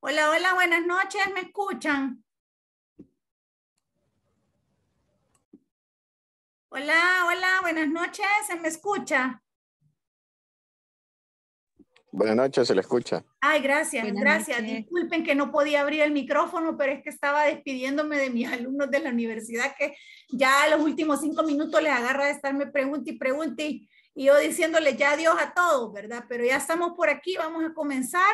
Hola, hola, buenas noches, ¿me escuchan? Hola, hola, buenas noches, ¿se me escucha? Buenas noches, se le escucha. Ay, gracias, buenas gracias. Noches. Disculpen que no podía abrir el micrófono, pero es que estaba despidiéndome de mis alumnos de la universidad que ya a los últimos 5 minutos les agarra de estarme pregunte y yo diciéndole ya adiós a todos, ¿verdad? Pero ya estamos por aquí, vamos a comenzar.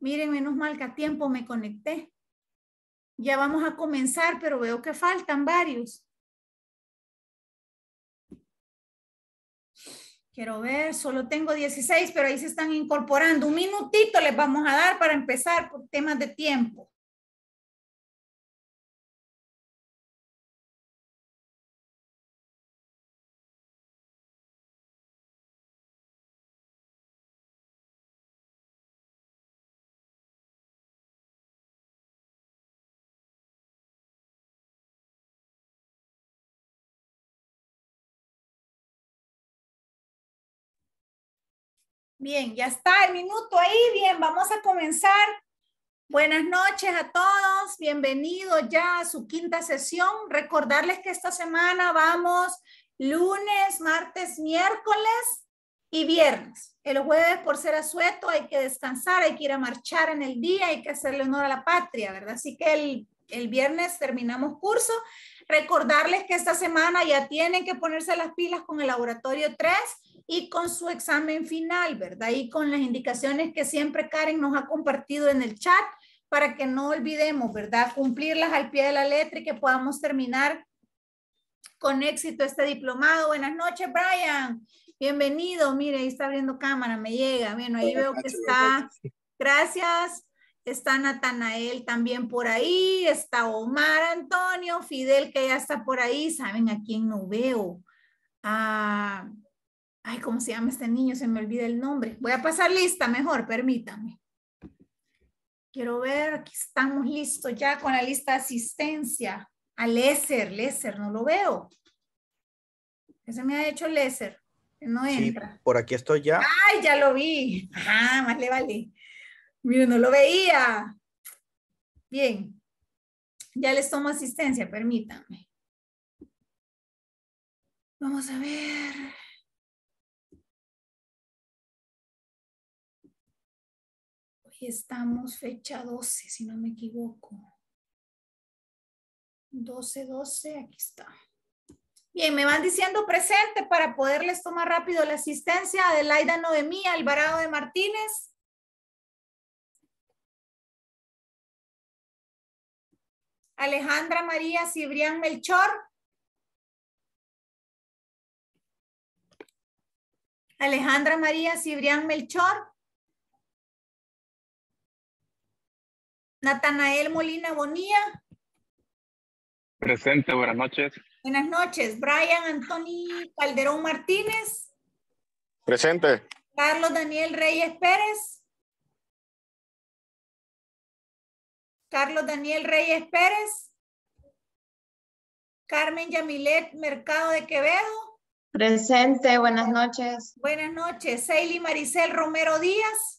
Miren, menos mal que a tiempo me conecté. Ya vamos a comenzar, pero veo que faltan varios. Quiero ver, solo tengo 16, pero ahí se están incorporando. Un minutito les vamos a dar para empezar por temas de tiempo. Bien, ya está el minuto ahí. Bien, vamos a comenzar. Buenas noches a todos. Bienvenidos ya a su 5ª sesión. Recordarles que esta semana vamos lunes, martes, miércoles y viernes. El jueves, por ser asueto, hay que descansar, hay que ir a marchar en el día, hay que hacerle honor a la patria, ¿verdad? Así que el viernes terminamos curso. Recordarles que esta semana ya tienen que ponerse las pilas con el laboratorio 3. Y con su examen final, ¿verdad? Y con las indicaciones que siempre Karen nos ha compartido en el chat para que no olvidemos, ¿verdad? Cumplirlas al pie de la letra y que podamos terminar con éxito este diplomado. Buenas noches, Brian. Bienvenido. Mire, ahí está abriendo cámara, me llega. Bueno, ahí veo que está. Gracias. Está Natanael también por ahí. Está Omar Antonio, Fidel que ya está por ahí. ¿Saben a quién no veo? Ay, ¿cómo se llama este niño? Se me olvida el nombre. Voy a pasar lista mejor, permítanme. Quiero ver, aquí estamos listos ya con la lista de asistencia. A Lesser, no lo veo. ¿Qué se me ha hecho Lesser? No entra. Sí, por aquí estoy ya. Ay, ya lo vi. Ajá, más le vale. Mira, no lo veía. Bien. Ya les tomo asistencia, permítanme. Vamos a ver. Estamos fecha 12, si no me equivoco. 12, aquí está. Bien, me van diciendo presente para poderles tomar rápido la asistencia. Adelaida Noemí Alvarado de Martínez. Alejandra María Cibrián Melchor. Alejandra María Cibrián Melchor. Natanael Molina Bonilla. Presente, buenas noches. Buenas noches. Brian Antoni Calderón Martínez. Presente. Carlos Daniel Reyes Pérez. Carlos Daniel Reyes Pérez. Carmen Yamilet Mercado de Quevedo. Presente, buenas noches. Buenas noches. Sailly Maricel Romero Díaz.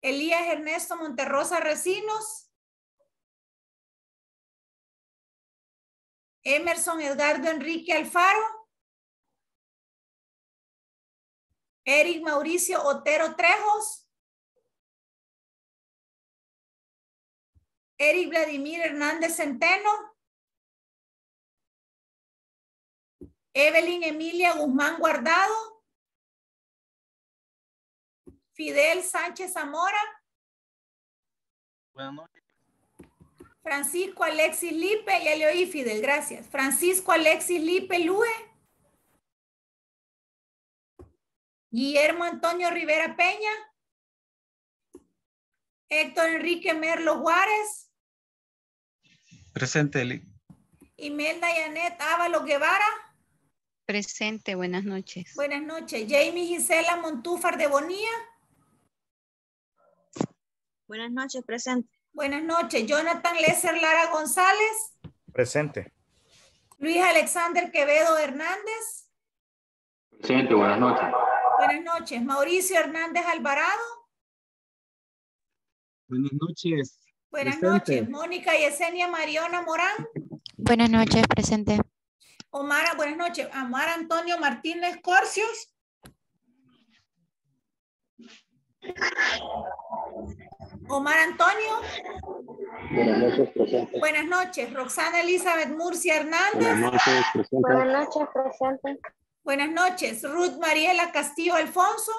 Elías Ernesto Monterrosa Recinos. Emerson Edgardo Enrique Alfaro. Eric Mauricio Otero Trejos. Eric Vladimir Hernández Centeno. Evelyn Emilia Guzmán Guardado. Fidel Sánchez Zamora. Buenas noches. Francisco Alexis Lipe, ya le oí Fidel, gracias. Francisco Alexis Lipe Lue. Guillermo Antonio Rivera Peña. Héctor Enrique Merlo Juárez. Presente, Eli. Imelda Janet Ávalo Guevara. Presente, buenas noches. Buenas noches. Jamie Gisela Montúfar de Bonilla. Buenas noches, presente. Buenas noches. Jonathan Lesser Lara González. Presente. Luis Alexander Quevedo Hernández. Presente, buenas noches. Buenas noches. Mauricio Hernández Alvarado. Buenas noches. Buenas noches. Mónica Yesenia Mariona Morán. Buenas noches, presente. Omar, buenas noches. Omar Antonio Martínez Corcios. Omar Antonio. Buenas noches, presente. Buenas noches. Roxana Elizabeth Murcia Hernández. Buenas noches, presente. Buenas noches, presente. Buenas noches. Ruth Mariela Castillo Alfonso.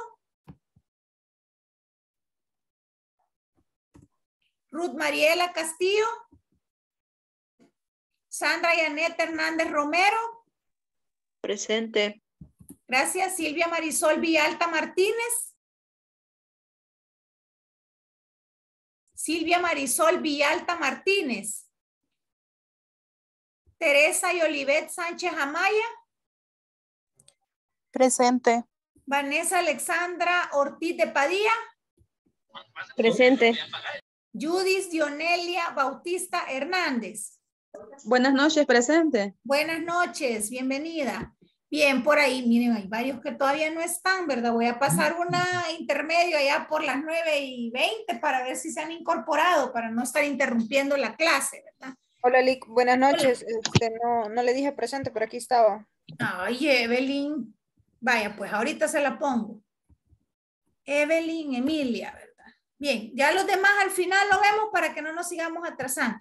Ruth Mariela Castillo. Sandra Yanet Hernández Romero. Presente. Gracias. Silvia Marisol Villalta Martínez. Silvia Marisol Villalta Martínez. Teresa y Olivet Sánchez Amaya. Presente. Vanessa Alexandra Ortiz de Padilla. Presente. Judith Dionelia Bautista Hernández. Buenas noches, presente. Buenas noches, bienvenida. Bien, por ahí, miren, hay varios que todavía no están, ¿verdad? Voy a pasar una intermedio allá por las 9:20 para ver si se han incorporado, para no estar interrumpiendo la clase, ¿verdad? Hola, Lic, buenas noches. Hola. No le dije presente, pero aquí estaba. Ay, Evelyn. Vaya, pues ahorita se la pongo. Evelyn Emilia, ¿verdad? Bien, ya los demás al final lo vemos para que no nos sigamos atrasando.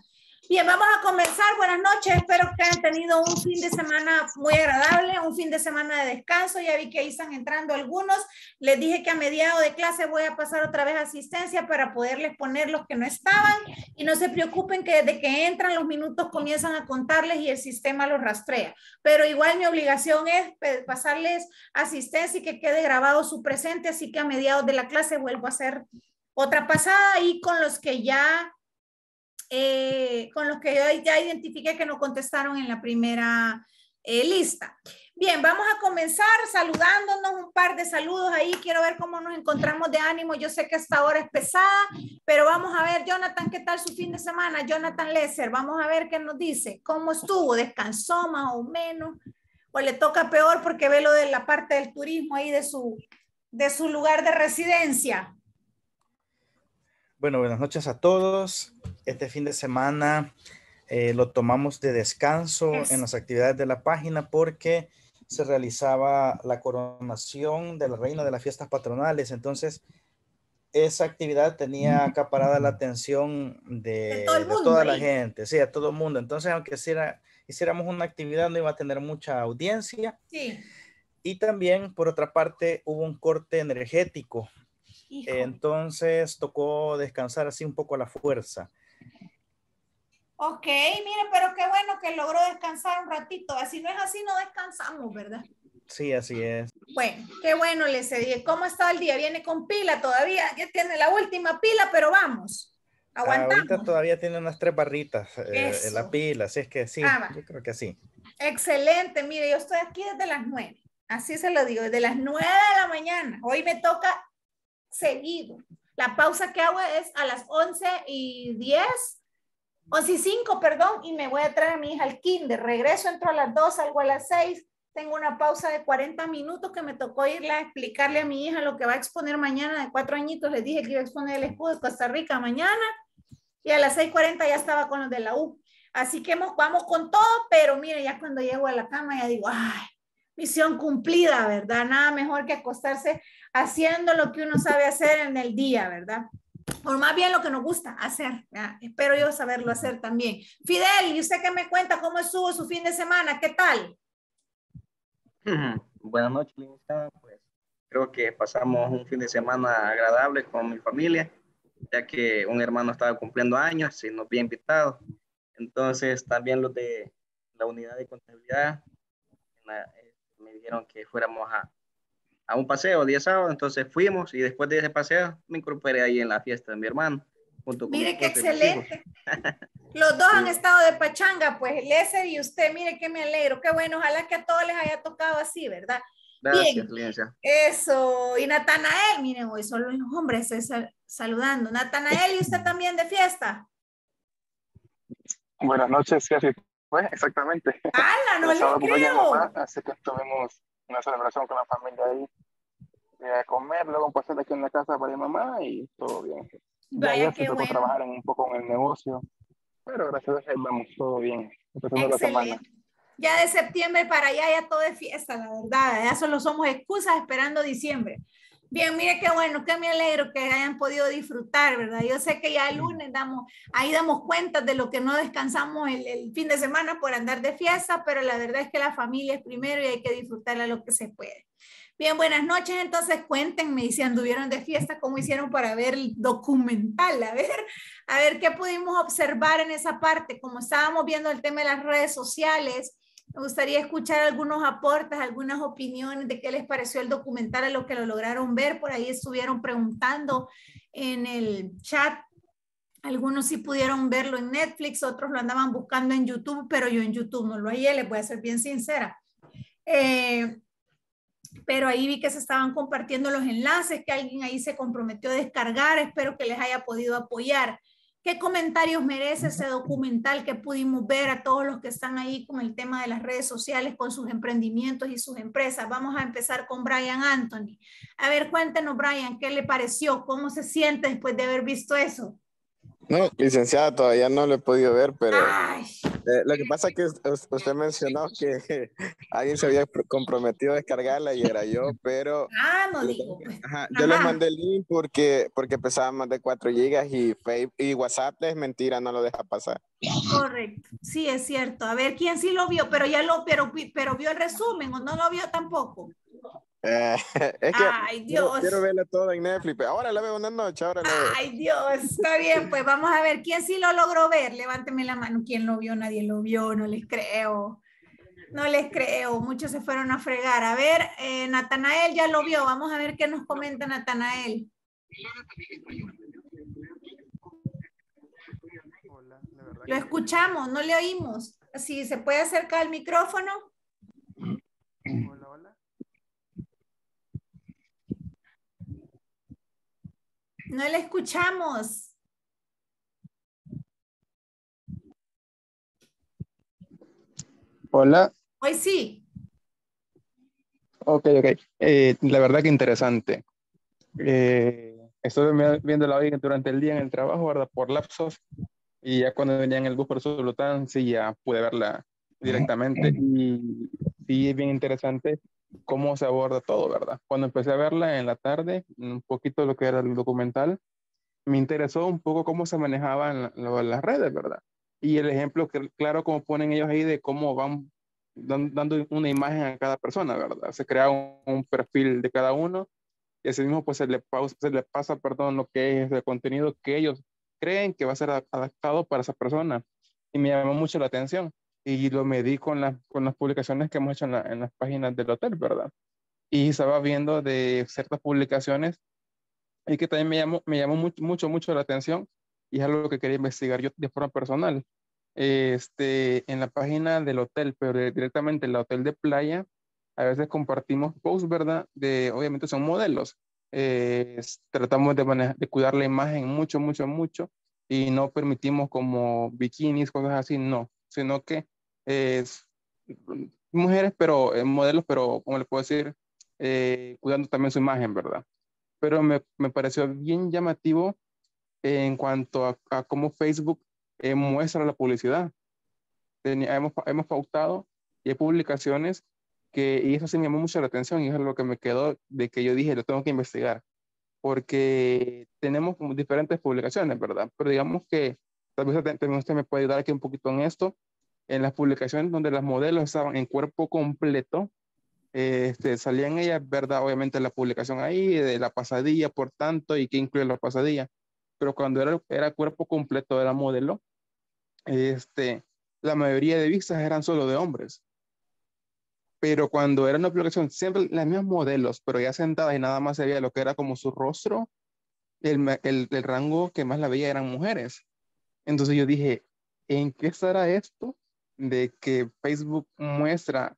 Bien, vamos a comenzar. Buenas noches, espero que hayan tenido un fin de semana muy agradable, un fin de semana de descanso. Ya vi que ahí están entrando algunos. Les dije que a mediado de clase voy a pasar otra vez a asistencia para poderles poner los que no estaban. Y no se preocupen que desde que entran los minutos comienzan a contarles y el sistema los rastrea. Pero igual mi obligación es pasarles asistencia y que quede grabado su presente. Así que a mediados de la clase vuelvo a hacer otra pasada y con los que ya, yo ya identifiqué que no contestaron en la primera lista. Bien, vamos a comenzar saludándonos, un par de saludos ahí. Quiero ver cómo nos encontramos de ánimo. Yo sé que hasta ahora es pesada, pero vamos a ver, Jonathan, ¿qué tal su fin de semana? Jonathan Lesser, vamos a ver qué nos dice. ¿Cómo estuvo? ¿Descansó más o menos? ¿O le toca peor porque ve lo de la parte del turismo ahí de su lugar de residencia? Bueno, buenas noches a todos. Este fin de semana lo tomamos de descanso en las actividades de la página porque se realizaba la coronación de la reina de las fiestas patronales. Entonces, esa actividad tenía acaparada la atención de toda la gente. Sí, a todo el mundo. Entonces, aunque hiciéramos una actividad, no iba a tener mucha audiencia. Sí. Y también, por otra parte, hubo un corte energético. Hijo. Entonces tocó descansar así un poco a la fuerza. Ok, mire, pero qué bueno que logró descansar un ratito. Si no es así, no descansamos, ¿verdad? Sí, así es. Bueno, qué bueno, les dije. ¿Cómo está el día? Viene con pila todavía. Ya tiene la última pila, pero vamos. Aguantamos. Ahorita todavía tiene unas 3 barritas en la pila, así es que sí, yo creo que sí. Excelente, mire, yo estoy aquí desde las 9. Así se lo digo, desde las 9 de la mañana. Hoy me toca seguido. La pausa que hago es a las 11:05, perdón, y me voy a traer a mi hija al kinder. Regreso, entro a las 2, salgo a las 6. Tengo una pausa de 40 minutos que me tocó irla a explicarle a mi hija lo que va a exponer mañana de 4 añitos. Les dije que iba a exponer el escudo de Costa Rica mañana y a las 6:40 ya estaba con los de la U. Así que vamos con todo, pero mire, ya cuando llego a la cama ya digo, ay, misión cumplida, ¿verdad? Nada mejor que acostarse haciendo lo que uno sabe hacer en el día, ¿verdad? O más bien lo que nos gusta hacer, ¿verdad? Espero yo saberlo hacer también. Fidel, ¿y usted qué me cuenta? ¿Cómo estuvo su fin de semana? ¿Qué tal? Buenas noches, Linda. Pues creo que pasamos un fin de semana agradable con mi familia, ya que un hermano estaba cumpliendo años y nos había invitado. Entonces, también los de la unidad de contabilidad, me dijeron que fuéramos a un paseo día sábado, entonces fuimos y después de ese paseo me incorporé ahí en la fiesta de mi hermano. Mire qué excelente. Los dos han estado de pachanga, pues Lesser y usted, mire que me alegro, qué bueno, ojalá que a todos les haya tocado así, ¿verdad? Gracias, Liencia. Eso, y Natanael, miren, hoy solo los hombres saludando. Natanael, ¿y usted también de fiesta? Buenas noches, gracias. Pues exactamente. ¡Hala, no le creo! Así que tuvimos una celebración con la familia ahí. A comer, luego un pastel aquí en la casa para mi mamá y todo bien. Vaya, qué bueno. Trabajaron un poco en el negocio, pero gracias a Dios vamos todo bien. Empezando la semana. Ya de septiembre para allá ya todo es fiesta, la verdad. Ya solo somos excusas esperando diciembre. Bien, mire qué bueno, que me alegro que hayan podido disfrutar, ¿verdad? Yo sé que ya el lunes damos cuenta de lo que no descansamos el fin de semana por andar de fiesta, pero la verdad es que la familia es primero y hay que disfrutarla lo que se puede. Bien, buenas noches, entonces cuéntenme si anduvieron de fiesta, cómo hicieron para ver el documental, a ver qué pudimos observar en esa parte, como estábamos viendo el tema de las redes sociales. Me gustaría escuchar algunos aportes, algunas opiniones de qué les pareció el documental a los que lo lograron ver. Por ahí estuvieron preguntando en el chat. Algunos sí pudieron verlo en Netflix, otros lo andaban buscando en YouTube, pero yo en YouTube no lo hallé, les voy a ser bien sincera. Pero ahí vi que se estaban compartiendo los enlaces, que alguien ahí se comprometió a descargar. Espero que les haya podido apoyar. ¿Qué comentarios merece ese documental que pudimos ver a todos los que están ahí con el tema de las redes sociales, con sus emprendimientos y sus empresas? Vamos a empezar con Brian Antoni. A ver, cuéntenos, Brian, ¿qué le pareció? ¿Cómo se siente después de haber visto eso? No, licenciada, todavía no lo he podido ver, pero lo que pasa es que usted mencionó que alguien se había comprometido a descargarla y era yo, pero... Ah, no digo. Yo les mandé el link porque pesaba más de 4 gigas y WhatsApp es mentira, no lo deja pasar. Correcto, sí, es cierto. A ver, ¿quién sí lo vio? Pero vio el resumen o no lo vio tampoco. Es que ay, Dios. Quiero verla toda en Netflix. Ahora la veo una noche, ahora la veo. Ay, Dios, está bien, pues vamos a ver quién sí lo logró ver, levánteme la mano. ¿Quién lo vio? Nadie lo vio, no les creo, muchos se fueron a fregar. A ver, Natanael ya lo vio, vamos a ver qué nos comenta Natanael. Hola, la verdad lo escuchamos, no le oímos. Si se puede acercar al micrófono. Hola. No le escuchamos. Hola. Hoy sí. Ok. La verdad que interesante. Estuve viéndola hoy durante el día en el trabajo, ¿verdad? Por lapsos. Y ya cuando venía en el bus por Solutlán, sí, ya pude verla directamente. Y sí, es bien interesante cómo se aborda todo, ¿verdad? Cuando empecé a verla en la tarde, un poquito lo que era el documental, me interesó un poco cómo se manejaban las redes, ¿verdad? Y el ejemplo, claro, como ponen ellos ahí de cómo van dando una imagen a cada persona, ¿verdad? Se crea un perfil de cada uno y así mismo pues se le pasa lo que es el contenido que ellos creen que va a ser adaptado para esa persona. Y me llamó mucho la atención. Y lo medí con las publicaciones que hemos hecho en las páginas del hotel, ¿verdad? Y estaba viendo de ciertas publicaciones y que también me llamó mucho la atención y es algo que quería investigar yo de forma personal. En la página del hotel, pero directamente en el hotel de playa, a veces compartimos posts, ¿verdad? Obviamente son modelos. Tratamos de cuidar la imagen mucho y no permitimos como bikinis, cosas así, no. Sino que mujeres, pero modelos, pero como le puedo decir, cuidando también su imagen, ¿verdad? Pero me pareció bien llamativo en cuanto a cómo Facebook muestra la publicidad. Hemos pautado y hay publicaciones y eso sí me llamó mucho la atención y eso es lo que me quedó de que yo dije, lo tengo que investigar, porque tenemos como diferentes publicaciones, ¿verdad? Pero digamos que tal vez usted me puede ayudar aquí un poquito en esto, en las publicaciones donde las modelos estaban en cuerpo completo, salían ellas, ¿verdad? Obviamente la publicación ahí, de la pasadilla, por tanto, y que incluye la pasadilla, pero cuando era cuerpo completo de la modelo, la mayoría de vistas eran solo de hombres, pero cuando era una publicación, siempre las mismas modelos, pero ya sentadas y nada más se veía lo que era como su rostro, el rango que más la veía eran mujeres. Entonces yo dije, ¿en qué estará esto de que Facebook muestra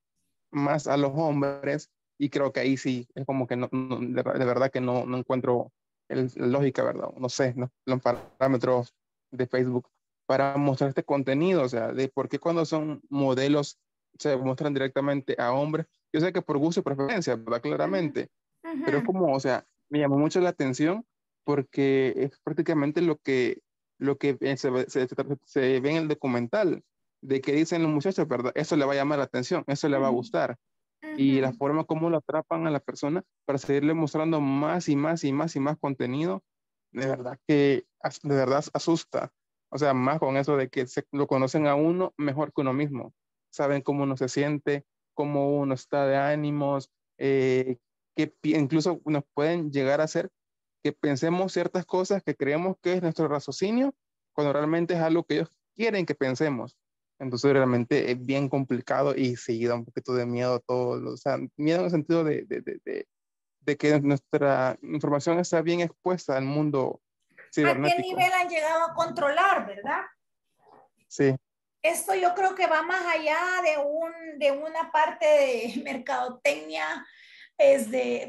más a los hombres? Y creo que ahí sí, es como que no de verdad que no encuentro la lógica, ¿verdad? No sé, los parámetros de Facebook para mostrar este contenido, o sea, de por qué cuando son modelos se muestran directamente a hombres. Yo sé que por gusto y preferencia, ¿verdad? Claramente. Pero es como, o sea, me llamó mucho la atención porque es prácticamente lo que se ve en el documental, de que dicen los muchachos, ¿verdad? Eso le va a llamar la atención, eso le va a gustar. Y la forma como lo atrapan a la persona para seguirle mostrando más y más y más y más contenido, de verdad asusta. O sea, más con eso de que lo conocen a uno mejor que uno mismo. Saben cómo uno se siente, cómo uno está de ánimos, que incluso nos pueden llegar a hacer que pensemos ciertas cosas que creemos que es nuestro raciocinio, cuando realmente es algo que ellos quieren que pensemos. Entonces realmente es bien complicado y sí, da un poquito de miedo todo, o sea, miedo en el sentido de que nuestra información está bien expuesta al mundo cibernético. ¿A qué nivel han llegado a controlar, verdad? Sí. Esto yo creo que va más allá de una parte de mercadotecnia,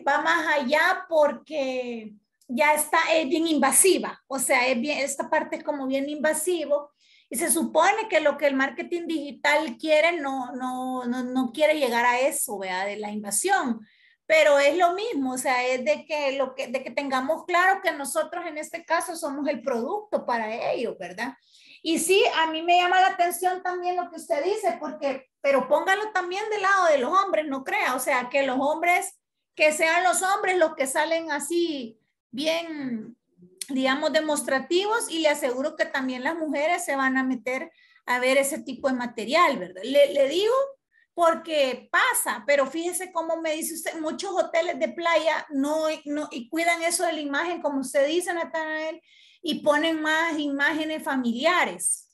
va más allá porque ya es bien invasiva, o sea, esta parte es como bien invasivo. Y se supone que lo que el marketing digital quiere no quiere llegar a eso, ¿verdad? De la invasión. Pero es lo mismo, o sea, es de que tengamos claro que nosotros en este caso somos el producto para ellos, ¿verdad? Y sí, a mí me llama la atención también lo que usted dice, pero póngalo también del lado de los hombres, no crea, o sea, que los hombres, que sean los hombres los que salen así bien, digamos, demostrativos, y le aseguro que también las mujeres se van a meter a ver ese tipo de material, ¿verdad? Le digo porque pasa, pero fíjese cómo me dice usted, muchos hoteles de playa no y cuidan eso de la imagen, como usted dice, Natanael, y ponen más imágenes familiares,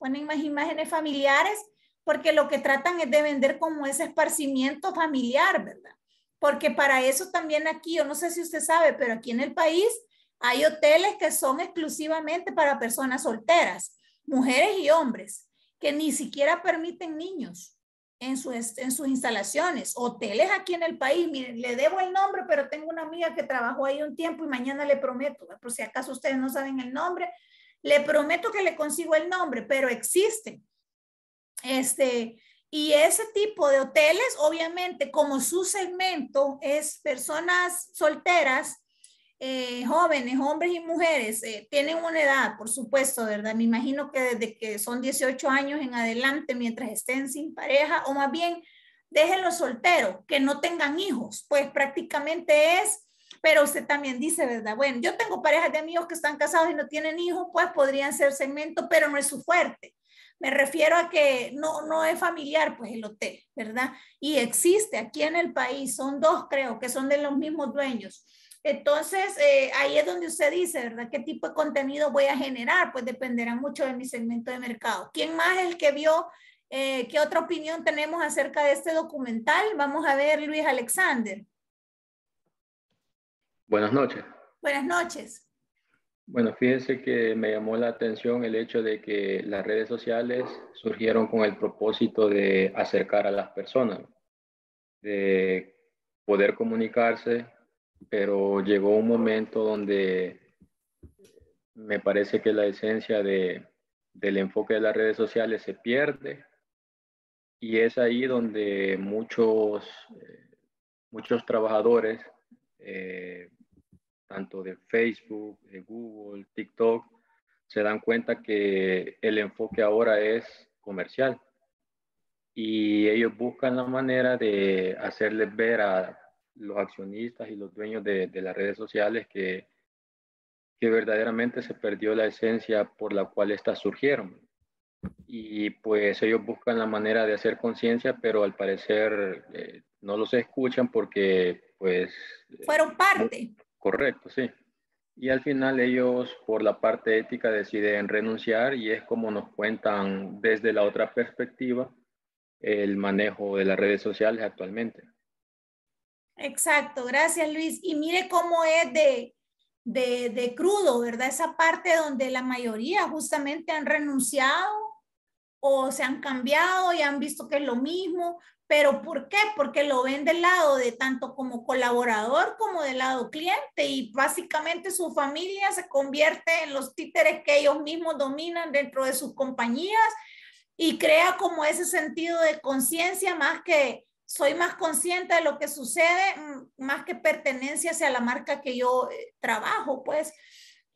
porque lo que tratan es de vender como ese esparcimiento familiar, ¿verdad? Porque para eso también aquí, yo no sé si usted sabe, pero aquí en el país hay hoteles que son exclusivamente para personas solteras, mujeres y hombres, que ni siquiera permiten niños en sus instalaciones. Hoteles aquí en el país, miren, le debo el nombre, pero tengo una amiga que trabajó ahí un tiempo y mañana le prometo, por si acaso ustedes no saben el nombre, le prometo que le consigo el nombre, pero existen. Y ese tipo de hoteles, obviamente, como su segmento es personas solteras, jóvenes, hombres y mujeres, tienen una edad, por supuesto, ¿verdad? Me imagino que desde que son 18 años en adelante, mientras estén sin pareja, o más bien, déjenlos solteros, que no tengan hijos, pues prácticamente es, pero usted también dice, ¿verdad? Bueno, yo tengo parejas de amigos que están casados y no tienen hijos, pues podrían ser segmento, pero no es su fuerte. Me refiero a que no es familiar, pues, el hotel, ¿verdad? Y existe aquí en el país, son dos, creo, que son de los mismos dueños. Entonces, ahí es donde usted dice, ¿verdad? ¿Qué tipo de contenido voy a generar? Pues dependerá mucho de mi segmento de mercado. ¿Quién más es el que vio? ¿Qué otra opinión tenemos acerca de este documental? Vamos a ver, Luis Alexander. Buenas noches. Buenas noches. Bueno, fíjense que me llamó la atención el hecho de que las redes sociales surgieron con el propósito de acercar a las personas, de poder comunicarse, pero llegó un momento donde me parece que la esencia del enfoque de las redes sociales se pierde, y es ahí donde muchos trabajadores, tanto de Facebook, de Google, TikTok, se dan cuenta que el enfoque ahora es comercial, y ellos buscan la manera de hacerles ver a los accionistas y los dueños de las redes sociales que verdaderamente se perdió la esencia por la cual estas surgieron. Y pues ellos buscan la manera de hacer conciencia, pero al parecer no los escuchan porque pues... Fueron parte. Correcto, sí. Y al final ellos por la parte ética deciden renunciar, y es como nos cuentan desde la otra perspectiva el manejo de las redes sociales actualmente. Exacto, gracias Luis. Y mire cómo es de crudo, ¿verdad? Esa parte donde la mayoría justamente han renunciado o se han cambiado y han visto que es lo mismo. ¿Pero por qué? Porque lo ven del lado de tanto como colaborador como del lado cliente, y básicamente su familia se convierte en los títeres que ellos mismos dominan dentro de sus compañías, y crea como ese sentido de conciencia más que... Soy más consciente de lo que sucede, más que pertenencia hacia la marca que yo trabajo, pues.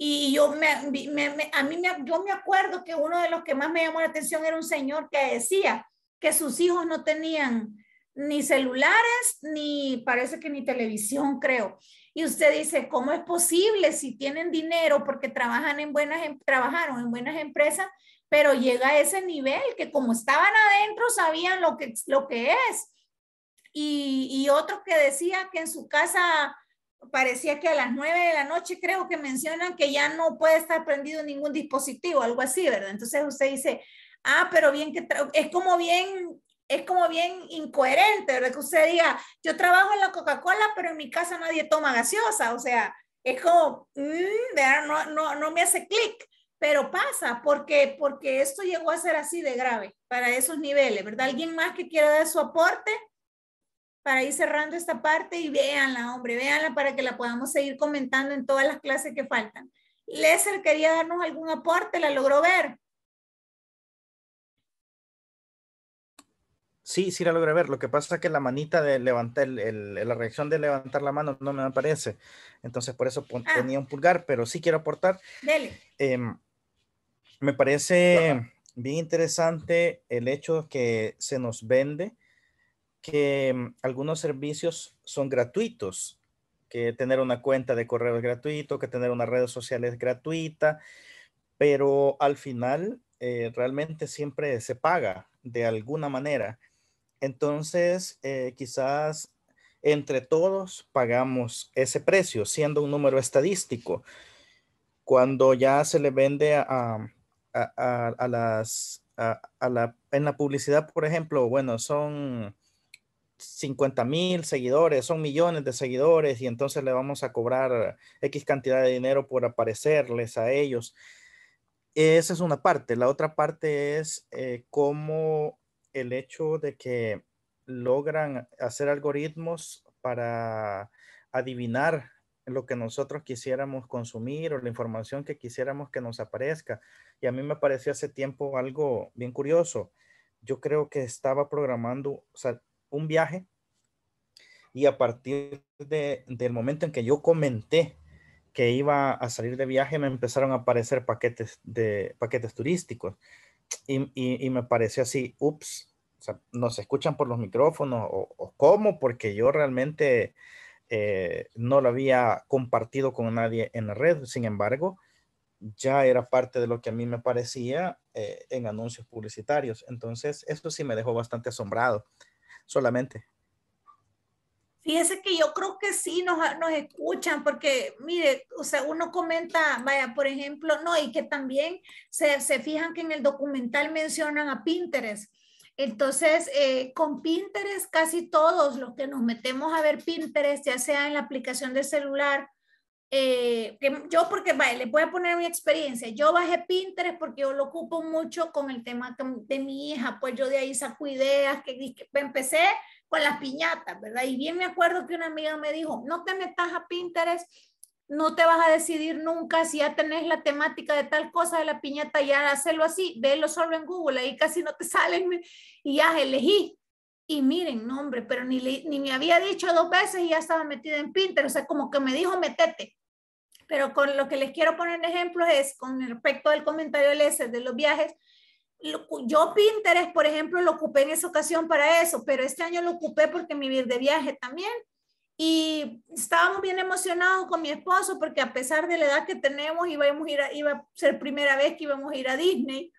Y yo me acuerdo que uno de los que más me llamó la atención era un señor que decía que sus hijos no tenían ni celulares, ni parece que ni televisión, creo. Y usted dice, ¿cómo es posible si tienen dinero? Porque trabajaron en buenas empresas, pero llega a ese nivel que como estaban adentro sabían lo que es. Y otro que decía que en su casa parecía que a las 9 de la noche, creo que mencionan que ya no puede estar prendido ningún dispositivo, algo así, ¿verdad? Entonces usted dice, ah, pero bien que es como bien incoherente, ¿verdad? Que usted diga, yo trabajo en la Coca-Cola, pero en mi casa nadie toma gaseosa. O sea, es como, no me hace clic, pero pasa porque esto llegó a ser así de grave para esos niveles, ¿verdad? ¿Alguien más que quiera dar su aporte para ir cerrando esta parte? Y véanla, hombre, véanla para que la podamos seguir comentando en todas las clases que faltan. Lesser, ¿quería darnos algún aporte? ¿La logró ver? Sí, la logré ver. Lo que pasa es que la manita de levantar, la reacción de levantar la mano no me aparece. Entonces, por eso tenía un pulgar, pero sí quiero aportar. Dele. Me parece bien interesante el hecho que se nos vende que algunos servicios son gratuitos, que tener una cuenta de correo es gratuito, que tener una red social es gratuita, pero al final realmente siempre se paga de alguna manera. Entonces, quizás entre todos pagamos ese precio, siendo un número estadístico. Cuando ya se le vende en la publicidad, por ejemplo, bueno, son 50,000 seguidores, son millones de seguidores, y entonces le vamos a cobrar X cantidad de dinero por aparecerles a ellos. Esa es una parte. La otra parte es cómo el hecho de que logran hacer algoritmos para adivinar lo que nosotros quisiéramos consumir o la información que quisiéramos que nos aparezca. Y a mí me pareció hace tiempo algo bien curioso. Yo creo que estaba programando, un viaje, y a partir del momento en que yo comenté que iba a salir de viaje, me empezaron a aparecer paquetes turísticos. Y me pareció así, ups, ¿nos escuchan por los micrófonos o cómo? Porque yo realmente no lo había compartido con nadie en la red. Sin embargo, ya era parte de lo que a mí me parecía en anuncios publicitarios. Entonces, eso sí me dejó bastante asombrado, solamente. Fíjese que yo creo que sí nos escuchan porque, mire, o sea, uno comenta, vaya, por ejemplo, no, y que también se fijan que en el documental mencionan a Pinterest. Entonces, con Pinterest casi todos los que nos metemos a ver Pinterest, ya sea en la aplicación del celular, les voy a poner mi experiencia. Yo bajé Pinterest porque yo lo ocupo mucho con el tema de mi hija, pues yo de ahí saco ideas, que empecé con las piñatas, ¿verdad? Y bien me acuerdo que una amiga me dijo, no te metas a Pinterest, no te vas a decidir nunca, si ya tenés la temática de tal cosa de la piñata, ya hacelo así, velo solo en Google, ahí casi no te salen, y ya elegí. Y miren, no hombre, pero ni me había dicho 2 veces y ya estaba metida en Pinterest, o sea, como que me dijo, metete. Pero con lo que les quiero poner ejemplos es, con respecto al comentario de Lesser de los viajes, yo Pinterest, por ejemplo, lo ocupé en esa ocasión para eso, pero este año lo ocupé porque me vi de viaje también. Y estábamos bien emocionados con mi esposo porque a pesar de la edad que tenemos, iba a ser primera vez que íbamos a ir a Disney.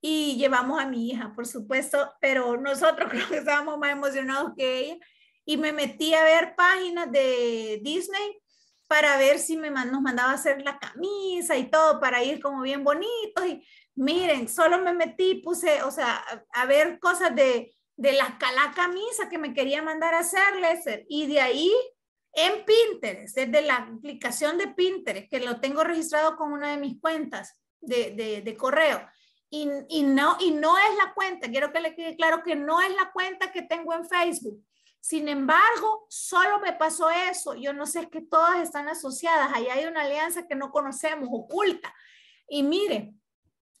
Y llevamos a mi hija, por supuesto, pero nosotros creo que estábamos más emocionados que ella. Y me metí a ver páginas de Disney para ver si nos mandaba a hacer la camisa y todo para ir como bien bonitos. Y miren, solo me metí, puse, o sea, a ver cosas de la camisa que me quería mandar a hacerles. Y de ahí, en Pinterest, desde la aplicación de Pinterest, que lo tengo registrado con una de mis cuentas de correo. Y no es la cuenta, quiero que le quede claro que no es la cuenta que tengo en Facebook. Sin embargo, solo me pasó eso. Yo no sé, es que todas están asociadas. Ahí hay una alianza que no conocemos, oculta. Y mire,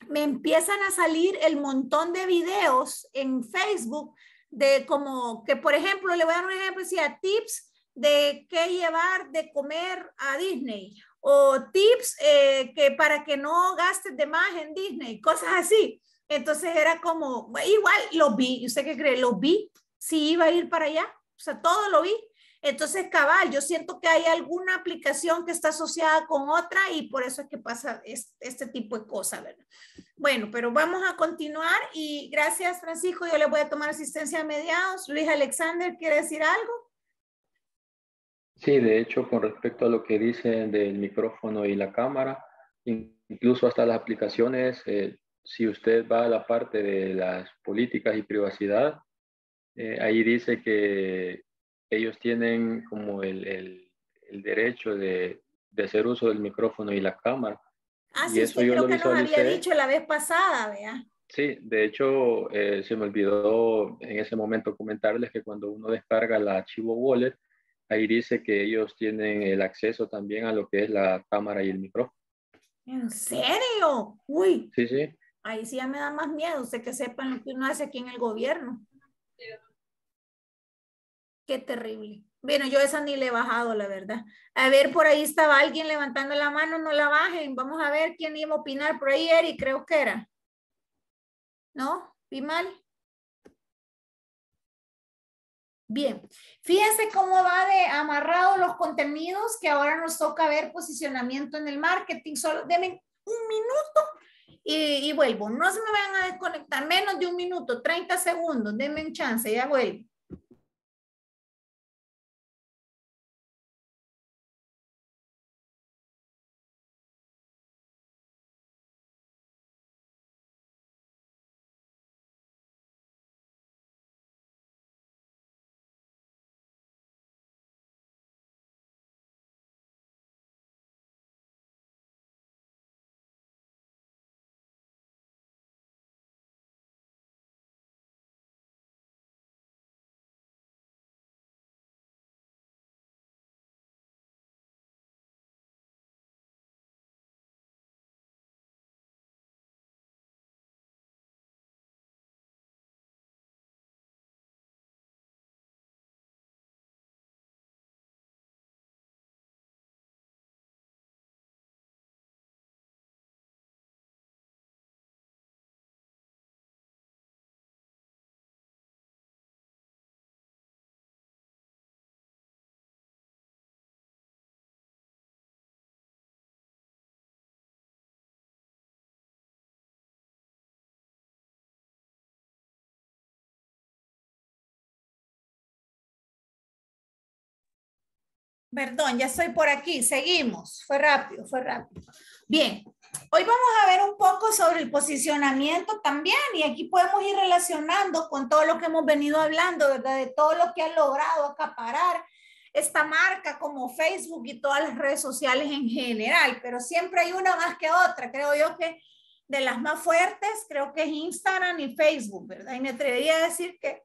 me empiezan a salir el montón de videos en Facebook de como que, por ejemplo, le voy a dar un ejemplo, decía tips de qué llevar de comer a Disney o tips que para que no gastes de más en Disney, cosas así. Entonces era como, igual lo vi, ¿usted qué cree? Lo vi, sí iba a ir para allá, o sea, todo lo vi. Entonces, cabal, yo siento que hay alguna aplicación que está asociada con otra y por eso es que pasa este tipo de cosas, ¿verdad? Bueno, pero vamos a continuar y gracias, Francisco. Yo le voy a tomar asistencia a mediados. Luis Alexander, ¿quiere decir algo? Sí, de hecho, con respecto a lo que dicen del micrófono y la cámara, incluso hasta las aplicaciones, si usted va a la parte de las políticas y privacidad, ahí dice que ellos tienen como el derecho de hacer uso del micrófono y la cámara. Ah, sí, eso sí, creo que nos había dicho la vez pasada, ¿verdad? Sí, de hecho, se me olvidó en ese momento comentarles que cuando uno descarga la archivo wallet, ahí dice que ellos tienen el acceso también a lo que es la cámara y el micrófono. ¿En serio? Uy. Sí, sí. Ahí sí ya me da más miedo, usted que sepan lo que uno hace aquí en el gobierno. Qué terrible. Bueno, yo esa ni le he bajado, la verdad. A ver, por ahí estaba alguien levantando la mano, no la bajen. Vamos a ver quién iba a opinar por ahí, Eric, creo que era. ¿No? ¿Vi mal? Bien. Fíjense cómo va de amarrado los contenidos que ahora nos toca ver posicionamiento en el marketing. Solo denme un minuto y vuelvo. No se me vayan a desconectar. Menos de un minuto, 30 segundos. Denme un chance, ya vuelvo. Perdón, ya estoy por aquí, seguimos, fue rápido. Bien, hoy vamos a ver un poco sobre el posicionamiento también y aquí podemos ir relacionando con todo lo que hemos venido hablando, ¿verdad? De todo lo que ha logrado acaparar esta marca como Facebook y todas las redes sociales en general, pero siempre hay una más que otra, creo yo que de las más fuertes, creo que es Instagram y Facebook, ¿verdad? Y me atrevería a decir que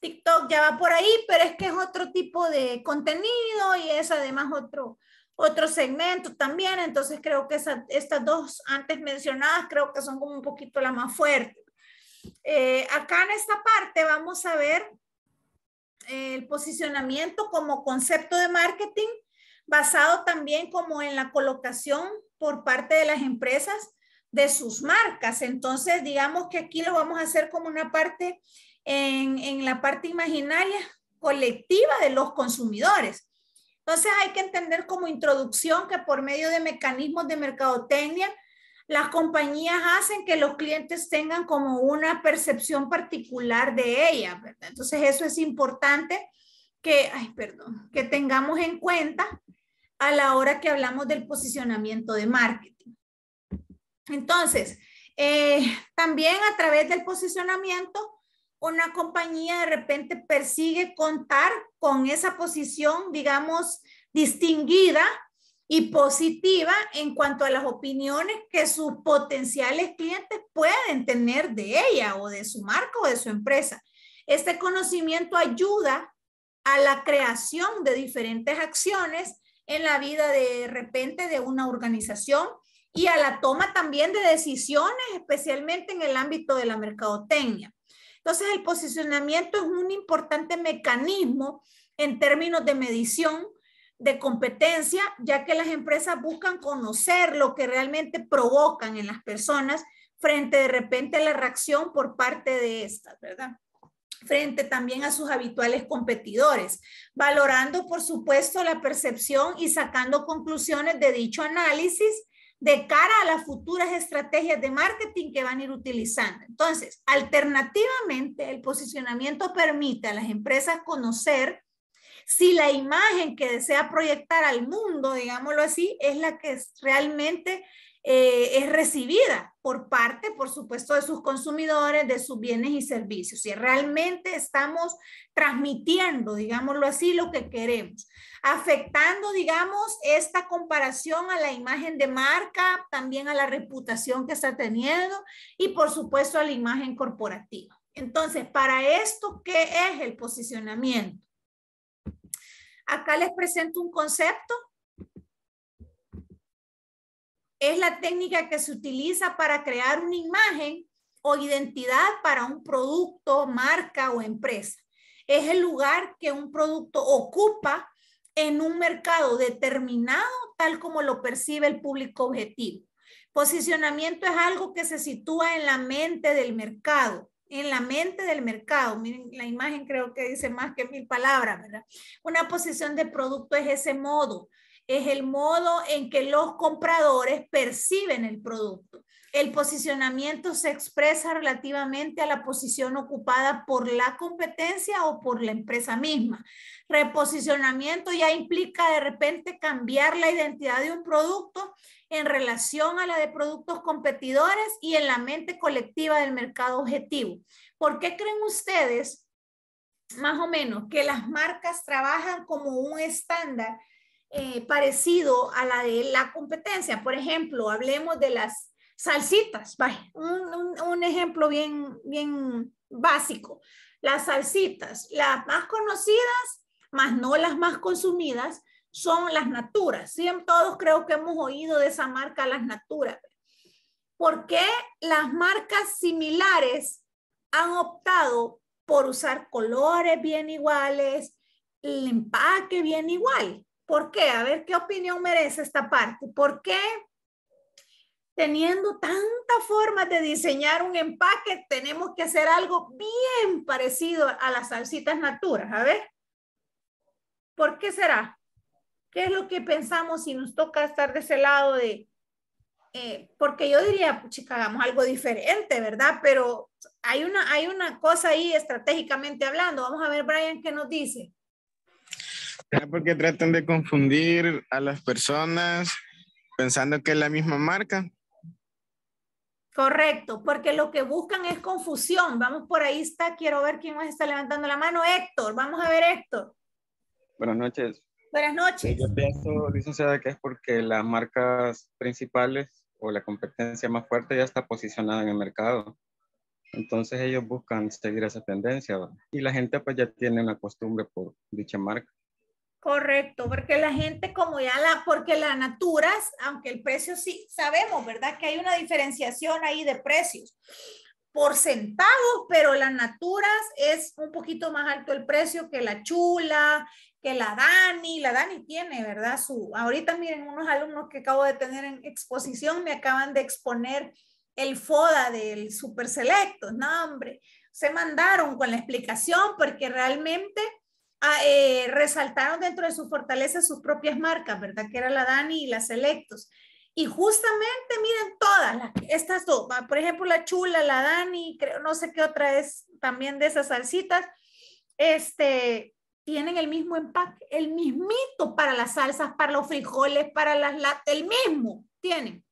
TikTok ya va por ahí, pero es que es otro tipo de contenido y es además otro segmento también, entonces creo que estas dos antes mencionadas creo que son como un poquito la más fuerte. Acá en esta parte vamos a ver el posicionamiento como concepto de marketing basado también como en la colocación por parte de las empresas de sus marcas, entonces digamos que aquí lo vamos a hacer como una parte en la parte imaginaria colectiva de los consumidores. Entonces hay que entender como introducción que por medio de mecanismos de mercadotecnia, las compañías hacen que los clientes tengan como una percepción particular de ellas, ¿verdad? Entonces eso es importante que tengamos en cuenta a la hora que hablamos del posicionamiento de marketing. Entonces, también a través del posicionamiento, una compañía de repente persigue contar con esa posición, digamos, distinguida y positiva en cuanto a las opiniones que sus potenciales clientes pueden tener de ella o de su marca o de su empresa. Este conocimiento ayuda a la creación de diferentes acciones en la vida de repente de una organización y a la toma también de decisiones, especialmente en el ámbito de la mercadotecnia. Entonces, el posicionamiento es un importante mecanismo en términos de medición de competencia, ya que las empresas buscan conocer lo que realmente provocan en las personas frente de repente a la reacción por parte de estas, ¿verdad? Frente también a sus habituales competidores, valorando por supuesto la percepción y sacando conclusiones de dicho análisis de cara a las futuras estrategias de marketing que van a ir utilizando. Entonces, alternativamente, el posicionamiento permite a las empresas conocer si la imagen que desea proyectar al mundo, digámoslo así, es la que realmente es recibida por parte, por supuesto, de sus consumidores, de sus bienes y servicios. Si realmente estamos transmitiendo, digámoslo así, lo que queremos, afectando, digamos, esta comparación a la imagen de marca, también a la reputación que está teniendo y, por supuesto, a la imagen corporativa. Entonces, para esto, ¿qué es el posicionamiento? Acá les presento un concepto. Es la técnica que se utiliza para crear una imagen o identidad para un producto, marca o empresa. Es el lugar que un producto ocupa en un mercado determinado, tal como lo percibe el público objetivo. Posicionamiento es algo que se sitúa en la mente del mercado. En la mente del mercado, miren, la imagen creo que dice más que 1000 palabras, ¿verdad? Una posición de producto es ese modo. Es el modo en que los compradores perciben el producto. El posicionamiento se expresa relativamente a la posición ocupada por la competencia o por la empresa misma. Reposicionamiento ya implica de repente cambiar la identidad de un producto en relación a la de productos competidores y en la mente colectiva del mercado objetivo. ¿Por qué creen ustedes, más o menos, que las marcas trabajan como un estándar parecido a la de la competencia? Por ejemplo, hablemos de las salsitas, un ejemplo bien básico. Las salsitas, las más conocidas, más no las más consumidas, son las Naturas. ¿Sí? Todos creo que hemos oído de esa marca, las Naturas. ¿Por qué las marcas similares han optado por usar colores bien iguales, el empaque bien igual? ¿Por qué? A ver, ¿qué opinión merece esta parte? ¿Por qué, teniendo tantas formas de diseñar un empaque, tenemos que hacer algo bien parecido a las salsitas Naturas? A ver, ¿por qué será? ¿Qué es lo que pensamos si nos toca estar de ese lado de... porque yo diría, chica, hagamos algo diferente, ¿verdad? Pero hay una cosa ahí estratégicamente hablando. Vamos a ver, Brian, ¿qué nos dice? Porque tratan de confundir a las personas pensando que es la misma marca. Correcto, porque lo que buscan es confusión. Vamos, por ahí está, quiero ver quién más está levantando la mano. Héctor, vamos a ver, Héctor. Buenas noches. Buenas noches. Yo pienso, licenciada, que es porque las marcas principales o la competencia más fuerte ya está posicionada en el mercado. Entonces ellos buscan seguir esa tendencia, ¿verdad? Y la gente pues ya tiene una costumbre por dicha marca. Correcto, porque la gente como ya porque las Naturas, aunque el precio sí, sabemos, ¿verdad? Que hay una diferenciación ahí de precios por centavos, pero las Naturas es un poquito más alto el precio que la Chula, que la Dani. La Dani tiene, ¿verdad? Ahorita miren, unos alumnos que acabo de tener en exposición me acaban de exponer el FODA del Super Selectos. No, hombre, se mandaron con la explicación porque realmente... resaltaron dentro de sus fortalezas sus propias marcas, ¿verdad? Que era la Dani y las Selectos. Y justamente, miren, todas, estas dos, por ejemplo, la Chula, la Dani, creo, no sé qué otra es también de esas salsitas, tienen el mismo empaque, el mismito para las salsas, para los frijoles, para las latas, el mismo tienen.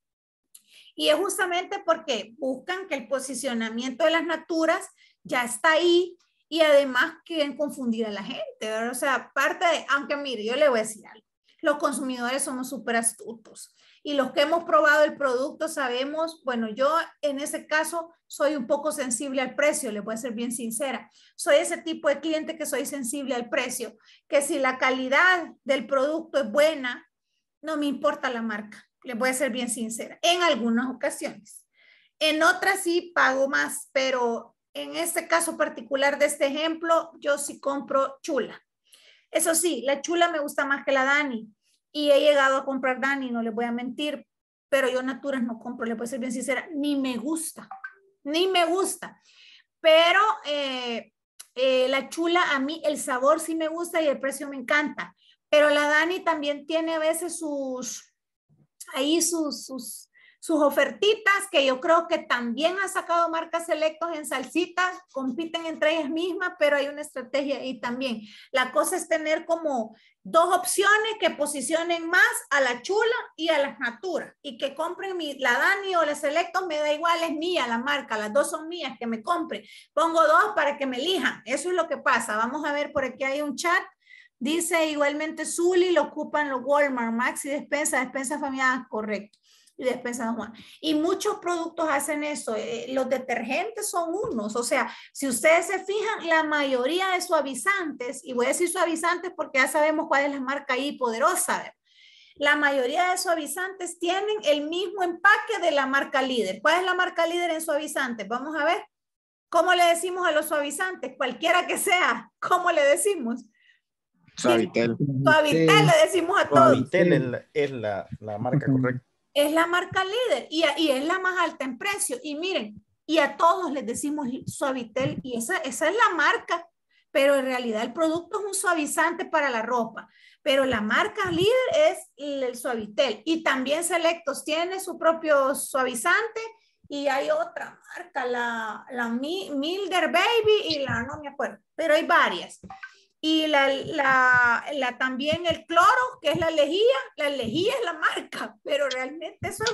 Y es justamente porque buscan que el posicionamiento de las Naturas ya está ahí. Y además quieren confundir a la gente, ¿verdad? O sea, aparte de, aunque mire, yo le voy a decir algo, los consumidores somos súper astutos y los que hemos probado el producto sabemos, bueno, yo en ese caso soy un poco sensible al precio, les voy a ser bien sincera, soy ese tipo de cliente que soy sensible al precio, que si la calidad del producto es buena, no me importa la marca, les voy a ser bien sincera, en algunas ocasiones, en otras sí pago más, pero... En este caso particular de este ejemplo, yo sí compro Chula. Eso sí, la Chula me gusta más que la Dani. Y he llegado a comprar Dani, no les voy a mentir. Pero yo Naturas no compro, les voy a ser bien sincera. Ni me gusta. Ni me gusta. Pero la Chula, a mí el sabor sí me gusta y el precio me encanta. Pero la Dani también tiene a veces sus ofertitas, que yo creo que también ha sacado marcas Selectos en salsitas, compiten entre ellas mismas, pero hay una estrategia ahí también. La cosa es tener como dos opciones que posicionen más a la Chula y a las Naturas, y que compren la Dani o la Selectos, me da igual, es mía la marca, las dos son mías, que me compren. Pongo dos para que me elijan, eso es lo que pasa. Vamos a ver, por aquí hay un chat. Dice, igualmente Zully lo ocupan los Walmart, Maxi, despensa familiar, correcto, y despensa Juan. Y muchos productos hacen eso, los detergentes son unos, o sea, si ustedes se fijan, la mayoría de suavizantes, y voy a decir suavizantes porque ya sabemos cuál es la marca ahí poderosa, ¿verdad? La mayoría de suavizantes tienen el mismo empaque de la marca líder. ¿Cuál es la marca líder en suavizantes? Vamos a ver, ¿cómo le decimos a los suavizantes? Cualquiera que sea, ¿cómo le decimos? Suavitel. Suavitel le decimos a todos. Suavitel es la marca correcta. Es la marca líder y es la más alta en precio. Y miren, y a todos les decimos Suavitel y esa es la marca. Pero en realidad el producto es un suavizante para la ropa. Pero la marca líder es el Suavitel. Y también Selectos tiene su propio suavizante. Y hay otra marca, la Milder Baby y la no me acuerdo. Pero hay varias. Y también el cloro, que es la lejía es la marca, pero realmente eso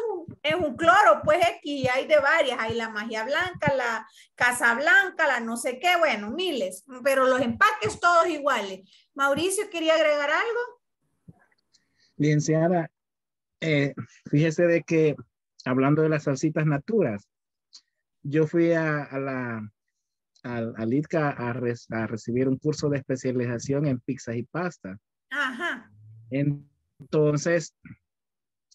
es un cloro, pues aquí hay de varias, hay la Magia Blanca, la Casa Blanca, la no sé qué, bueno, miles, pero los empaques todos iguales. Mauricio, ¿quería agregar algo? Licenciada, fíjese de que, hablando de las salsitas Naturas, yo fui al ITCA a recibir un curso de especialización en pizzas y pasta. Ajá. Entonces,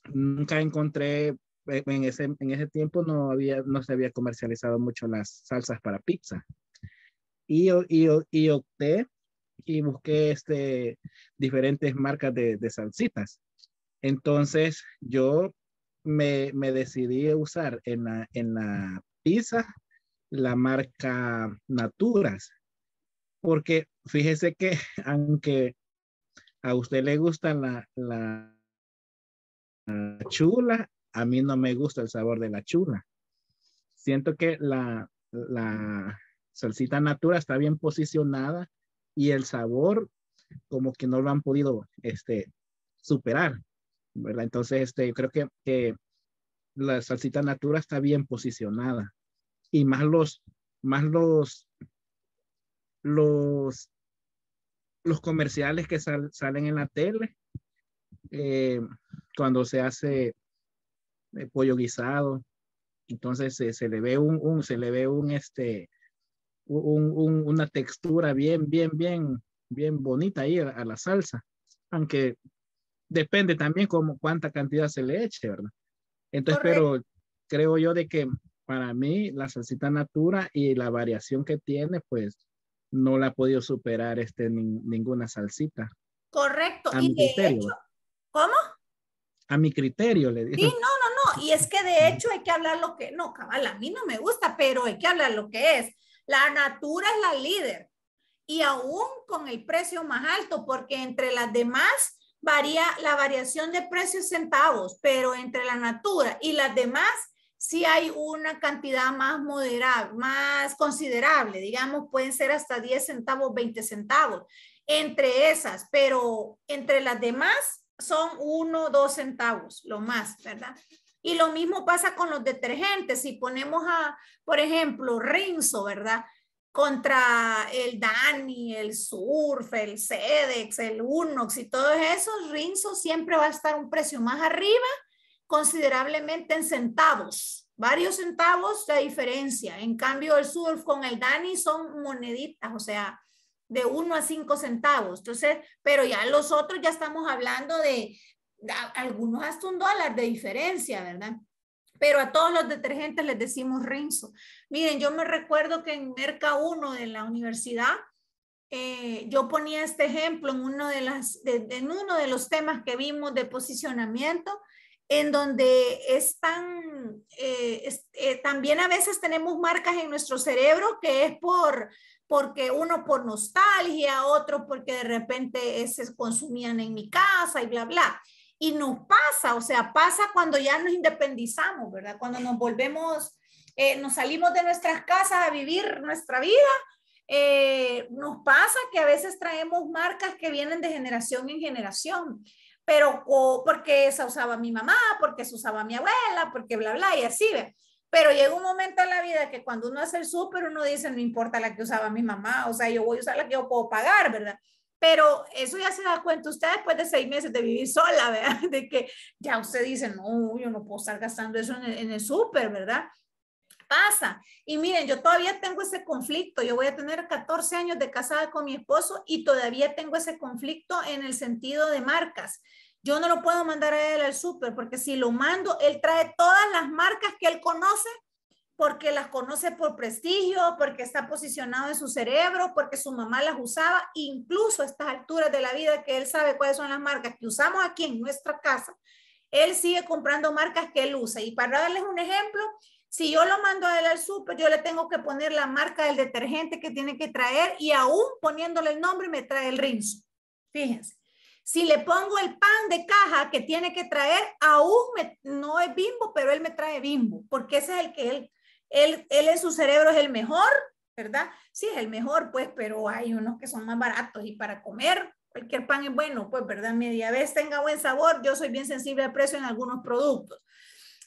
nunca encontré, en ese tiempo no se había comercializado mucho las salsas para pizza. Y opté y busqué diferentes marcas de salsitas. Entonces, yo me decidí a usar en la pizza la marca Naturas, porque fíjese que aunque a usted le gusta la Chula, a mí no me gusta el sabor de la Chula. Siento que la salsita Natura está bien posicionada y el sabor como que no lo han podido superar, ¿verdad? Entonces yo creo que la salsita Natura está bien posicionada. Y más los comerciales que salen en la tele, cuando se hace pollo guisado, entonces se le ve una textura bien bonita ahí a la salsa, aunque depende también cuánta cantidad se le eche, ¿verdad? Entonces, correcto. Pero creo yo de que para mí, la salsita Natura y la variación que tiene, pues, no la ha podido superar ninguna salsita. Correcto. A mi criterio. Hecho, ¿cómo? A mi criterio, le digo. Sí, no. Y es que, de hecho, hay que hablar lo que... No, cabal, a mí no me gusta, pero hay que hablar lo que es. La Natura es la líder. Y aún con el precio más alto, porque entre las demás... La variación de precios centavos, pero entre la Natura y las demás... sí hay una cantidad más moderada, más considerable, digamos, pueden ser hasta 10 centavos, 20 centavos, entre esas, pero entre las demás son 1, 2 centavos, lo más, ¿verdad? Y lo mismo pasa con los detergentes, si ponemos por ejemplo, Rinso, ¿verdad? Contra el Dani, el Surf, el Sedex, el Unox y todos esos, Rinso siempre va a estar un precio más arriba, considerablemente en centavos, varios centavos de diferencia. En cambio, el Surf con el Dani son moneditas, o sea, de 1 a 5 centavos. Entonces, pero ya los otros ya estamos hablando de algunos hasta $1 de diferencia, ¿verdad? Pero a todos los detergentes les decimos Rinso. Miren, yo me recuerdo que en Merca 1 de la universidad yo ponía este ejemplo en uno de, en uno de los temas que vimos de posicionamiento, en donde es tan, también a veces tenemos marcas en nuestro cerebro que es porque uno por nostalgia, otro porque de repente se consumían en mi casa y bla, bla. Y nos pasa, o sea, pasa cuando ya nos independizamos, ¿verdad? Cuando nos volvemos, nos salimos de nuestras casas a vivir nuestra vida, nos pasa que a veces traemos marcas que vienen de generación en generación, pero porque esa usaba mi mamá, porque esa usaba mi abuela, porque bla, bla, y así, ¿ve? Pero llega un momento en la vida que cuando uno hace el súper, uno dice, no importa la que usaba mi mamá, o sea, yo voy a usar la que yo puedo pagar, ¿verdad? Pero eso ya se da cuenta usted después de 6 meses de vivir sola, ¿verdad? De que ya usted dice, no, yo no puedo estar gastando eso en el súper, ¿verdad? Pasa. Y miren, yo todavía tengo ese conflicto. Yo voy a tener 14 años de casada con mi esposo y todavía tengo ese conflicto en el sentido de marcas. Yo no lo puedo mandar a él al súper porque si lo mando, él trae todas las marcas que él conoce porque las conoce por prestigio, porque está posicionado en su cerebro, porque su mamá las usaba, incluso a estas alturas de la vida que él sabe cuáles son las marcas que usamos aquí en nuestra casa. Él sigue comprando marcas que él usa. Y para darles un ejemplo, si yo lo mando a él al súper, yo le tengo que poner la marca del detergente que tiene que traer y aún poniéndole el nombre me trae el Rinso. Fíjense. Si le pongo el pan de caja que tiene que traer, aún no es Bimbo, pero él me trae Bimbo, porque ese es el que él en su cerebro es el mejor, ¿verdad? Sí, es el mejor, pues, pero hay unos que son más baratos y para comer cualquier pan es bueno, pues, ¿verdad? Media vez tenga buen sabor, yo soy bien sensible al precio en algunos productos.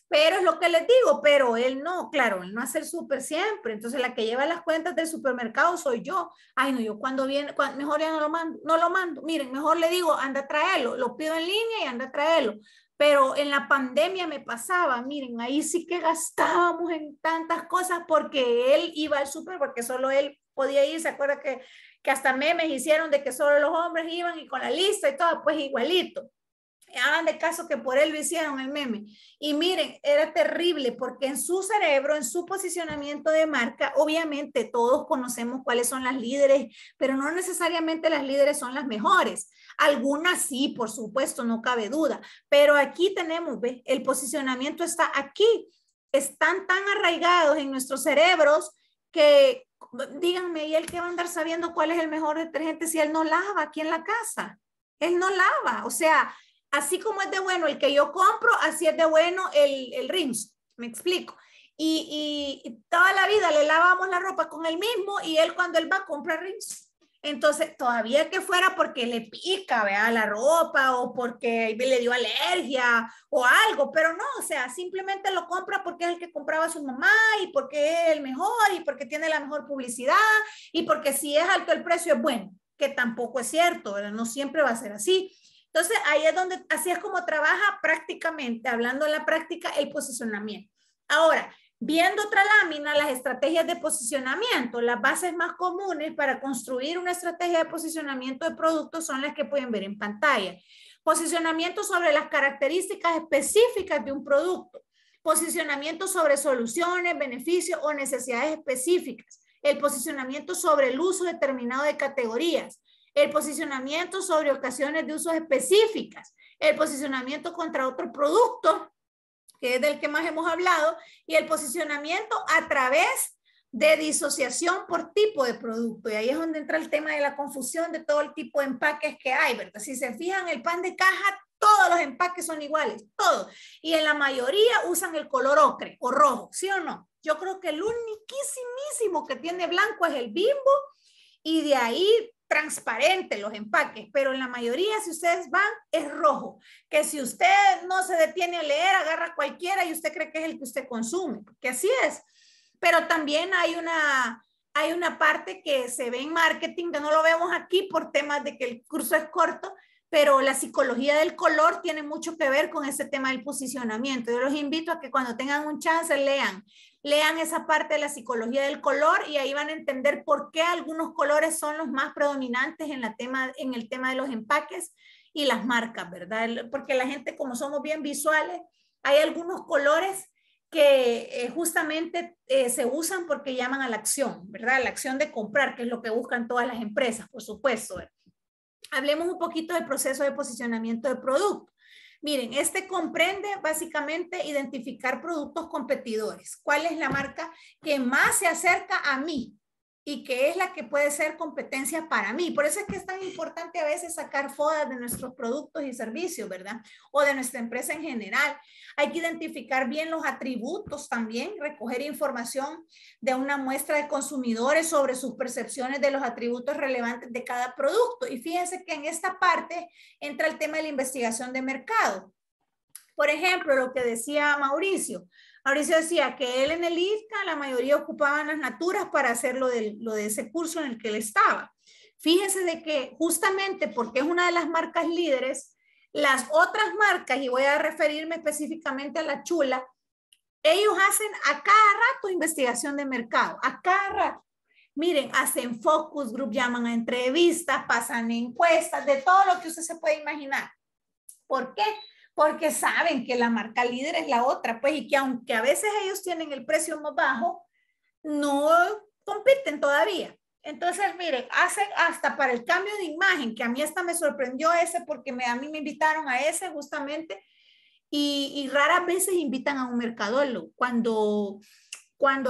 Pero es lo que les digo, pero él no, claro, él no hace el súper siempre, entonces la que lleva las cuentas del supermercado soy yo. Ay, no, yo cuando viene, mejor ya no lo mando, miren, mejor le digo, anda a traerlo, lo pido en línea y anda a traerlo. Pero en la pandemia me pasaba, miren, ahí sí que gastábamos en tantas cosas porque él iba al súper, porque solo él podía ir, ¿se acuerdan que hasta memes hicieron de que solo los hombres iban y con la lista y todo? Pues igualito. Hagan de caso que por él lo hicieron el meme. Y miren, era terrible porque en su cerebro, en su posicionamiento de marca, obviamente todos conocemos cuáles son las líderes, pero no necesariamente las líderes son las mejores. Algunas sí, por supuesto, no cabe duda. Pero aquí tenemos, ¿ves? El posicionamiento está aquí. Están tan arraigados en nuestros cerebros que, díganme, ¿y él qué va a andar sabiendo cuál es el mejor detergente si él no lava aquí en la casa? Él no lava, o sea... Así como es de bueno el que yo compro, así es de bueno el Rinso, me explico. Y toda la vida le lavamos la ropa con el mismo y él cuando él va compra Rinso. Entonces, todavía que fuera porque le pica, ¿verdad? La ropa o porque le dio alergia o algo, pero no, o sea, simplemente lo compra porque es el que compraba su mamá y porque es el mejor y porque tiene la mejor publicidad y porque si es alto el precio es bueno, que tampoco es cierto, ¿verdad? No siempre va a ser así. Entonces, ahí es donde, así es como trabaja prácticamente, hablando en la práctica, el posicionamiento. Ahora, viendo otra lámina, las estrategias de posicionamiento, las bases más comunes para construir una estrategia de posicionamiento de productos son las que pueden ver en pantalla. Posicionamiento sobre las características específicas de un producto. Posicionamiento sobre soluciones, beneficios o necesidades específicas. El posicionamiento sobre el uso determinado de categorías. El posicionamiento sobre ocasiones de usos específicas, el posicionamiento contra otros productos, que es del que más hemos hablado, y el posicionamiento a través de disociación por tipo de producto. Y ahí es donde entra el tema de la confusión de todo el tipo de empaques que hay, ¿verdad? Si se fijan, el pan de caja, todos los empaques son iguales, todos. Y en la mayoría usan el color ocre o rojo, ¿sí o no? Yo creo que el uniquísimo que tiene blanco es el Bimbo, y de ahí... transparente los empaques, pero en la mayoría si ustedes van es rojo, que si usted no se detiene a leer, agarra cualquiera y usted cree que es el que usted consume, que así es. Pero también hay una parte que se ve en marketing, que no lo vemos aquí por temas de que el curso es corto, pero la psicología del color tiene mucho que ver con ese tema del posicionamiento. Yo los invito a que cuando tengan un chance lean esa parte de la psicología del color y ahí van a entender por qué algunos colores son los más predominantes en el tema de los empaques y las marcas, ¿verdad? Porque la gente, como somos bien visuales, hay algunos colores que justamente se usan porque llaman a la acción, ¿verdad? La acción de comprar, que es lo que buscan todas las empresas, por supuesto. Hablemos un poquito del proceso de posicionamiento de producto. Miren, este comprende básicamente identificar productos competidores. ¿Cuál es la marca que más se acerca a mí y que es la que puede ser competencia para mí? Por eso es que es tan importante a veces sacar fodas de nuestros productos y servicios, ¿verdad? O de nuestra empresa en general. Hay que identificar bien los atributos también, recoger información de una muestra de consumidores sobre sus percepciones de los atributos relevantes de cada producto. Y fíjense que en esta parte entra el tema de la investigación de mercado. Por ejemplo, lo que decía Mauricio. Mauricio decía que él en el ISCA la mayoría ocupaban las Naturas para hacer lo de ese curso en el que él estaba. Fíjense de que justamente porque es una de las marcas líderes, las otras marcas, y voy a referirme específicamente a la Chula, ellos hacen a cada rato investigación de mercado, a cada rato. Miren, hacen focus group, llaman a entrevistas, pasan encuestas, de todo lo que usted se puede imaginar. ¿Por qué? Porque saben que la marca líder es la otra, pues, y que aunque a veces ellos tienen el precio más bajo, no compiten todavía. Entonces, miren, hacen hasta para el cambio de imagen, que a mí hasta me sorprendió ese, porque a mí me invitaron a ese justamente, y raras veces invitan a un mercadólogo. Cuando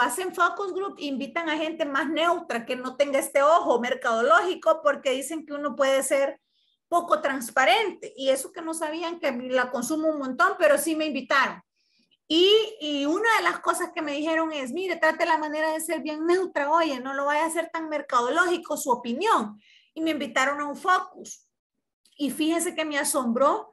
hacen focus group, invitan a gente más neutra, que no tenga este ojo mercadológico, porque dicen que uno puede ser poco transparente, y eso que no sabían que la consumo un montón, pero sí me invitaron. Y una de las cosas que me dijeron es, mire, trate la manera de ser bien neutra, oye, no lo vaya a hacer tan mercadológico su opinión. Y me invitaron a un focus. Y fíjense que me asombró.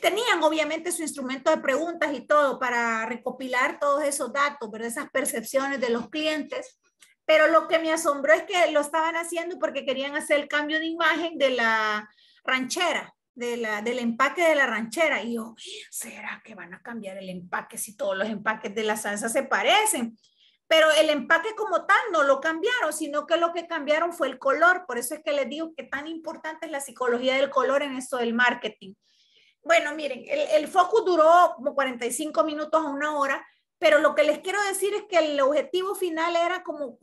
Tenían obviamente su instrumento de preguntas y todo para recopilar todos esos datos, ¿verdad? Esas percepciones de los clientes. Pero lo que me asombró es que lo estaban haciendo porque querían hacer el cambio de imagen de la ranchera, del empaque de la ranchera. Y yo, ¿será que van a cambiar el empaque si todos los empaques de la salsa se parecen? Pero el empaque como tal no lo cambiaron, sino que lo que cambiaron fue el color. Por eso es que les digo que tan importante es la psicología del color en esto del marketing. Bueno, miren, el focus duró como 45 minutos a una hora, pero lo que les quiero decir es que el objetivo final era como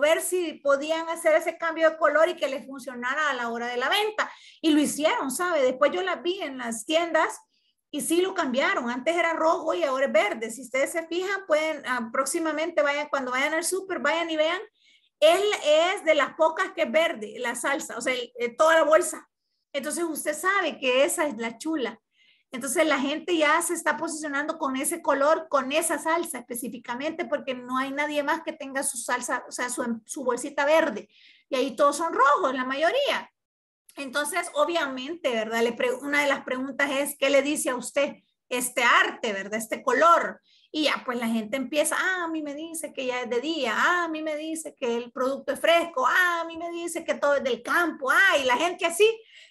ver si podían hacer ese cambio de color y que les funcionara a la hora de la venta. Y lo hicieron, ¿sabe? Después yo las vi en las tiendas y sí lo cambiaron. Antes era rojo y ahora es verde. Si ustedes se fijan, pueden próximamente, cuando vayan al súper, vayan y vean. Él es de las pocas que es verde, la salsa, o sea, toda la bolsa. Entonces usted sabe que esa es la Chula. Entonces la gente ya se está posicionando con ese color, con esa salsa específicamente, porque no hay nadie más que tenga su salsa, o sea, su bolsita verde. Y ahí todos son rojos, la mayoría. Entonces, obviamente, ¿verdad? Una de las preguntas es, ¿qué le dice a usted este arte, ¿verdad? Este color. Y ya pues la gente empieza, a mí me dice que ya es de día, a mí me dice que el producto es fresco, a mí me dice que todo es del campo, y la gente así.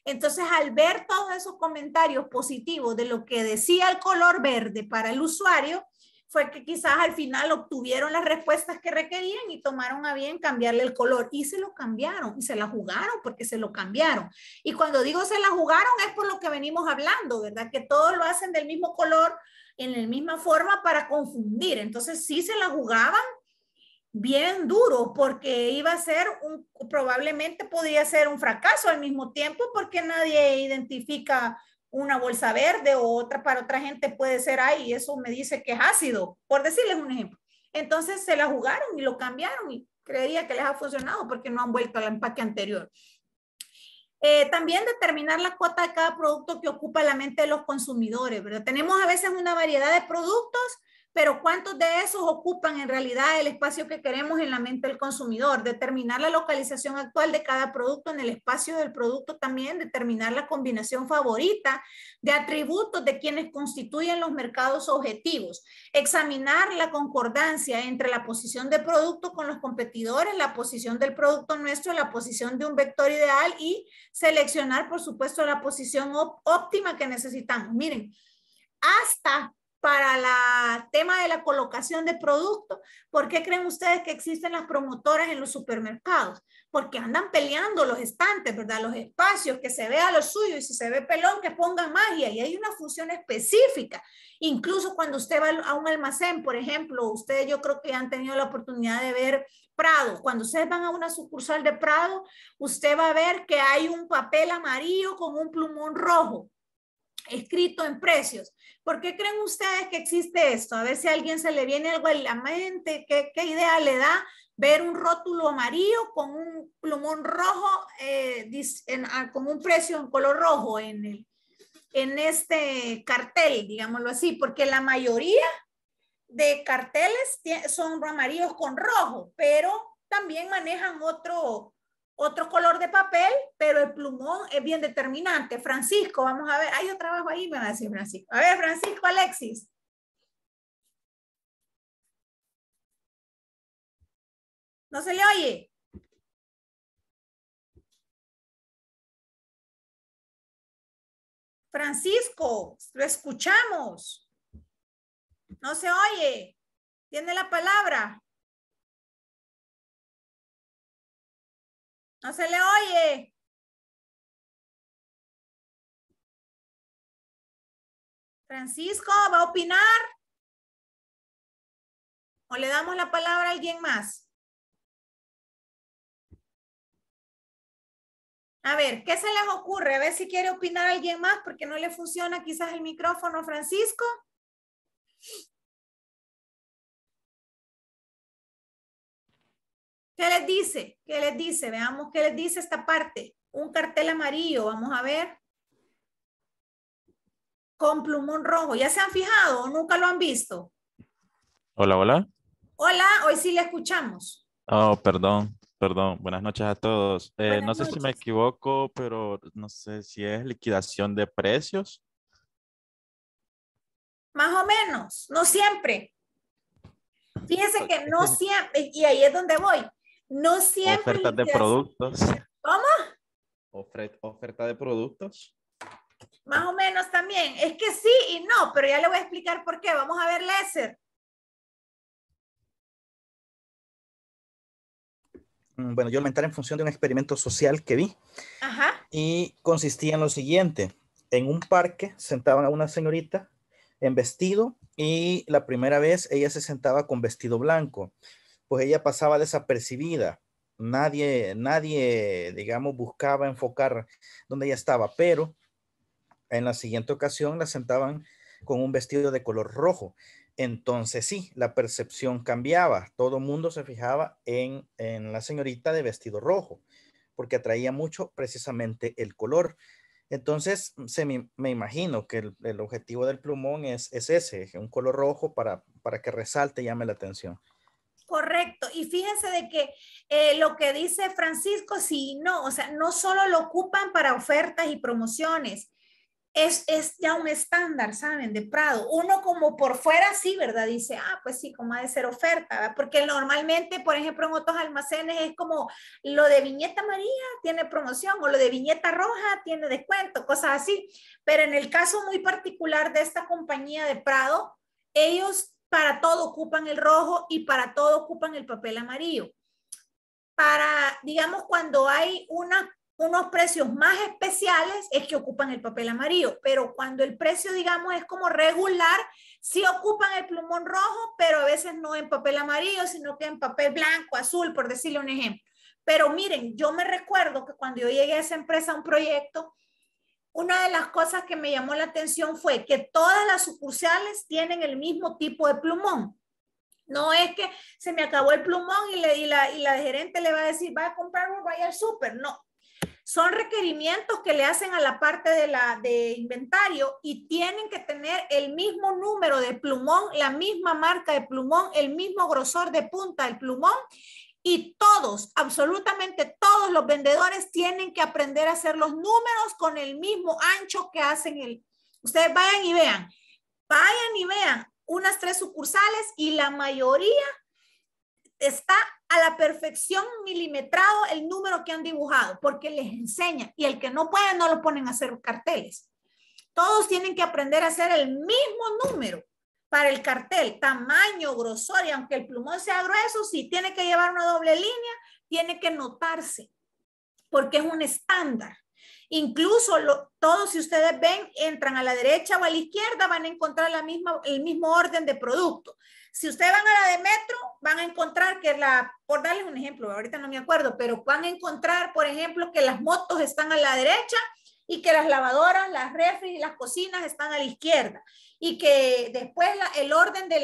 Entonces al ver todos esos comentarios positivos de lo que decía el color verde para el usuario, fue que quizás al final obtuvieron las respuestas que requerían y tomaron a bien cambiarle el color. Y se lo cambiaron, y se la jugaron porque se lo cambiaron. Y cuando digo se la jugaron es por lo que venimos hablando, ¿verdad? Que todos lo hacen del mismo color, en la misma forma para confundir. Entonces sí se la jugaban bien duro porque iba a ser probablemente podría ser un fracaso al mismo tiempo porque nadie identifica una bolsa verde o otra, para otra gente puede ser, eso me dice que es ácido, por decirles un ejemplo. Entonces se la jugaron y lo cambiaron y creía que les ha funcionado porque no han vuelto al empaque anterior. También determinar la cuota de cada producto que ocupa la mente de los consumidores, ¿verdad? Tenemos a veces una variedad de productos, pero ¿cuántos de esos ocupan en realidad el espacio que queremos en la mente del consumidor? Determinar la localización actual de cada producto en el espacio del producto también, determinar la combinación favorita de atributos de quienes constituyen los mercados objetivos, examinar la concordancia entre la posición de producto con los competidores, la posición del producto nuestro, la posición de un vector ideal y seleccionar, por supuesto, la posición óptima que necesitamos. Miren, hasta para el tema de la colocación de productos. ¿Por qué creen ustedes que existen las promotoras en los supermercados? Porque andan peleando los estantes, ¿verdad? Los espacios, que se vea lo suyo, y si se ve pelón, que pongan magia. Y hay una función específica. Incluso cuando usted va a un almacén, por ejemplo, ustedes yo creo que han tenido la oportunidad de ver Prado. Cuando ustedes van a una sucursal de Prado, usted va a ver que hay un papel amarillo con un plumón rojo escrito en precios. ¿Por qué creen ustedes que existe esto? A ver si a alguien se le viene algo en la mente. ¿Qué idea le da ver un rótulo amarillo con un plumón rojo, con un precio en color rojo en este cartel, digámoslo así? Porque la mayoría de carteles son amarillos con rojo, pero también manejan otro color de papel, pero el plumón es bien determinante. Francisco, vamos a ver, hay otro trabajo ahí, me va a decir Francisco. A ver, Francisco Alexis. ¿No se le oye? Francisco, lo escuchamos. No se oye. Tiene la palabra. No se le oye. Francisco, ¿va a opinar? ¿O le damos la palabra a alguien más? A ver, ¿qué se les ocurre? A ver si quiere opinar alguien más, porque no le funciona quizás el micrófono, Francisco. ¿Qué les dice? ¿Qué les dice? Veamos qué les dice esta parte. Un cartel amarillo, vamos a ver. Con plumón rojo. ¿Ya se han fijado o nunca lo han visto? Hola, hola. Hola, hoy sí le escuchamos. Oh, perdón. Buenas noches a todos. No sé si me equivoco, pero no sé si es liquidación de precios. Más o menos, no siempre. Fíjense que no siempre, y ahí es donde voy. No siempre. Ofertas de productos. ¿Cómo? Oferta de productos. Más o menos también. Es que sí y no, pero ya le voy a explicar por qué. Vamos a ver, Lesser. Bueno, yo aumentar en función de un experimento social que vi. Ajá. Y consistía en lo siguiente. En un parque sentaban a una señorita en vestido y la primera vez ella se sentaba con vestido blanco. Pues ella pasaba desapercibida. Nadie, digamos, buscaba enfocar donde ella estaba. Pero en la siguiente ocasión la sentaban con un vestido de color rojo. Entonces sí, la percepción cambiaba. Todo el mundo se fijaba en la señorita de vestido rojo, porque atraía mucho precisamente el color. Entonces me imagino que el objetivo del plumón es ese, un color rojo para que resalte y llame la atención. Correcto. Y fíjense de que lo que dice Francisco, sí, no, o sea, no solo lo ocupan para ofertas y promociones. Es ya un estándar, ¿saben? De Prado. Uno como por fuera sí, ¿verdad? Dice, ah, pues sí, como ha de ser oferta, ¿verdad? Porque normalmente, por ejemplo, en otros almacenes es como lo de viñeta amarilla tiene promoción o lo de viñeta roja tiene descuento, cosas así. Pero en el caso muy particular de esta compañía de Prado, ellos para todo ocupan el rojo y para todo ocupan el papel amarillo. Para, digamos, cuando hay unos precios más especiales es que ocupan el papel amarillo, pero cuando el precio, digamos, es como regular, sí ocupan el plumón rojo, pero a veces no en papel amarillo, sino que en papel blanco, azul, por decirle un ejemplo. Pero miren, yo me recuerdo que cuando yo llegué a esa empresa, a un proyecto, una de las cosas que me llamó la atención fue que todas las sucursales tienen el mismo tipo de plumón. No es que se me acabó el plumón y la gerente le va a decir, va a comprar o vaya al súper, no. Son requerimientos que le hacen a la parte de inventario y tienen que tener el mismo número de plumón, la misma marca de plumón, el mismo grosor de punta del plumón y todos, absolutamente todos los vendedores tienen que aprender a hacer los números con el mismo ancho que hacen el... Ustedes vayan y vean unas 3 sucursales y la mayoría está a la perfección milimetrado el número que han dibujado, porque les enseñan, y el que no puede no lo ponen a hacer carteles. Todos tienen que aprender a hacer el mismo número, para el cartel, tamaño, grosor, y aunque el plumón sea grueso, si tiene que llevar una doble línea, tiene que notarse, porque es un estándar. Incluso todos, si ustedes ven, entran a la derecha o a la izquierda, van a encontrar el mismo orden de producto. Si ustedes van a la de Metro, van a encontrar que por darles un ejemplo, ahorita no me acuerdo, pero van a encontrar, por ejemplo, que las motos están a la derecha y que las lavadoras, las refris y las cocinas están a la izquierda. Y que después el orden de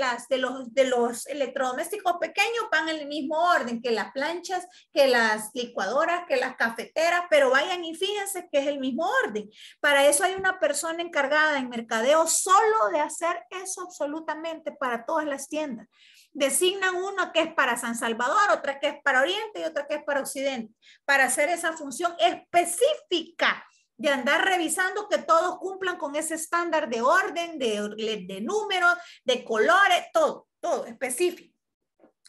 los electrodomésticos pequeños van en el mismo orden, que las planchas, que las licuadoras, que las cafeteras, pero vayan y fíjense que es el mismo orden. Para eso hay una persona encargada en mercadeo solo de hacer eso absolutamente para todas las tiendas. Designan una que es para San Salvador, otra que es para Oriente y otra que es para Occidente, para hacer esa función específica de andar revisando que todos cumplan con ese estándar de orden, de números, de colores, todo específico.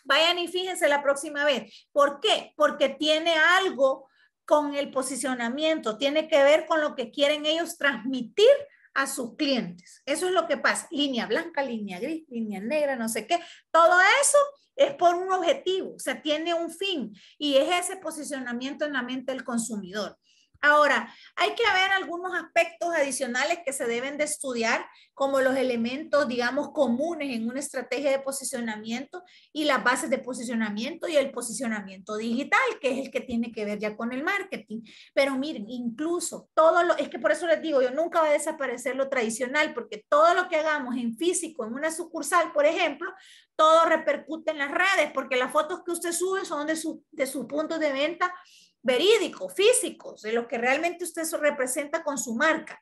Vayan y fíjense la próxima vez. ¿Por qué? Porque tiene algo con el posicionamiento, tiene que ver con lo que quieren ellos transmitir a sus clientes. Eso es lo que pasa. Línea blanca, línea gris, línea negra, no sé qué. Todo eso es por un objetivo, o sea, tiene un fin, y es ese posicionamiento en la mente del consumidor. Ahora, hay que ver algunos aspectos adicionales que se deben de estudiar, como los elementos, digamos, comunes en una estrategia de posicionamiento y las bases de posicionamiento y el posicionamiento digital, que es el que tiene que ver ya con el marketing. Pero miren, incluso es que por eso les digo, yo nunca va a desaparecer lo tradicional, porque todo lo que hagamos en físico, en una sucursal, por ejemplo, todo repercute en las redes, porque las fotos que usted sube son de sus puntos de venta verídicos, físicos, de lo que realmente usted representa con su marca.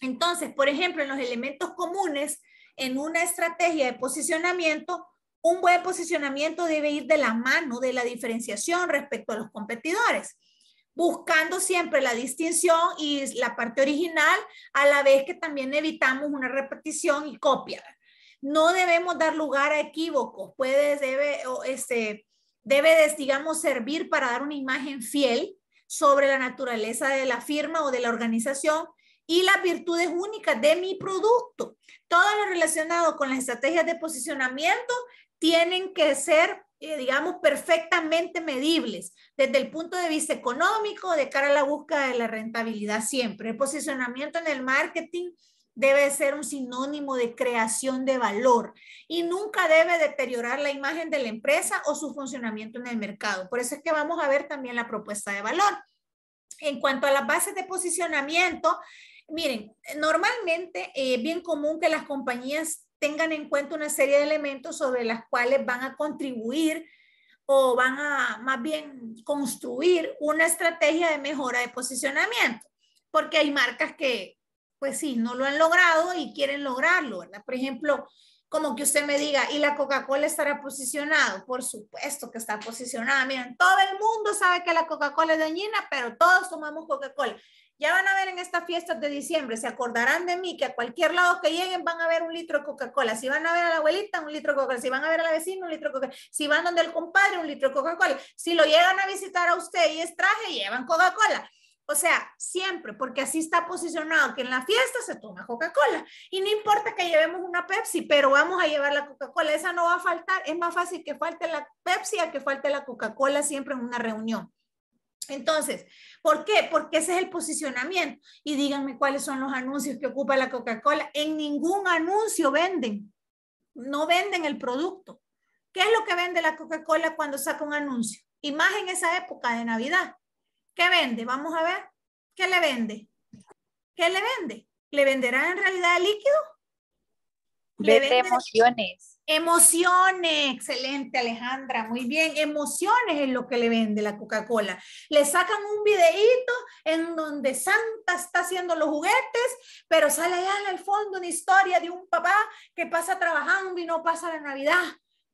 Entonces, por ejemplo, en los elementos comunes, en una estrategia de posicionamiento, un buen posicionamiento debe ir de la mano de la diferenciación respecto a los competidores, buscando siempre la distinción y la parte original, a la vez que también evitamos una repetición y copia. No debemos dar lugar a equívocos, debe, digamos, servir para dar una imagen fiel sobre la naturaleza de la firma o de la organización y las virtudes únicas de mi producto. Todo lo relacionado con las estrategias de posicionamiento tienen que ser, digamos, perfectamente medibles desde el punto de vista económico, de cara a la búsqueda de la rentabilidad siempre. El posicionamiento en el marketing debe ser un sinónimo de creación de valor y nunca debe deteriorar la imagen de la empresa o su funcionamiento en el mercado. Por eso es que vamos a ver también la propuesta de valor. En cuanto a las bases de posicionamiento, miren, normalmente es bien común que las compañías tengan en cuenta una serie de elementos sobre las cuales van a contribuir o van a más bien construir una estrategia de mejora de posicionamiento, porque hay marcas que pues sí, no lo han logrado y quieren lograrlo, ¿verdad? Por ejemplo, como que usted me diga, ¿y la Coca-Cola estará posicionada? Por supuesto que está posicionada. Miren, todo el mundo sabe que la Coca-Cola es dañina, pero todos tomamos Coca-Cola. Ya van a ver en estas fiestas de diciembre, se acordarán de mí, que a cualquier lado que lleguen van a ver un litro de Coca-Cola. Si van a ver a la abuelita, un litro de Coca-Cola. Si van a ver a la vecina, un litro de Coca-Cola. Si van donde el compadre, un litro de Coca-Cola. Si lo llegan a visitar a usted y es traje, llevan Coca-Cola. O sea, siempre, porque así está posicionado, que en la fiesta se toma Coca-Cola. Y no importa que llevemos una Pepsi, pero vamos a llevar la Coca-Cola. Esa no va a faltar. Es más fácil que falte la Pepsi a que falte la Coca-Cola siempre en una reunión. Entonces, ¿por qué? Porque ese es el posicionamiento. Y díganme cuáles son los anuncios que ocupa la Coca-Cola. En ningún anuncio venden. No venden el producto. ¿Qué es lo que vende la Coca-Cola cuando saca un anuncio? Y más en esa época de Navidad. ¿Qué vende? Vamos a ver. ¿Qué le vende? ¿Qué le vende? ¿Le venderá en realidad el líquido? Vende emociones. Emociones. Excelente, Alejandra. Muy bien. Emociones es lo que le vende la Coca-Cola. Le sacan un videíto en donde Santa está haciendo los juguetes, pero sale allá en el fondo una historia de un papá que pasa trabajando y no pasa la Navidad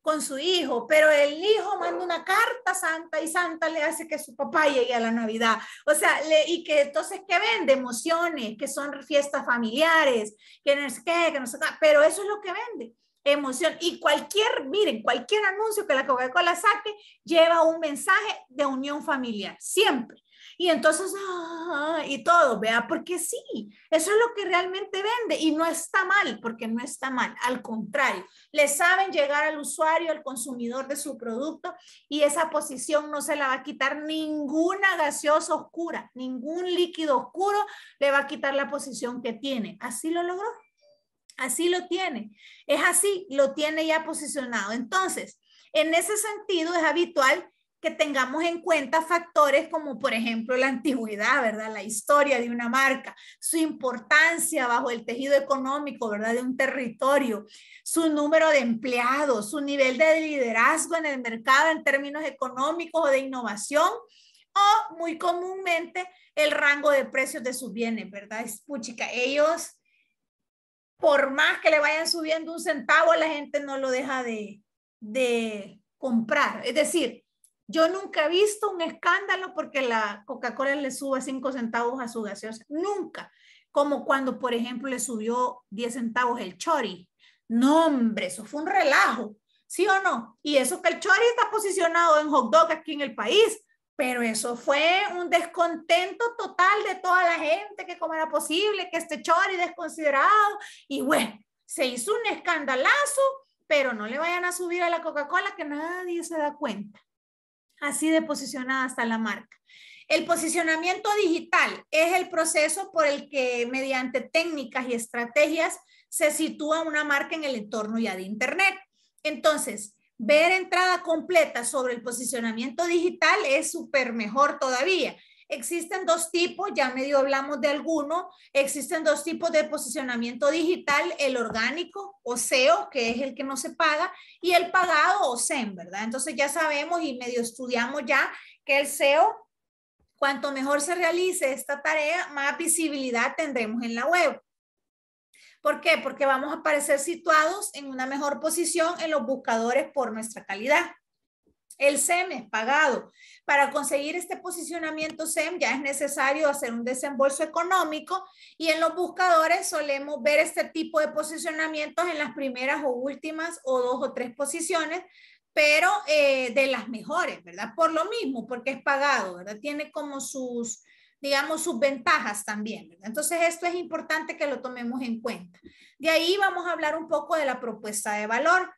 con su hijo, pero el hijo manda una carta a Santa y Santa le hace que su papá llegue a la Navidad. O sea, y que entonces, ¿qué vende? Emociones, que son fiestas familiares, que no sé qué, que no sé qué, pero eso es lo que vende, emoción. Y cualquier anuncio que la Coca-Cola saque lleva un mensaje de unión familiar, siempre. Y entonces, y todo, vea, porque sí, eso es lo que realmente vende y no está mal, porque no está mal, al contrario, le saben llegar al usuario, al consumidor de su producto y esa posición no se la va a quitar ninguna gaseosa oscura, ningún líquido oscuro le va a quitar la posición que tiene. Así lo logró, así lo tiene, es así, lo tiene ya posicionado. Entonces, en ese sentido es habitual que tengamos en cuenta factores como, por ejemplo, la antigüedad, ¿verdad? La historia de una marca, su importancia bajo el tejido económico, ¿verdad? De un territorio, su número de empleados, su nivel de liderazgo en el mercado en términos económicos o de innovación, o muy comúnmente el rango de precios de sus bienes, ¿verdad? Puchica, ellos, por más que le vayan subiendo un centavo, la gente no lo deja de comprar. Es decir, yo nunca he visto un escándalo porque la Coca-Cola le suba 5 centavos a su gaseosa. Nunca. Como cuando, por ejemplo, le subió 10 centavos el Chori. No, hombre, eso fue un relajo. ¿Sí o no? Y eso que el Chori está posicionado en hot dog aquí en el país. Pero eso fue un descontento total de toda la gente, que cómo era posible que este Chori desconsiderado. Y bueno, se hizo un escandalazo, pero no le vayan a subir a la Coca-Cola que nadie se da cuenta. Así de posicionada está la marca. El posicionamiento digital es el proceso por el que mediante técnicas y estrategias se sitúa una marca en el entorno ya de Internet. Entonces, ver entrada completa sobre el posicionamiento digital es súper mejor todavía. Existen dos tipos, ya medio hablamos de alguno, existen dos tipos de posicionamiento digital, el orgánico o SEO, que es el que no se paga, y el pagado o SEM, ¿verdad? Entonces ya sabemos y medio estudiamos ya que el SEO, cuanto mejor se realice esta tarea, más visibilidad tendremos en la web. ¿Por qué? Porque vamos a aparecer situados en una mejor posición en los buscadores por nuestra calidad. El SEM es pagado. Para conseguir este posicionamiento SEM ya es necesario hacer un desembolso económico y en los buscadores solemos ver este tipo de posicionamientos en las primeras o últimas o 2 o 3 posiciones, pero de las mejores, ¿verdad? Por lo mismo, porque es pagado, ¿verdad? Tiene como sus, digamos, sus ventajas también, ¿verdad? Entonces esto es importante que lo tomemos en cuenta. De ahí vamos a hablar un poco de la propuesta de valor.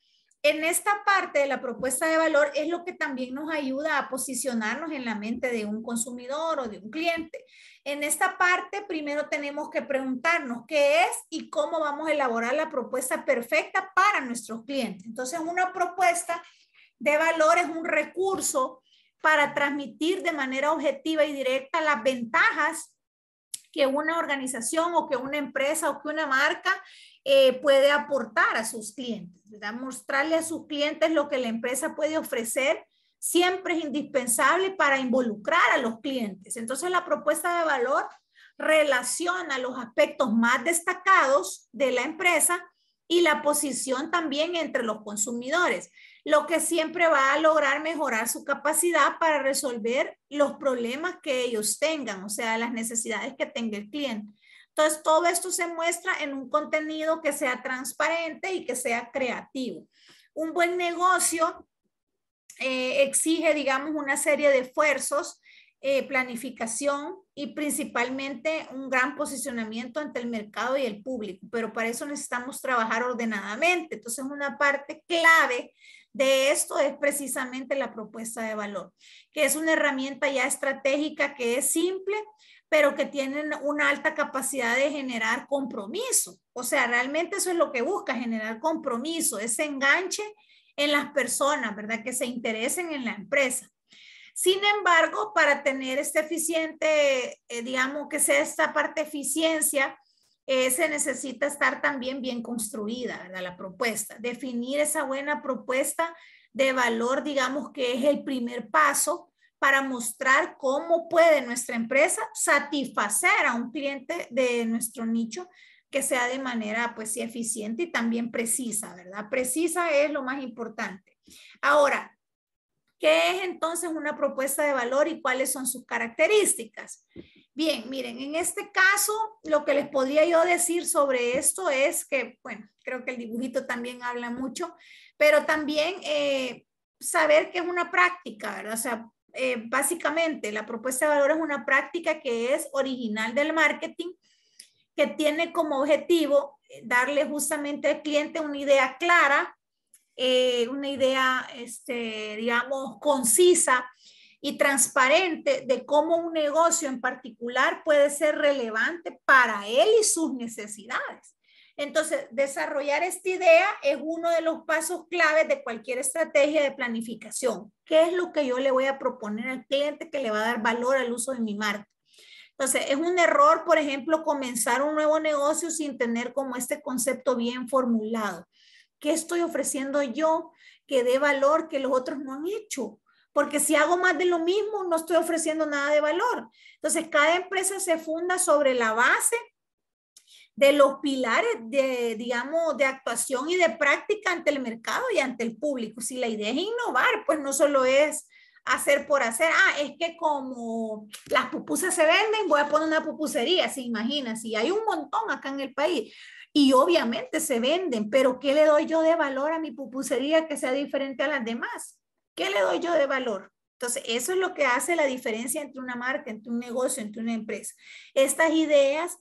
En esta parte de la propuesta de valor es lo que también nos ayuda a posicionarnos en la mente de un consumidor o de un cliente. En esta parte primero tenemos que preguntarnos qué es y cómo vamos a elaborar la propuesta perfecta para nuestros clientes. Entonces, una propuesta de valor es un recurso para transmitir de manera objetiva y directa las ventajas que una organización o que una empresa o que una marca puede aportar a sus clientes, ¿verdad? Mostrarle a sus clientes lo que la empresa puede ofrecer siempre es indispensable para involucrar a los clientes. Entonces la propuesta de valor relaciona los aspectos más destacados de la empresa y la posición también entre los consumidores, lo que siempre va a lograr mejorar su capacidad para resolver los problemas que ellos tengan, o sea, las necesidades que tenga el cliente. Entonces, todo esto se muestra en un contenido que sea transparente y que sea creativo. Un buen negocio exige, digamos, una serie de esfuerzos, planificación y principalmente un gran posicionamiento ante el mercado y el público, pero para eso necesitamos trabajar ordenadamente. Entonces, una parte clave de esto es precisamente la propuesta de valor, que es una herramienta ya estratégica que es simple, pero que tienen una alta capacidad de generar compromiso. O sea, realmente eso es lo que busca, generar compromiso, ese enganche en las personas, ¿verdad? Que se interesen en la empresa. Sin embargo, para tener este eficiente, digamos que sea esta parte eficiencia, se necesita estar también bien construida, ¿verdad? La propuesta. Definir esa buena propuesta de valor, digamos que es el primer paso para mostrar cómo puede nuestra empresa satisfacer a un cliente de nuestro nicho que sea de manera, pues, eficiente y también precisa, ¿verdad? Precisa es lo más importante. Ahora, ¿qué es entonces una propuesta de valor y cuáles son sus características? Bien, miren, en este caso, lo que les podría yo decir sobre esto es que, bueno, creo que el dibujito también habla mucho, pero también saber que es una práctica, ¿verdad? O sea, básicamente la propuesta de valor es una práctica que es original del marketing, que tiene como objetivo darle justamente al cliente una idea clara, una idea, digamos, concisa y transparente de cómo un negocio en particular puede ser relevante para él y sus necesidades. Entonces, desarrollar esta idea es uno de los pasos claves de cualquier estrategia de planificación. ¿Qué es lo que yo le voy a proponer al cliente que le va a dar valor al uso de mi marca? Entonces, es un error, por ejemplo, comenzar un nuevo negocio sin tener como este concepto bien formulado. ¿Qué estoy ofreciendo yo que dé valor que los otros no han hecho? Porque si hago más de lo mismo, no estoy ofreciendo nada de valor. Entonces, cada empresa se funda sobre la base de los pilares de, digamos, de actuación y de práctica ante el mercado y ante el público. Si la idea es innovar, pues no solo es hacer por hacer. Ah, es que como las pupusas se venden, voy a poner una pupusería, se imagina, si hay un montón acá en el país. Y obviamente se venden, pero ¿qué le doy yo de valor a mi pupusería que sea diferente a las demás? ¿Qué le doy yo de valor? Entonces, eso es lo que hace la diferencia entre una marca, entre un negocio, entre una empresa. Estas ideas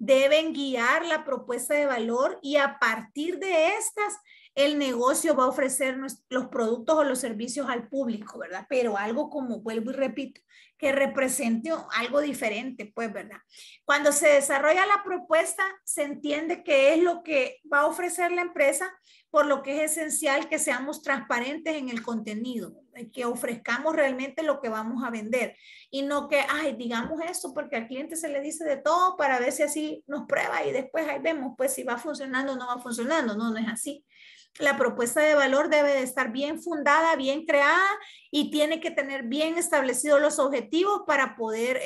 deben guiar la propuesta de valor y a partir de estas, el negocio va a ofrecer los productos o los servicios al público, ¿verdad? Pero algo como, vuelvo y repito, que represente algo diferente, pues, ¿verdad? Cuando se desarrolla la propuesta, se entiende qué es lo que va a ofrecer la empresa, por lo que es esencial que seamos transparentes en el contenido, ¿verdad? Que ofrezcamos realmente lo que vamos a vender y no que, ay, digamos esto porque al cliente se le dice de todo para ver si así nos prueba y después ahí vemos, pues, si va funcionando o no va funcionando. No, no es así. La propuesta de valor debe de estar bien fundada, bien creada y tiene que tener bien establecidos los objetivos para poder,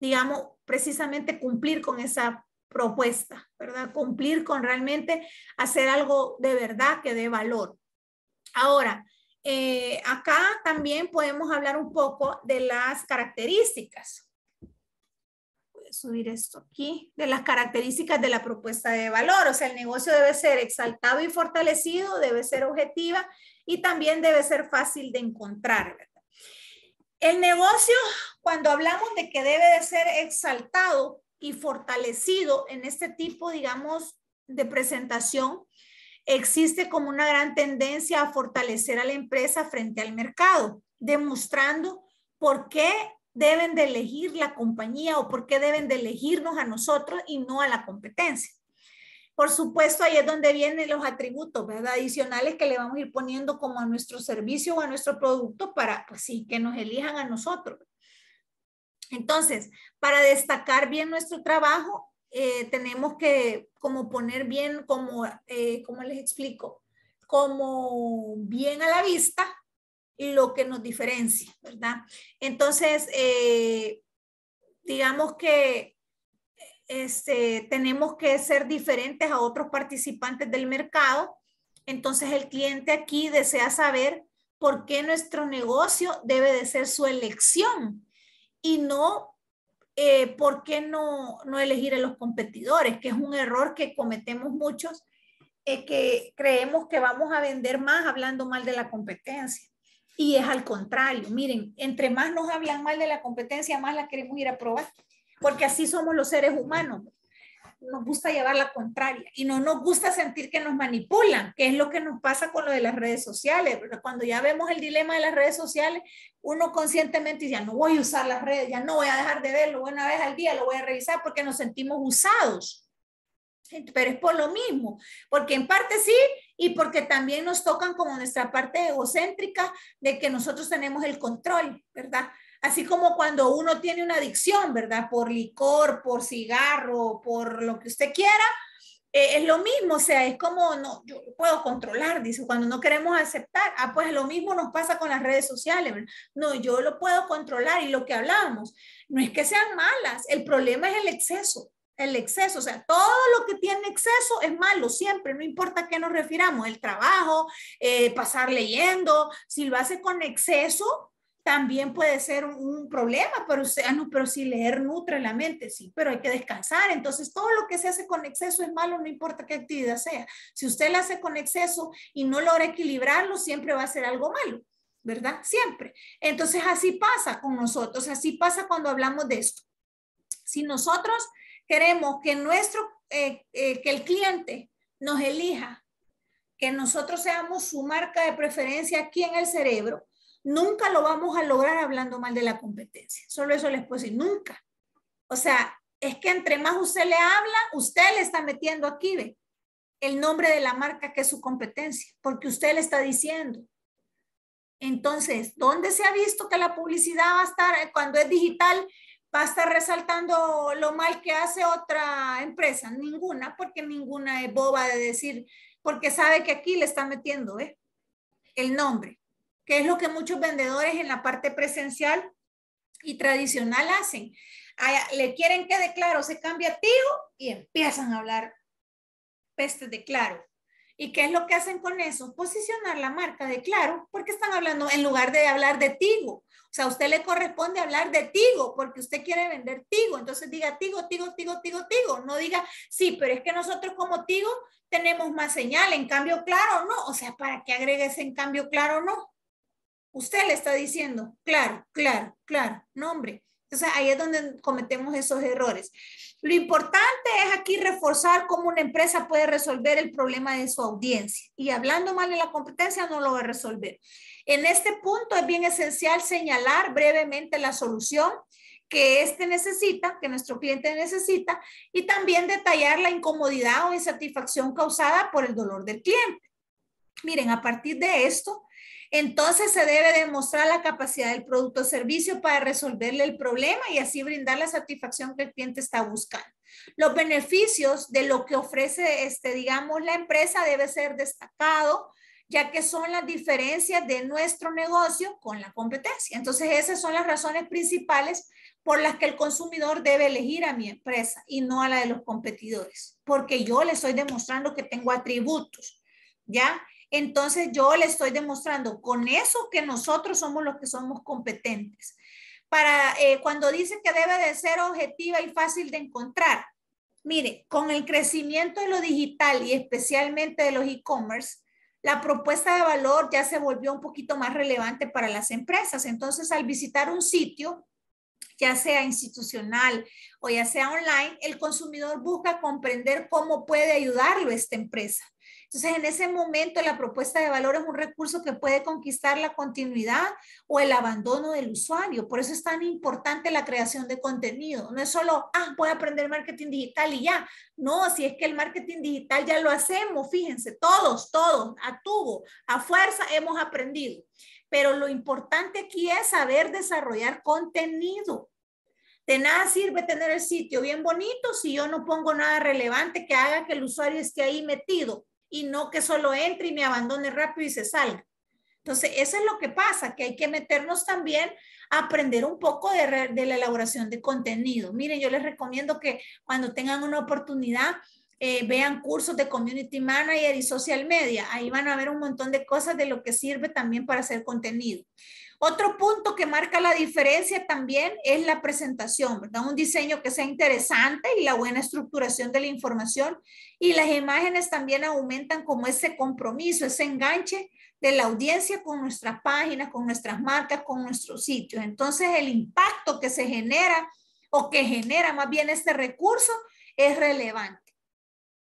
digamos, precisamente cumplir con esa propuesta, ¿verdad? Cumplir con realmente hacer algo de verdad que dé valor. Ahora, acá también podemos hablar un poco de las características. Subir esto aquí, de las características de la propuesta de valor. O sea, el negocio debe ser exaltado y fortalecido, debe ser objetiva y también debe ser fácil de encontrar, ¿verdad? El negocio, cuando hablamos de que debe de ser exaltado y fortalecido en este tipo, digamos, de presentación, existe como una gran tendencia a fortalecer a la empresa frente al mercado, demostrando por qué deben de elegir la compañía o por qué deben de elegirnos a nosotros y no a la competencia. Por supuesto, ahí es donde vienen los atributos, ¿verdad? Adicionales que le vamos a ir poniendo como a nuestro servicio o a nuestro producto para, pues sí, que nos elijan a nosotros. Entonces, para destacar bien nuestro trabajo, tenemos que como poner bien, como, ¿cómo les explico? Como bien a la vista, lo que nos diferencia, ¿verdad? Entonces, digamos que tenemos que ser diferentes a otros participantes del mercado. Entonces, el cliente aquí desea saber por qué nuestro negocio debe de ser su elección y no por qué no elegir a los competidores, que es un error que cometemos muchos, que creemos que vamos a vender más hablando mal de la competencia. Y es al contrario, miren, entre más nos hablan mal de la competencia, más la queremos ir a probar, porque así somos los seres humanos, nos gusta llevar la contraria y no nos gusta sentir que nos manipulan, que es lo que nos pasa con lo de las redes sociales, pero cuando ya vemos el dilema de las redes sociales, uno conscientemente dice, ya no voy a usar las redes, ya no voy a dejar de verlo, una vez al día lo voy a revisar porque nos sentimos usados. Pero es por lo mismo, porque en parte sí, y porque también nos tocan como nuestra parte egocéntrica de que nosotros tenemos el control, ¿verdad? Así como cuando uno tiene una adicción, ¿verdad? Por licor, por cigarro, por lo que usted quiera, es lo mismo, o sea, es como, no, yo puedo controlar, dice, cuando no queremos aceptar, ah, pues lo mismo nos pasa con las redes sociales, ¿verdad? No, yo lo puedo controlar y lo que hablamos, no es que sean malas, el problema es el exceso. El exceso, o sea, todo lo que tiene exceso es malo siempre, no importa a qué nos refiramos, el trabajo, pasar leyendo, si lo hace con exceso, también puede ser un problema, pero, o sea, no, pero si leer nutre la mente, sí, pero hay que descansar, entonces todo lo que se hace con exceso es malo, no importa qué actividad sea, si usted la hace con exceso y no logra equilibrarlo, siempre va a ser algo malo. ¿verdad? Siempre. Entonces así pasa con nosotros, así pasa cuando hablamos de esto. Si nosotros queremos que que el cliente nos elija, que nosotros seamos su marca de preferencia aquí en el cerebro, nunca lo vamos a lograr hablando mal de la competencia. Solo eso les puedo decir, nunca. O sea, es que entre más usted le habla, usted le está metiendo aquí, ¿ve?, el nombre de la marca que es su competencia, porque usted le está diciendo. Entonces, ¿dónde se ha visto que la publicidad va a estar, cuando es digital, va a estar resaltando lo mal que hace otra empresa? Ninguna, porque ninguna es boba de decir, porque sabe que aquí le está metiendo, ¿ve?, el nombre, que es lo que muchos vendedores en la parte presencial y tradicional hacen. Le quieren que de Claro se cambie a Tigo y empiezan a hablar pestes de Claro. ¿Y qué es lo que hacen con eso? Posicionar la marca de Claro, porque están hablando, en lugar de hablar de Tigo. O sea, a usted le corresponde hablar de Tigo, porque usted quiere vender Tigo. Entonces diga Tigo, Tigo, Tigo, Tigo, Tigo. No diga, sí, pero es que nosotros como Tigo tenemos más señal. En cambio, Claro no. O sea, ¿para qué agregues en cambio Claro no? Usted le está diciendo, Claro, Claro, Claro, no, hombre. Entonces ahí es donde cometemos esos errores. Lo importante es aquí reforzar cómo una empresa puede resolver el problema de su audiencia. Y hablando mal de la competencia no lo va a resolver. En este punto es bien esencial señalar brevemente la solución que nuestro cliente necesita, y también detallar la incomodidad o insatisfacción causada por el dolor del cliente. Miren, a partir de esto, entonces se debe demostrar la capacidad del producto o servicio para resolverle el problema y así brindar la satisfacción que el cliente está buscando. Los beneficios de lo que ofrece, la empresa debe ser destacado, ya que son las diferencias de nuestro negocio con la competencia. Entonces esas son las razones principales por las que el consumidor debe elegir a mi empresa y no a la de los competidores, porque yo le estoy demostrando que tengo atributos, ¿ya? Entonces yo le estoy demostrando con eso que nosotros somos los que somos competentes. Cuando dice que debe de ser objetiva y fácil de encontrar, mire, con el crecimiento de lo digital y especialmente de los e-commerce, la propuesta de valor ya se volvió un poquito más relevante para las empresas. Entonces al visitar un sitio, ya sea institucional o ya sea online, el consumidor busca comprender cómo puede ayudarlo esta empresa. Entonces, en ese momento, la propuesta de valor es un recurso que puede conquistar la continuidad o el abandono del usuario. Por eso es tan importante la creación de contenido. No es solo, voy a aprender marketing digital y ya. No, si es que el marketing digital ya lo hacemos, fíjense, todos, a tubo, a fuerza hemos aprendido. Pero lo importante aquí es saber desarrollar contenido. De nada sirve tener el sitio bien bonito si yo no pongo nada relevante que haga que el usuario esté ahí metido, y no que solo entre y me abandone rápido y se salga. Entonces, eso es lo que pasa, que hay que meternos también a aprender un poco de la elaboración de contenido. Miren, yo les recomiendo que cuando tengan una oportunidad, vean cursos de Community Manager y Social Media. Ahí van a ver un montón de cosas de lo que sirve también para hacer contenido. Otro punto que marca la diferencia también es la presentación, ¿verdad? Un diseño que sea interesante y la buena estructuración de la información, y las imágenes también aumentan como ese compromiso, ese enganche de la audiencia con nuestras páginas, con nuestras marcas, con nuestros sitios. Entonces el impacto que se genera, o que genera más bien este recurso, es relevante.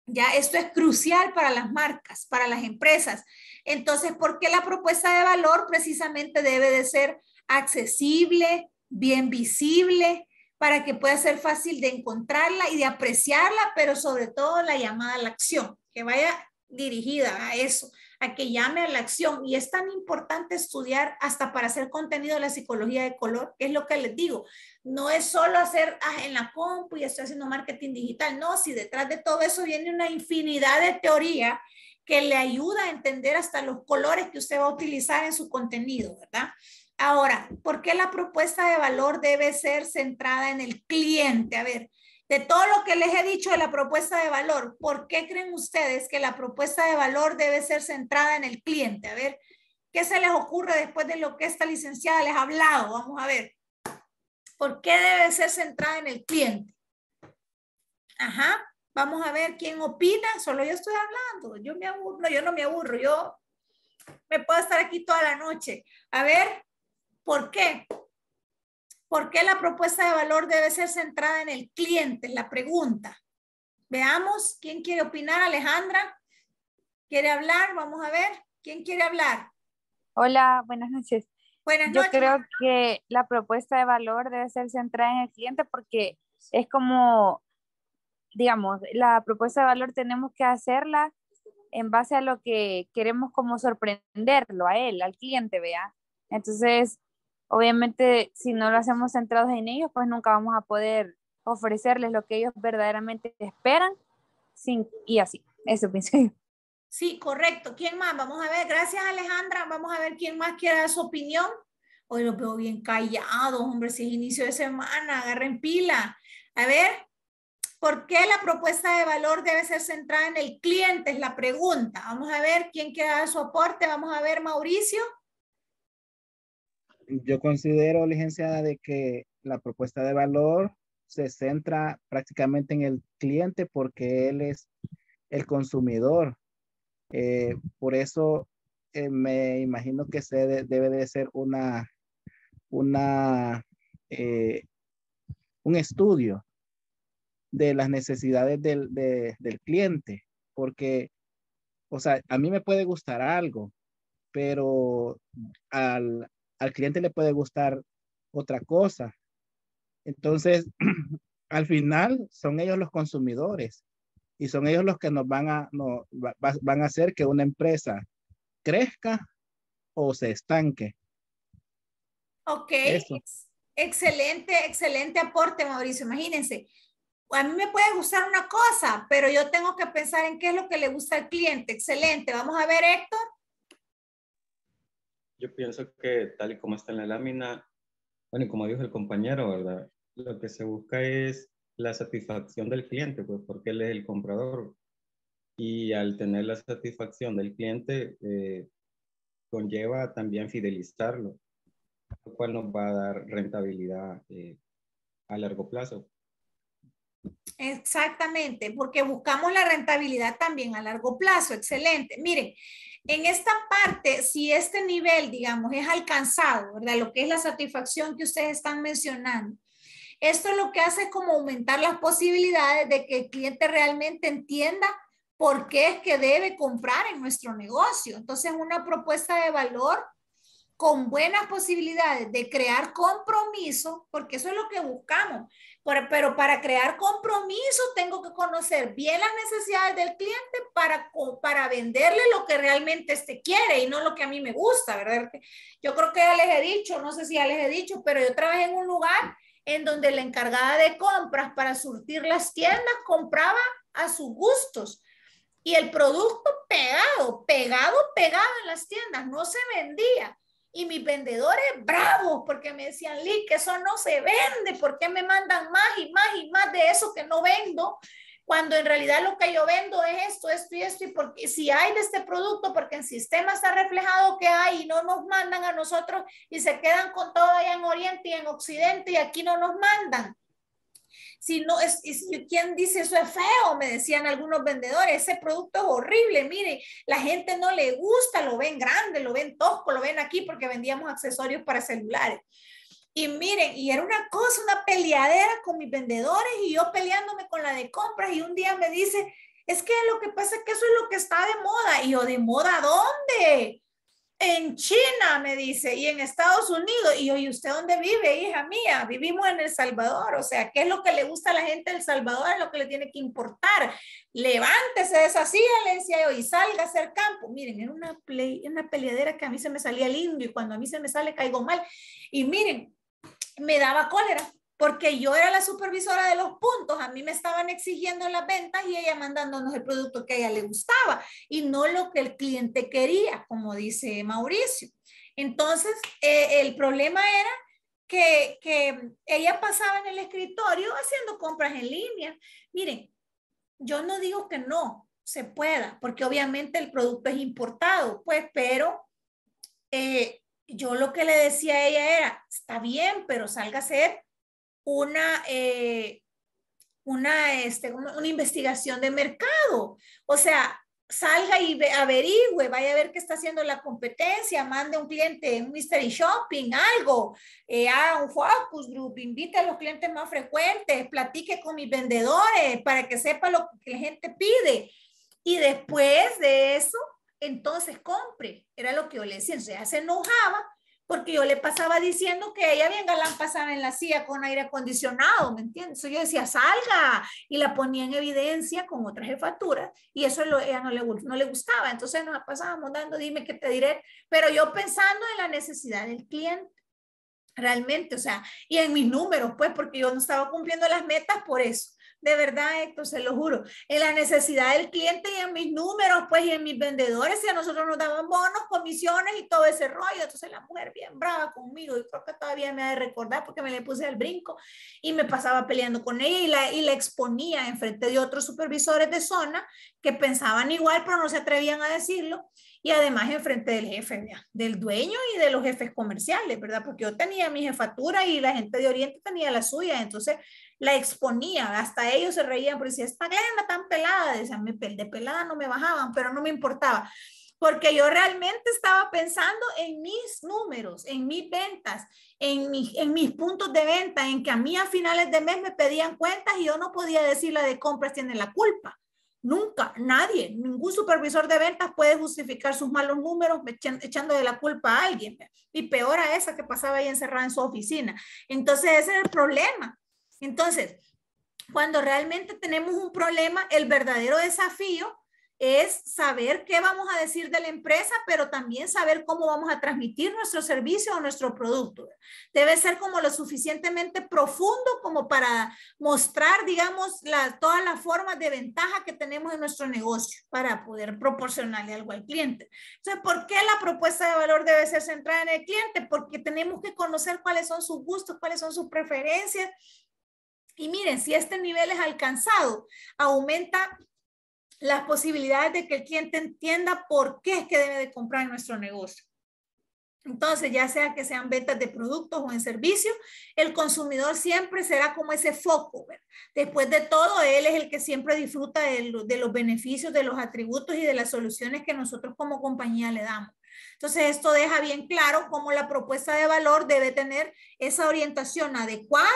Ya, esto es crucial para las marcas, para las empresas. Entonces, ¿por qué la propuesta de valor precisamente debe de ser accesible, bien visible, para que pueda ser fácil de encontrarla y de apreciarla, pero sobre todo la llamada a la acción, que vaya dirigida a eso, a que llame a la acción? Y es tan importante estudiar hasta para hacer contenido de la psicología de color, que es lo que les digo. No es solo hacer en la compu y estoy haciendo marketing digital. No, si detrás de todo eso viene una infinidad de teoría que le ayuda a entender hasta los colores que usted va a utilizar en su contenido, ¿verdad? Ahora, ¿por qué la propuesta de valor debe ser centrada en el cliente? A ver, de todo lo que les he dicho de la propuesta de valor, ¿por qué creen ustedes que la propuesta de valor debe ser centrada en el cliente? A ver, ¿qué se les ocurre después de lo que esta licenciada les ha hablado? Vamos a ver. ¿Por qué debe ser centrada en el cliente? Ajá, vamos a ver quién opina. Solo yo estoy hablando. Yo no me aburro. Yo me puedo estar aquí toda la noche. A ver, ¿por qué? ¿Por qué la propuesta de valor debe ser centrada en el cliente? La pregunta. Veamos, ¿quién quiere opinar? Alejandra, ¿quiere hablar? Vamos a ver, ¿quién quiere hablar? Hola, buenas noches. Buenas noches. Yo creo que la propuesta de valor debe ser centrada en el cliente porque es como, digamos, la propuesta de valor tenemos que hacerla en base a lo que queremos, como sorprenderlo a él, al cliente, ¿vea? Entonces, obviamente, si no lo hacemos centrados en ellos, pues nunca vamos a poder ofrecerles lo que ellos verdaderamente esperan y así. Eso pienso yo. Sí, correcto. ¿Quién más? Vamos a ver. Gracias, Alejandra. Vamos a ver quién más quiere dar su opinión. Hoy los veo bien callados, hombre. Si es inicio de semana, agarren pila. A ver, ¿por qué la propuesta de valor debe ser centrada en el cliente? Es la pregunta. Vamos a ver quién quiere dar su aporte. Vamos a ver, Mauricio. Yo considero, licenciada, de que la propuesta de valor se centra prácticamente en el cliente porque él es el consumidor. Por eso me imagino que se debe de ser un estudio de las necesidades del cliente, porque, o sea, a mí me puede gustar algo, pero al cliente le puede gustar otra cosa. Entonces, al final son ellos los consumidores. Y son ellos los que van a hacer que una empresa crezca o se estanque. Ok, eso. Excelente, excelente aporte, Mauricio. Imagínense, a mí me puede gustar una cosa, pero yo tengo que pensar en qué es lo que le gusta al cliente. Excelente. Vamos a ver, Héctor. Yo pienso que tal y como está en la lámina, bueno, y como dijo el compañero, ¿verdad? Lo que se busca es la satisfacción del cliente, pues porque él es el comprador, y al tener la satisfacción del cliente conlleva también fidelizarlo, lo cual nos va a dar rentabilidad a largo plazo. Exactamente, porque buscamos la rentabilidad también a largo plazo. Excelente. Miren, en esta parte, si este nivel, digamos, es alcanzado, ¿verdad? Lo que es la satisfacción que ustedes están mencionando, esto es lo que hace como aumentar las posibilidades de que el cliente realmente entienda por qué es que debe comprar en nuestro negocio. Entonces, una propuesta de valor con buenas posibilidades de crear compromiso, porque eso es lo que buscamos. Pero para crear compromiso tengo que conocer bien las necesidades del cliente para venderle lo que realmente quiere y no lo que a mí me gusta, ¿verdad? Yo creo que ya les he dicho, no sé si ya les he dicho, pero yo trabajé en un lugar en donde la encargada de compras para surtir las tiendas compraba a sus gustos y el producto pegado en las tiendas, no se vendía. Y mis vendedores bravos porque me decían, Liz, que eso no se vende, ¿por qué me mandan más y más y más de eso que no vendo? Cuando en realidad lo que yo vendo es esto, esto y esto, y porque si hay de este producto, porque en sistema está reflejado que hay y no nos mandan a nosotros y se quedan con todo allá en Oriente y en Occidente y aquí no nos mandan. Si no, ¿quién dice eso es feo? Me decían algunos vendedores, ese producto es horrible, mire, la gente no le gusta, lo ven grande, lo ven tosco, lo ven aquí porque vendíamos accesorios para celulares. Y miren, y era una cosa, una peleadera con mis vendedores y yo peleándome con la de compras. Y un día me dice, es que lo que pasa es que eso es lo que está de moda. Y yo, ¿de moda dónde? En China, me dice, y en Estados Unidos. Y yo, ¿y usted dónde vive, hija mía? Vivimos en El Salvador. O sea, ¿qué es lo que le gusta a la gente de El Salvador? Es lo que le tiene que importar. Levántese de esa silla, le decía yo, y salga a hacer campo. Miren, era una peleadera que a mí se me salía el indio y cuando a mí se me sale caigo mal. Y miren, me daba cólera porque yo era la supervisora de los puntos, a mí me estaban exigiendo las ventas y ella mandándonos el producto que a ella le gustaba y no lo que el cliente quería, como dice Mauricio. Entonces, el problema era que ella pasaba en el escritorio haciendo compras en línea. Miren, yo no digo que no se pueda, porque obviamente el producto es importado, pues, pero yo lo que le decía a ella era, está bien, pero salga a hacer una investigación de mercado. O sea, salga y averigüe, vaya a ver qué está haciendo la competencia, mande a un cliente un mystery shopping, algo, haga un focus group, invite a los clientes más frecuentes, platique con mis vendedores para que sepa lo que la gente pide. Y después de eso, entonces compre. Era lo que yo le decía. Entonces ella se enojaba porque yo le pasaba diciendo que ella bien galán pasaba en la silla con aire acondicionado, ¿me entiendes? Entonces yo decía, salga, y la ponía en evidencia con otras jefaturas, y eso ella no le gustaba. Entonces nos pasábamos dando, dime qué te diré, pero yo pensando en la necesidad del cliente, realmente, o sea, y en mis números, pues, porque yo no estaba cumpliendo las metas por eso. De verdad, Héctor, se lo juro. En la necesidad del cliente y en mis números, pues, y en mis vendedores, y a nosotros nos daban bonos, comisiones y todo ese rollo. Entonces la mujer bien brava conmigo, y creo que todavía me ha de recordar porque me le puse al brinco y me pasaba peleando con ella y la exponía enfrente de otros supervisores de zona que pensaban igual, pero no se atrevían a decirlo. Y además enfrente del jefe, del dueño y de los jefes comerciales, ¿verdad? Porque yo tenía mi jefatura y la gente de Oriente tenía la suya, entonces la exponía, hasta ellos se reían, porque decía, esta Glenda tan pelada, decían, de pelada no me bajaban, pero no me importaba, porque yo realmente estaba pensando en mis números, en mis ventas, en mis puntos de venta, en que a mí a finales de mes me pedían cuentas y yo no podía decir la de compras tiene la culpa. Nunca, nadie, ningún supervisor de ventas puede justificar sus malos números echando de la culpa a alguien. Y peor a esa que pasaba ahí encerrada en su oficina. Entonces ese es el problema. Entonces, cuando realmente tenemos un problema, el verdadero desafío es saber qué vamos a decir de la empresa, pero también saber cómo vamos a transmitir nuestro servicio o nuestro producto. Debe ser como lo suficientemente profundo como para mostrar, digamos, todas las formas de ventaja que tenemos en nuestro negocio para poder proporcionarle algo al cliente. Entonces, ¿por qué la propuesta de valor debe ser centrada en el cliente? Porque tenemos que conocer cuáles son sus gustos, cuáles son sus preferencias. Y miren, si este nivel es alcanzado, aumenta las posibilidades de que el cliente entienda por qué es que debe de comprar nuestro negocio. Entonces, ya sea que sean ventas de productos o en servicios, el consumidor siempre será como ese foco, ¿verdad? Después de todo, él es el que siempre disfruta de los beneficios, de los atributos y de las soluciones que nosotros como compañía le damos. Entonces, esto deja bien claro cómo la propuesta de valor debe tener esa orientación adecuada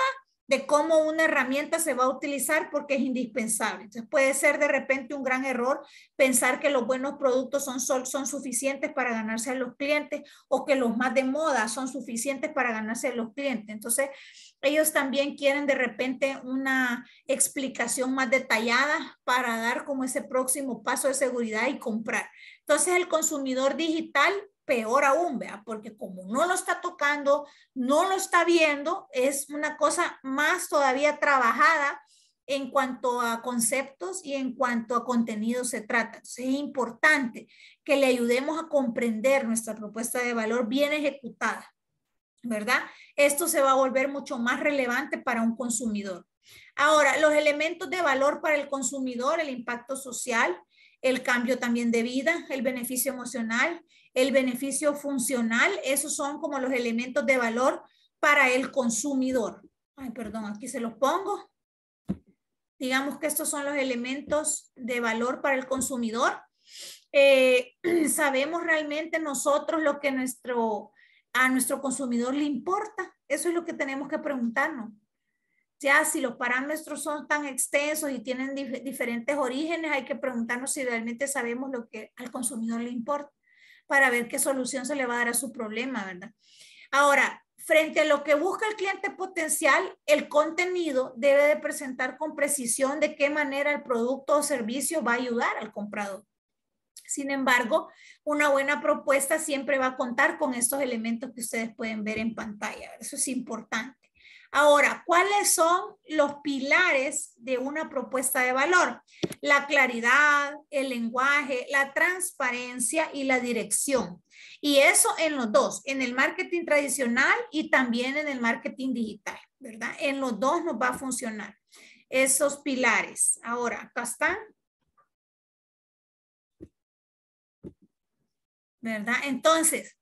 de cómo una herramienta se va a utilizar porque es indispensable. Entonces puede ser de repente un gran error pensar que los buenos productos son suficientes para ganarse a los clientes o que los más de moda son suficientes para ganarse a los clientes. Entonces ellos también quieren de repente una explicación más detallada para dar como ese próximo paso de seguridad y comprar. Entonces el consumidor digital, peor aún, ¿verdad? Porque como no lo está tocando, no lo está viendo, es una cosa más todavía trabajada en cuanto a conceptos y en cuanto a contenido se trata. Entonces es importante que le ayudemos a comprender nuestra propuesta de valor bien ejecutada, ¿verdad? Esto se va a volver mucho más relevante para un consumidor. Ahora, los elementos de valor para el consumidor, el impacto social, el cambio también de vida, el beneficio emocional, el beneficio funcional, esos son como los elementos de valor para el consumidor. Ay, perdón, aquí se los pongo. Digamos que estos son los elementos de valor para el consumidor. Sabemos realmente nosotros lo que a nuestro consumidor le importa. Eso es lo que tenemos que preguntarnos. Ya si los parámetros son tan extensos y tienen diferentes orígenes, hay que preguntarnos si realmente sabemos lo que al consumidor le importa para ver qué solución se le va a dar a su problema, ¿verdad? Ahora, frente a lo que busca el cliente potencial, el contenido debe de presentar con precisión de qué manera el producto o servicio va a ayudar al comprador. Sin embargo, una buena propuesta siempre va a contar con estos elementos que ustedes pueden ver en pantalla. Eso es importante. Ahora, ¿cuáles son los pilares de una propuesta de valor? La claridad, el lenguaje, la transparencia y la dirección. Y eso en los dos, en el marketing tradicional y también en el marketing digital, ¿verdad? En los dos nos va a funcionar esos pilares. Ahora, acá están, ¿verdad? Entonces,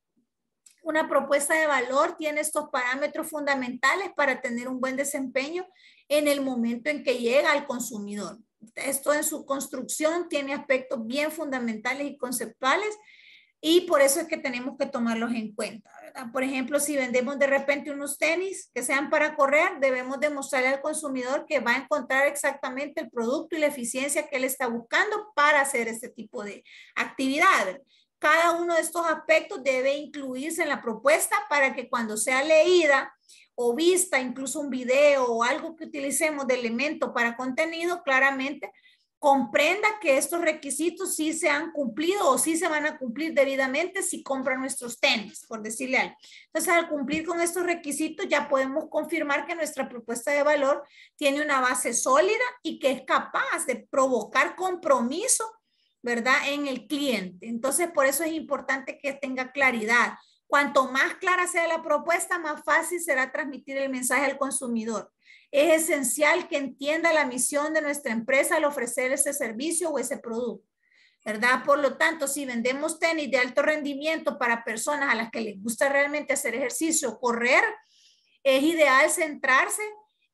una propuesta de valor tiene estos parámetros fundamentales para tener un buen desempeño en el momento en que llega al consumidor. esto en su construcción tiene aspectos bien fundamentales y conceptuales, y por eso es que tenemos que tomarlos en cuenta, ¿verdad? Por ejemplo, si vendemos de repente unos tenis que sean para correr, debemos demostrarle al consumidor que va a encontrar exactamente el producto y la eficiencia que él está buscando para hacer este tipo de actividad. Cada uno de estos aspectos debe incluirse en la propuesta para que cuando sea leída o vista, incluso un video o algo que utilicemos de elemento para contenido, claramente comprenda que estos requisitos sí se han cumplido o sí se van a cumplir debidamente si compra nuestros tenis, por decirle algo. Entonces, al cumplir con estos requisitos ya podemos confirmar que nuestra propuesta de valor tiene una base sólida y que es capaz de provocar compromiso, ¿verdad?, en el cliente. Entonces, por eso es importante que tenga claridad. Cuanto más clara sea la propuesta, más fácil será transmitir el mensaje al consumidor. Es esencial que entienda la misión de nuestra empresa al ofrecer ese servicio o ese producto, ¿verdad? Por lo tanto, si vendemos tenis de alto rendimiento para personas a las que les gusta realmente hacer ejercicio o correr, es ideal centrarse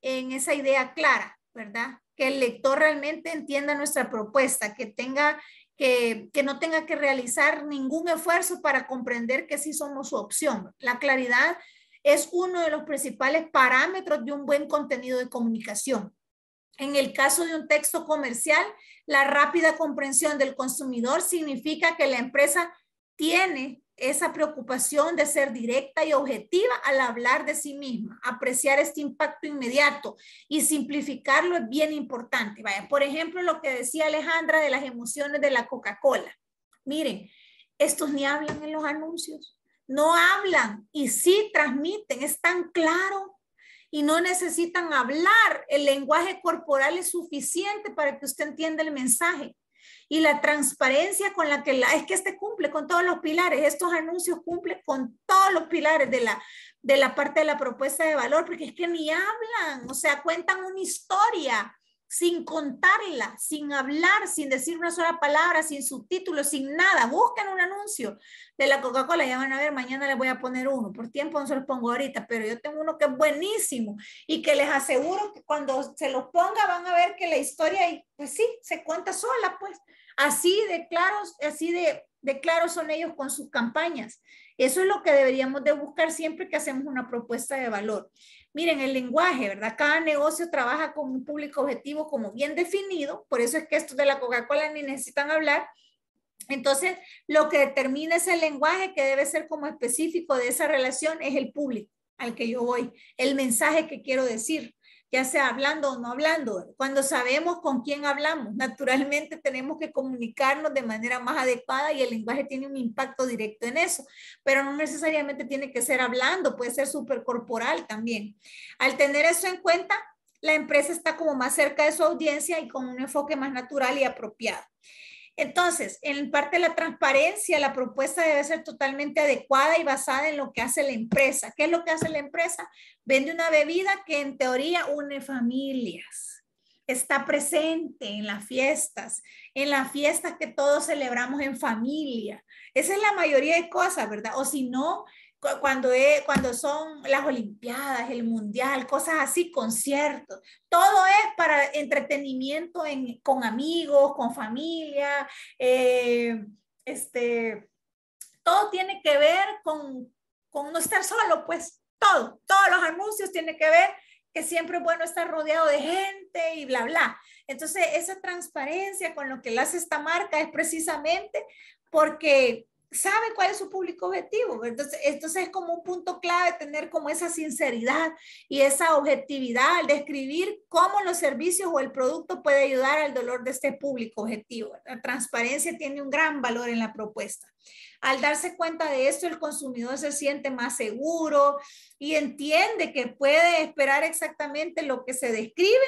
en esa idea clara, ¿verdad? Que el lector realmente entienda nuestra propuesta, que tenga que no tenga que realizar ningún esfuerzo para comprender que sí somos su opción. La claridad es uno de los principales parámetros de un buen contenido de comunicación. En el caso de un texto comercial, la rápida comprensión del consumidor significa que la empresa tiene esa preocupación de ser directa y objetiva al hablar de sí misma. Apreciar este impacto inmediato y simplificarlo es bien importante. Vaya, por ejemplo, lo que decía Alejandra de las emociones de la Coca-Cola. Miren, estos ni hablan en los anuncios. No hablan y sí transmiten, es tan claro y no necesitan hablar. El lenguaje corporal es suficiente para que usted entienda el mensaje. Y la transparencia con la que es que este cumple con todos los pilares, estos anuncios cumplen con todos los pilares de la parte de la propuesta de valor, porque es que ni hablan, o sea, cuentan una historia sin contarla, sin hablar, sin decir una sola palabra, sin subtítulos, sin nada. Busquen un anuncio de la Coca-Cola, ya van a ver, mañana les voy a poner uno, por tiempo no se los pongo ahorita, pero yo tengo uno que es buenísimo y que les aseguro que cuando se los ponga van a ver que la historia, pues sí, se cuenta sola, pues. Así de claros son ellos con sus campañas. Eso es lo que deberíamos de buscar siempre que hacemos una propuesta de valor. Miren, el lenguaje, ¿verdad? Cada negocio trabaja con un público objetivo como bien definido, por eso es que estos de la Coca-Cola ni necesitan hablar. Entonces, lo que determina ese lenguaje que debe ser como específico de esa relación es el público al que yo voy, el mensaje que quiero decir, ya sea hablando o no hablando. Cuando sabemos con quién hablamos, naturalmente tenemos que comunicarnos de manera más adecuada y el lenguaje tiene un impacto directo en eso, pero no necesariamente tiene que ser hablando, puede ser supercorporal también. Al tener eso en cuenta, la empresa está como más cerca de su audiencia y con un enfoque más natural y apropiado. Entonces, en parte de la transparencia, la propuesta debe ser totalmente adecuada y basada en lo que hace la empresa. ¿Qué es lo que hace la empresa? Vende una bebida que en teoría une familias, está presente en las fiestas que todos celebramos en familia. Esa es la mayoría de cosas, ¿verdad? O si no, cuando son las Olimpiadas, el Mundial, cosas así, conciertos. Todo es para entretenimiento con amigos, con familia. Todo tiene que ver con no estar solo, pues todo. Todos los anuncios tienen que ver que siempre es bueno estar rodeado de gente y bla, bla. Entonces, esa transparencia con lo que le hace esta marca es precisamente porque sabe cuál es su público objetivo. Entonces es como un punto clave tener como esa sinceridad y esa objetividad al describir cómo los servicios o el producto puede ayudar al dolor de este público objetivo. La transparencia tiene un gran valor en la propuesta. Al darse cuenta de esto, el consumidor se siente más seguro y entiende que puede esperar exactamente lo que se describe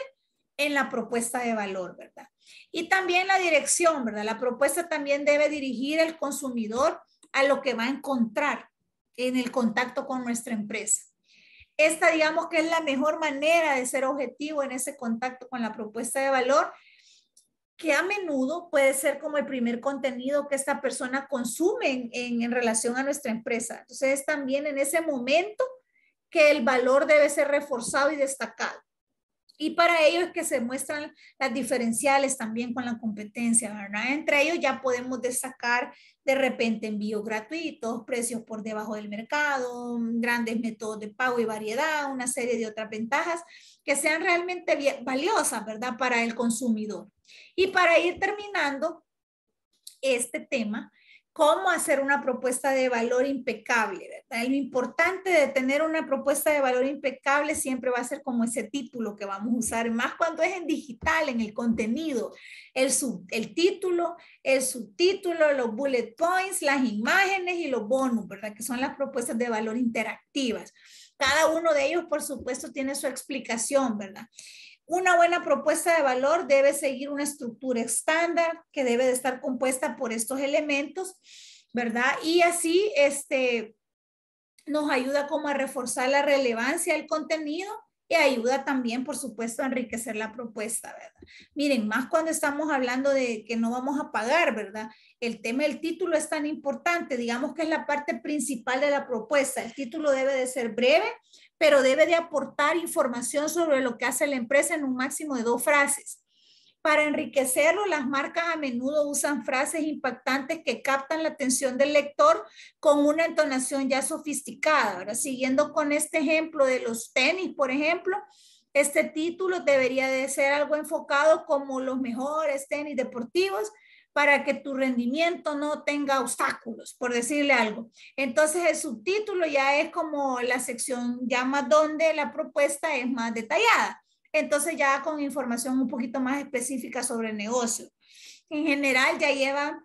en la propuesta de valor, ¿verdad? Y también la dirección, ¿verdad? La propuesta también debe dirigir al consumidor a lo que va a encontrar en el contacto con nuestra empresa. Esta, digamos que es la mejor manera de ser objetivo en ese contacto con la propuesta de valor, que a menudo puede ser como el primer contenido que esta persona consume en relación a nuestra empresa. Entonces es también en ese momento que el valor debe ser reforzado y destacado. Y para ello es que se muestran las diferenciales también con la competencia, ¿verdad? Entre ellos ya podemos destacar de repente envíos gratuitos, precios por debajo del mercado, grandes métodos de pago y variedad, una serie de otras ventajas que sean realmente valiosas, ¿verdad? Para el consumidor. Y para ir terminando este tema, cómo hacer una propuesta de valor impecable, ¿verdad? Lo importante de tener una propuesta de valor impecable siempre va a ser como ese título que vamos a usar, más cuando es en digital, en el contenido, el subtítulo, los bullet points, las imágenes y los bonus, ¿verdad? Que son las propuestas de valor interactivas. Cada uno de ellos, por supuesto, tiene su explicación, ¿verdad? Una buena propuesta de valor debe seguir una estructura estándar que debe de estar compuesta por estos elementos, ¿verdad? Y así nos ayuda como a reforzar la relevancia del contenido y ayuda también, por supuesto, a enriquecer la propuesta, ¿verdad? Miren, más cuando estamos hablando de que no vamos a pagar, ¿verdad? El tema del título es tan importante, digamos que es la parte principal de la propuesta. El título debe de ser breve, pero debe de aportar información sobre lo que hace la empresa en un máximo de 2 frases. Para enriquecerlo, las marcas a menudo usan frases impactantes que captan la atención del lector con una entonación ya sofisticada. Ahora, siguiendo con este ejemplo de los tenis, por ejemplo, este título debería de ser algo enfocado como los mejores tenis deportivos, para que tu rendimiento no tenga obstáculos, por decirle algo. Entonces el subtítulo ya es como la sección ya más donde la propuesta es más detallada. Entonces ya con información un poquito más específica sobre el negocio. En general ya lleva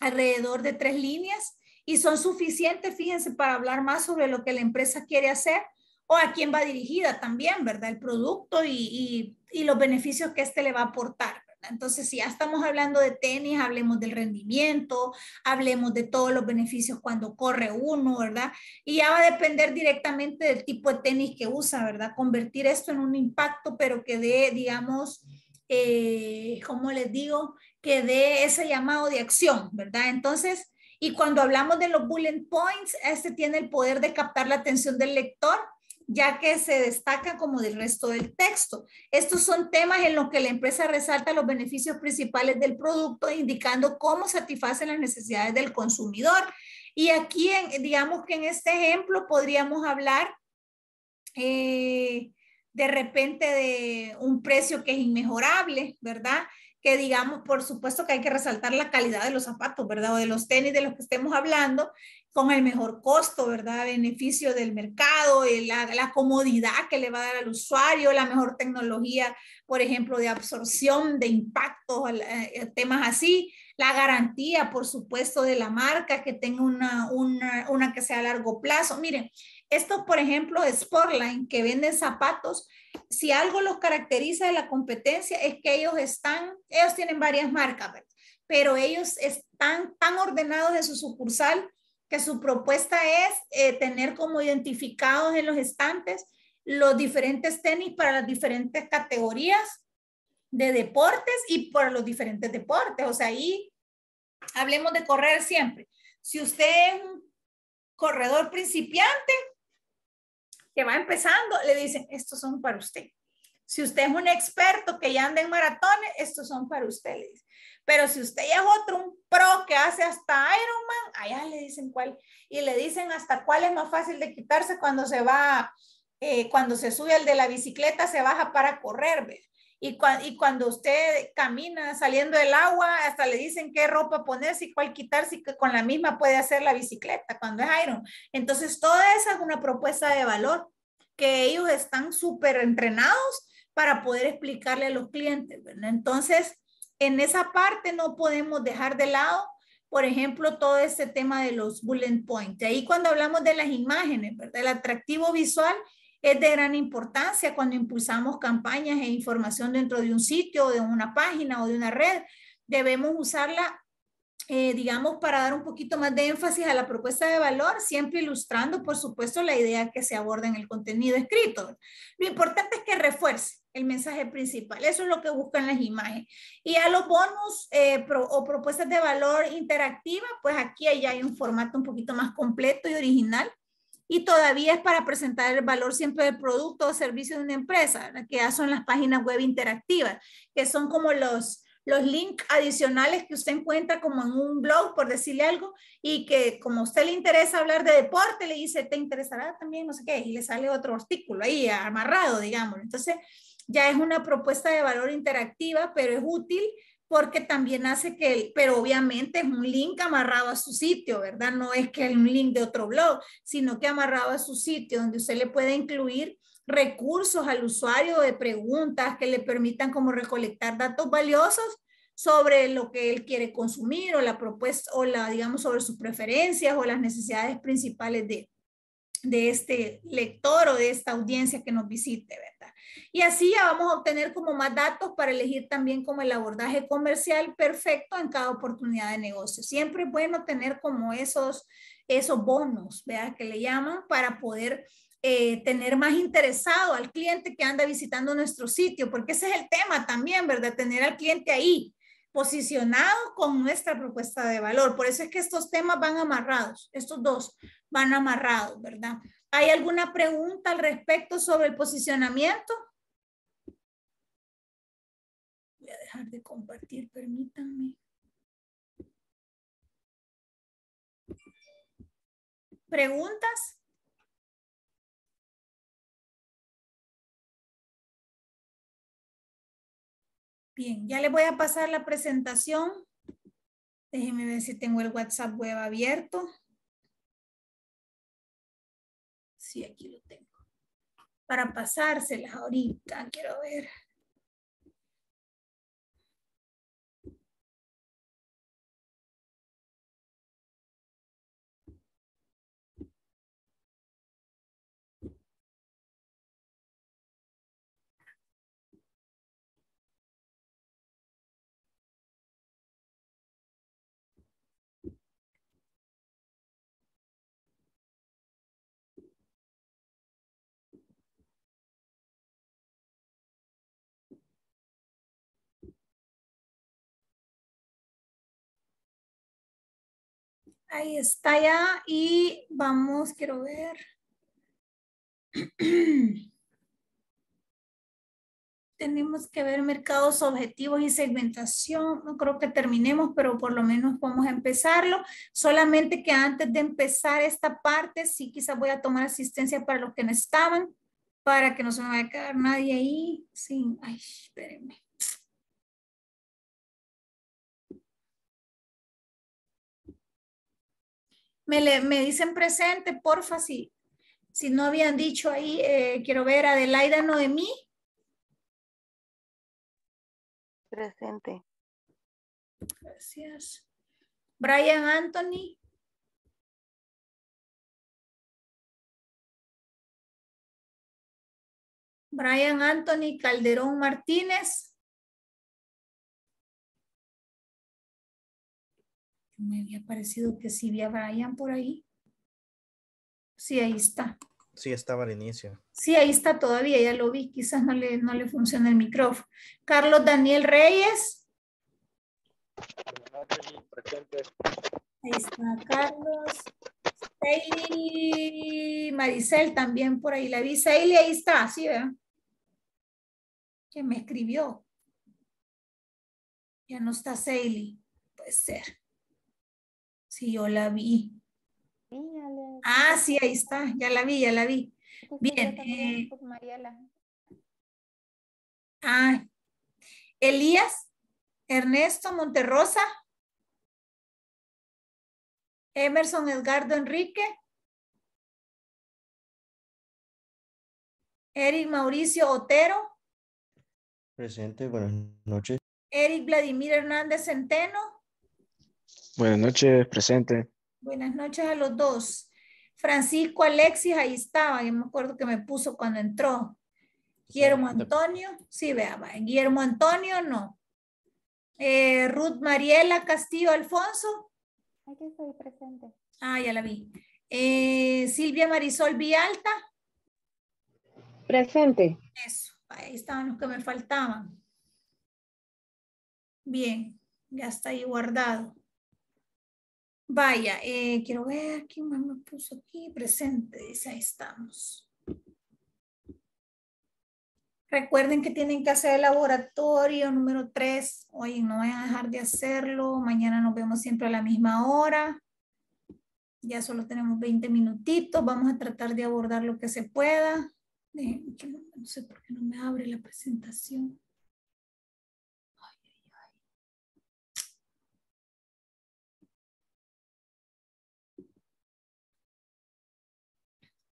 alrededor de 3 líneas y son suficientes, fíjense, para hablar más sobre lo que la empresa quiere hacer o a quién va dirigida también, ¿verdad? El producto y los beneficios que este le va a aportar. Entonces, si ya estamos hablando de tenis, hablemos del rendimiento, hablemos de todos los beneficios cuando corre uno, ¿verdad? Y ya va a depender directamente del tipo de tenis que usa, ¿verdad? Convertir esto en un impacto, pero que dé, digamos, ¿cómo les digo? Que dé ese llamado de acción, ¿verdad? Entonces, y cuando hablamos de los bullet points, este tiene el poder de captar la atención del lector, ya que se destaca como del resto del texto. Estos son temas en los que la empresa resalta los beneficios principales del producto, indicando cómo satisfacen las necesidades del consumidor. Y aquí, digamos que en este ejemplo podríamos hablar de repente de un precio que es inmejorable, ¿verdad? Que digamos, por supuesto que hay que resaltar la calidad de los zapatos, ¿verdad? O de los tenis de los que estemos hablando, con el mejor costo, ¿verdad? Beneficio del mercado, la comodidad que le va a dar al usuario, la mejor tecnología, por ejemplo, de absorción, de impactos, temas así, la garantía, por supuesto, de la marca, que tenga una que sea a largo plazo. Miren, estos, por ejemplo, Sportline, que venden zapatos, si algo los caracteriza de la competencia es que ellos tienen varias marcas, ¿verdad? Pero ellos están tan ordenados de su sucursal que su propuesta es tener como identificados en los estantes los diferentes tenis para las diferentes categorías de deportes y por los diferentes deportes. O sea, ahí hablemos de correr siempre. Si usted es un corredor principiante que va empezando, le dicen, estos son para usted. Si usted es un experto que ya anda en maratones, estos son para usted, le dicen. Pero si usted ya es otro, un pro que hace hasta Ironman, allá le dicen cuál. Y le dicen hasta cuál es más fácil de quitarse cuando se va, cuando se sube al de la bicicleta, se baja para correr, ¿ves? Y cuando usted camina saliendo del agua, hasta le dicen qué ropa ponerse y cuál quitarse, y que con la misma puede hacer la bicicleta cuando es Iron. Entonces, toda esa es una propuesta de valor que ellos están súper entrenados para poder explicarle a los clientes, ¿verdad? Entonces, en esa parte no podemos dejar de lado, por ejemplo, todo este tema de los bullet points. Ahí cuando hablamos de las imágenes, ¿verdad? El atractivo visual es de gran importancia cuando impulsamos campañas e información dentro de un sitio, de una página o de una red. Debemos usarla, digamos, para dar un poquito más de énfasis a la propuesta de valor, siempre ilustrando, por supuesto, la idea que se aborda en el contenido escrito. Lo importante es que refuerce el mensaje principal. Eso es lo que buscan las imágenes. Y a los bonus o propuestas de valor interactiva, pues aquí ya hay un formato un poquito más completo y original y todavía es para presentar el valor siempre del producto o servicio de una empresa, que ya son las páginas web interactivas, que son como los links adicionales que usted encuentra como en un blog, por decirle algo, y que como a usted le interesa hablar de deporte, le dice, ¿te interesará también? No sé qué, y le sale otro artículo ahí amarrado, digamos. Entonces ya es una propuesta de valor interactiva, pero es útil porque también hace que, pero obviamente es un link amarrado a su sitio, ¿verdad? No es que es un link de otro blog, sino que amarrado a su sitio, donde usted le puede incluir recursos al usuario de preguntas que le permitan como recolectar datos valiosos sobre lo que él quiere consumir o la propuesta, o la, digamos, sobre sus preferencias o las necesidades principales de este lector o de esta audiencia que nos visite, ¿verdad? Y así ya vamos a obtener como más datos para elegir también como el abordaje comercial perfecto en cada oportunidad de negocio. Siempre es bueno tener como esos bonos, ¿verdad? Que le llaman, para poder tener más interesado al cliente que anda visitando nuestro sitio, porque ese es el tema también, ¿verdad? Tener al cliente ahí, posicionado con nuestra propuesta de valor. Por eso es que estos temas van amarrados, estos dos van amarrados, ¿verdad? ¿Hay alguna pregunta al respecto sobre el posicionamiento? Voy a dejar de compartir, permítanme. ¿Preguntas? Bien, ya les voy a pasar la presentación. Déjenme ver si tengo el WhatsApp web abierto. Sí, aquí lo tengo. Para pasárselas ahorita, quiero ver. Ahí está ya, y vamos, quiero ver. Tenemos que ver mercados objetivos y segmentación. No creo que terminemos, pero por lo menos vamos a empezarlo. Solamente que antes de empezar esta parte, sí quizás voy a tomar asistencia para los que no estaban, para que no se me vaya a quedar nadie ahí. Sí, ay, espérenme. Me dicen presente, porfa, si no habían dicho ahí, quiero ver, Adelaida Noemí. Presente. Gracias. Brian Antoni. Brian Antoni Calderón Martínez. Me había parecido que sí vi a Brian por ahí. Sí, ahí está. Sí, estaba al inicio. Sí, ahí está todavía, ya lo vi. Quizás no le funciona el micrófono. Carlos Daniel Reyes. Ahí está Carlos. Sailly Maricel también por ahí la vi. Sailly, ahí está, sí, ¿verdad? Que me escribió. Ya no está Sailly. Puede ser. Sí, yo la vi. Ah, sí, ahí está. Ya la vi. Bien. Elías, Ernesto, Monterrosa. Emerson, Edgardo, Enrique. Eric, Mauricio, Otero. Presente, buenas noches. Eric, Vladimir Hernández Centeno. Buenas noches, presente. Buenas noches a los dos. Francisco Alexis, ahí estaba, yo me acuerdo que me puso cuando entró. Guillermo Antonio, sí, vea, va. Guillermo Antonio, no. Ruth Mariela Castillo Alfonso. Aquí estoy, presente. Ah, ya la vi. Silvia Marisol Villalta. Presente. Eso, ahí estaban los que me faltaban. Bien, ya está ahí guardado. Vaya, quiero ver quién más me puso aquí presente. Dice, ahí estamos. Recuerden que tienen que hacer el laboratorio número 3. Hoy no vayan a dejar de hacerlo. Mañana nos vemos siempre a la misma hora. Ya solo tenemos 20 minutitos. Vamos a tratar de abordar lo que se pueda. No sé por qué no me abre la presentación.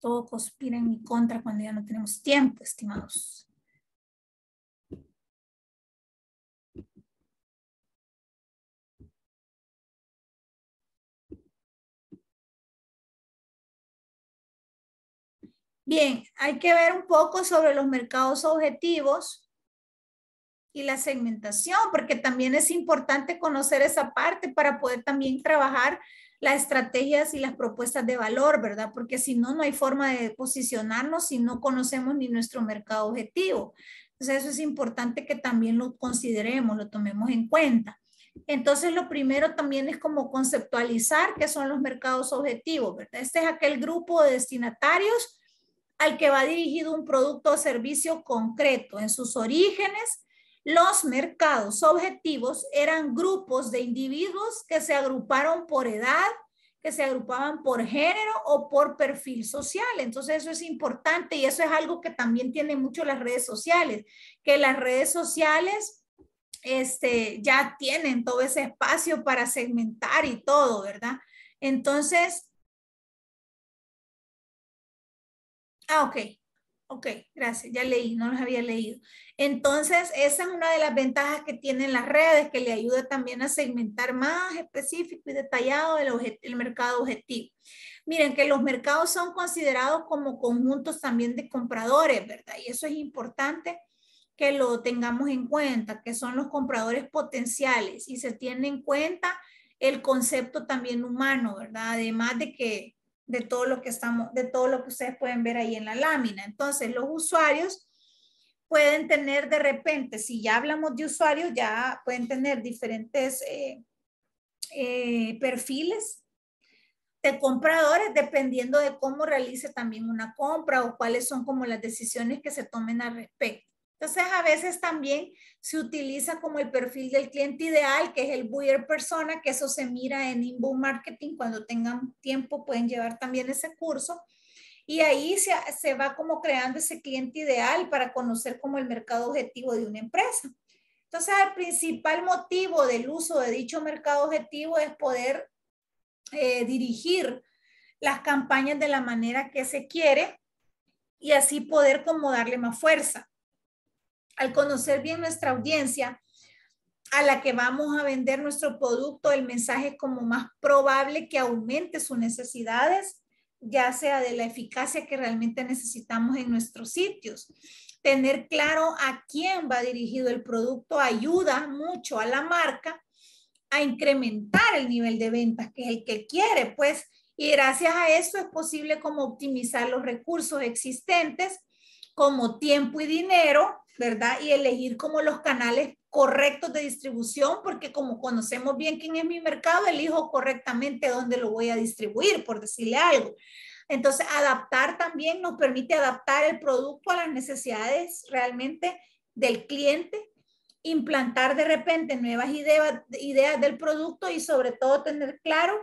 Todo conspira en mi contra cuando ya no tenemos tiempo, estimados. Bien, hay que ver un poco sobre los mercados objetivos y la segmentación, porque también es importante conocer esa parte para poder también trabajar las estrategias y las propuestas de valor, ¿verdad? Porque si no, no hay forma de posicionarnos si no conocemos ni nuestro mercado objetivo. Entonces eso es importante que también lo consideremos, lo tomemos en cuenta. Entonces lo primero también es como conceptualizar qué son los mercados objetivos, ¿verdad? Este es aquel grupo de destinatarios al que va dirigido un producto o servicio concreto. En sus orígenes, los mercados objetivos eran grupos de individuos que se agruparon por edad, que se agrupaban por género o por perfil social. Entonces eso es importante y eso es algo que también tienen mucho las redes sociales, que las redes sociales ya tienen todo ese espacio para segmentar y todo, ¿verdad? Entonces, ok, gracias, ya leí, no los había leído. Entonces, esa es una de las ventajas que tienen las redes, que le ayuda también a segmentar más específico y detallado el mercado objetivo. Miren, que los mercados son considerados como conjuntos también de compradores, ¿verdad? Y eso es importante que lo tengamos en cuenta, que son los compradores potenciales y se tiene en cuenta el concepto también humano, ¿verdad? Además de que de todo lo que ustedes pueden ver ahí en la lámina. Entonces, los usuarios pueden tener de repente, si ya hablamos de usuarios, ya pueden tener diferentes perfiles de compradores, dependiendo de cómo realice también una compra o cuáles son como las decisiones que se tomen al respecto. Entonces, a veces también se utiliza como el perfil del cliente ideal, que es el buyer persona, que eso se mira en inbound marketing. Cuando tengan tiempo pueden llevar también ese curso. Y ahí se va como creando ese cliente ideal para conocer como el mercado objetivo de una empresa. Entonces, el principal motivo del uso de dicho mercado objetivo es poder dirigir las campañas de la manera que se quiere y así poder como darle más fuerza. Al conocer bien nuestra audiencia a la que vamos a vender nuestro producto, el mensaje es como más probable que aumente sus necesidades, ya sea de la eficacia que realmente necesitamos en nuestros sitios. Tener claro a quién va dirigido el producto ayuda mucho a la marca a incrementar el nivel de ventas, que es el que quiere, pues, y gracias a eso es posible como optimizar los recursos existentes, como tiempo y dinero, ¿verdad? Y elegir como los canales correctos de distribución, porque como conocemos bien quién es mi mercado, elijo correctamente dónde lo voy a distribuir, por decirle algo. Entonces, adaptar también nos permite adaptar el producto a las necesidades realmente del cliente, implantar de repente nuevas ideas del producto y sobre todo tener claro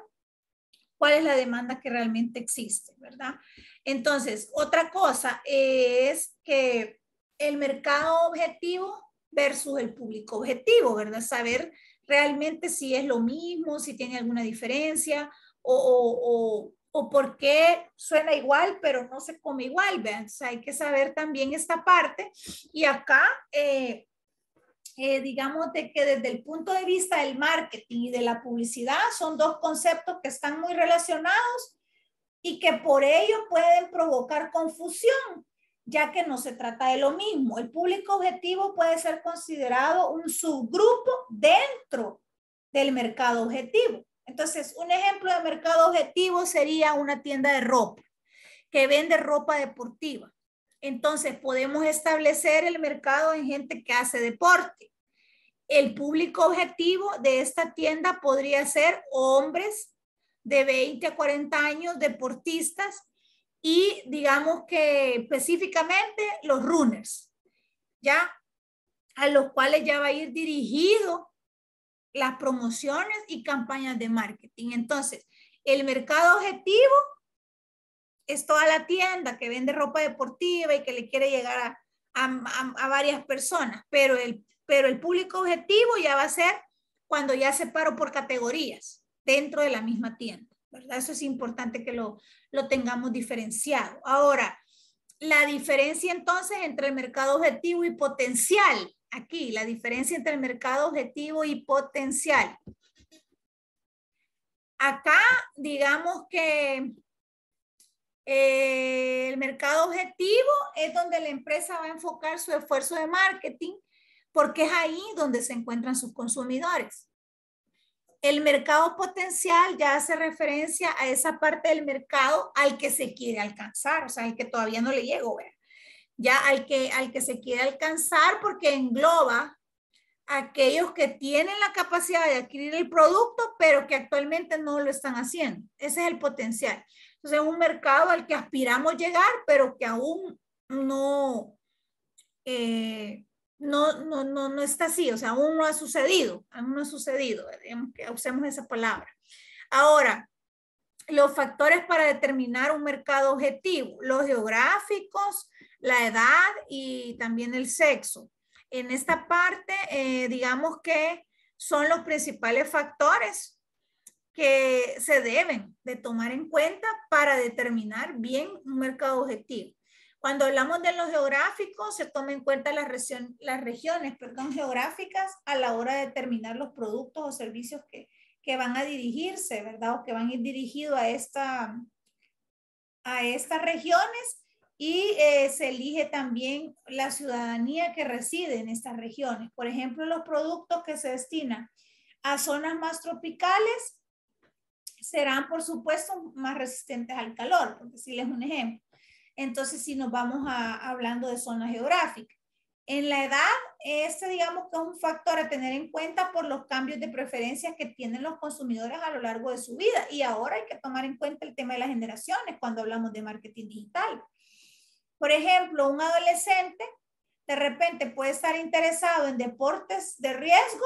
cuál es la demanda que realmente existe, ¿verdad? Entonces, otra cosa es que el mercado objetivo versus el público objetivo, ¿verdad? Saber realmente si es lo mismo, si tiene alguna diferencia o por qué suena igual pero no se come igual, ¿verdad? O sea, hay que saber también esta parte y acá digamos de que desde el punto de vista del marketing y de la publicidad son dos conceptos que están muy relacionados y que por ello pueden provocar confusión, ya que no se trata de lo mismo. El público objetivo puede ser considerado un subgrupo dentro del mercado objetivo. Entonces, un ejemplo de mercado objetivo sería una tienda de ropa que vende ropa deportiva. Entonces, podemos establecer el mercado en gente que hace deporte. El público objetivo de esta tienda podría ser hombres de 20 a 40 años, deportistas y digamos que específicamente los runners, ¿ya? A los cuales ya va a ir dirigido las promociones y campañas de marketing. Entonces, el mercado objetivo es toda la tienda que vende ropa deportiva y que le quiere llegar a varias personas, pero el público objetivo ya va a ser cuando ya separo por categorías dentro de la misma tienda, ¿verdad? Eso es importante que lo tengamos diferenciado. Ahora, la diferencia entonces entre el mercado objetivo y potencial, aquí, la diferencia entre el mercado objetivo y potencial. Acá, digamos que el mercado objetivo es donde la empresa va a enfocar su esfuerzo de marketing, porque es ahí donde se encuentran sus consumidores. El mercado potencial ya hace referencia a esa parte del mercado al que se quiere alcanzar, o sea, al que todavía no le llegó, ¿verdad? Ya al que se quiere alcanzar, porque engloba a aquellos que tienen la capacidad de adquirir el producto, pero que actualmente no lo están haciendo. Ese es el potencial. Entonces, es un mercado al que aspiramos llegar, pero que aún no está así, o sea, aún no ha sucedido, usemos esa palabra. Ahora, los factores para determinar un mercado objetivo, los geográficos, la edad y también el sexo. En esta parte, digamos que son los principales factores que se deben de tomar en cuenta para determinar bien un mercado objetivo. Cuando hablamos de los geográficos, se toma en cuenta las regiones geográficas a la hora de determinar los productos o servicios que van a dirigirse, ¿verdad? O que van a ir dirigidos a estas regiones, y se elige también la ciudadanía que reside en estas regiones. Por ejemplo, los productos que se destinan a zonas más tropicales serán, por supuesto, más resistentes al calor, por decirles un ejemplo. Entonces, si nos vamos hablando de zonas geográficas. En la edad, este digamos que es un factor a tener en cuenta por los cambios de preferencias que tienen los consumidores a lo largo de su vida. Y ahora hay que tomar en cuenta el tema de las generaciones cuando hablamos de marketing digital. Por ejemplo, un adolescente de repente puede estar interesado en deportes de riesgo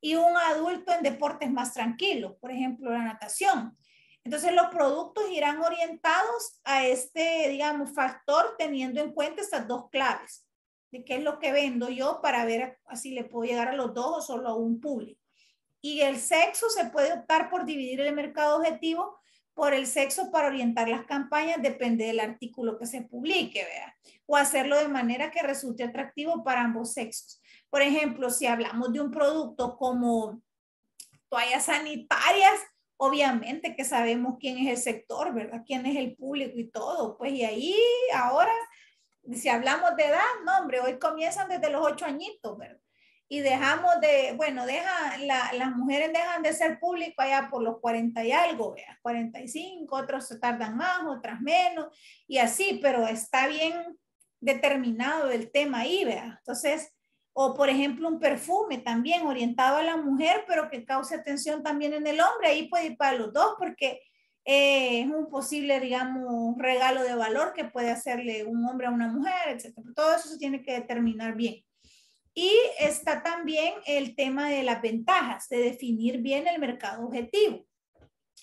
y un adulto en deportes más tranquilos, por ejemplo, la natación. Entonces, los productos irán orientados a este, digamos, factor, teniendo en cuenta estas dos claves de qué es lo que vendo yo para ver si le puedo llegar a los dos o solo a un público. Y el sexo, se puede optar por dividir el mercado objetivo por el sexo para orientar las campañas, depende del artículo que se publique, ¿verdad? O hacerlo de manera que resulte atractivo para ambos sexos. Por ejemplo, si hablamos de un producto como toallas sanitarias, obviamente que sabemos quién es el sector, ¿verdad? Quién es el público y todo. Pues y ahí ahora, si hablamos de edad, no hombre, hoy comienzan desde los 8 añitos, ¿verdad? Y dejamos de, bueno, las mujeres dejan de ser público allá por los 40 y algo, ¿verdad? 45, otros se tardan más, otras menos, y así, pero está bien determinado el tema ahí, ¿verdad? Entonces, o por ejemplo un perfume también orientado a la mujer, pero que cause atención también en el hombre, ahí puede ir para los dos, porque es un posible, digamos, regalo de valor que puede hacerle un hombre a una mujer, etc. Todo eso se tiene que determinar bien. Y está también el tema de las ventajas, de definir bien el mercado objetivo.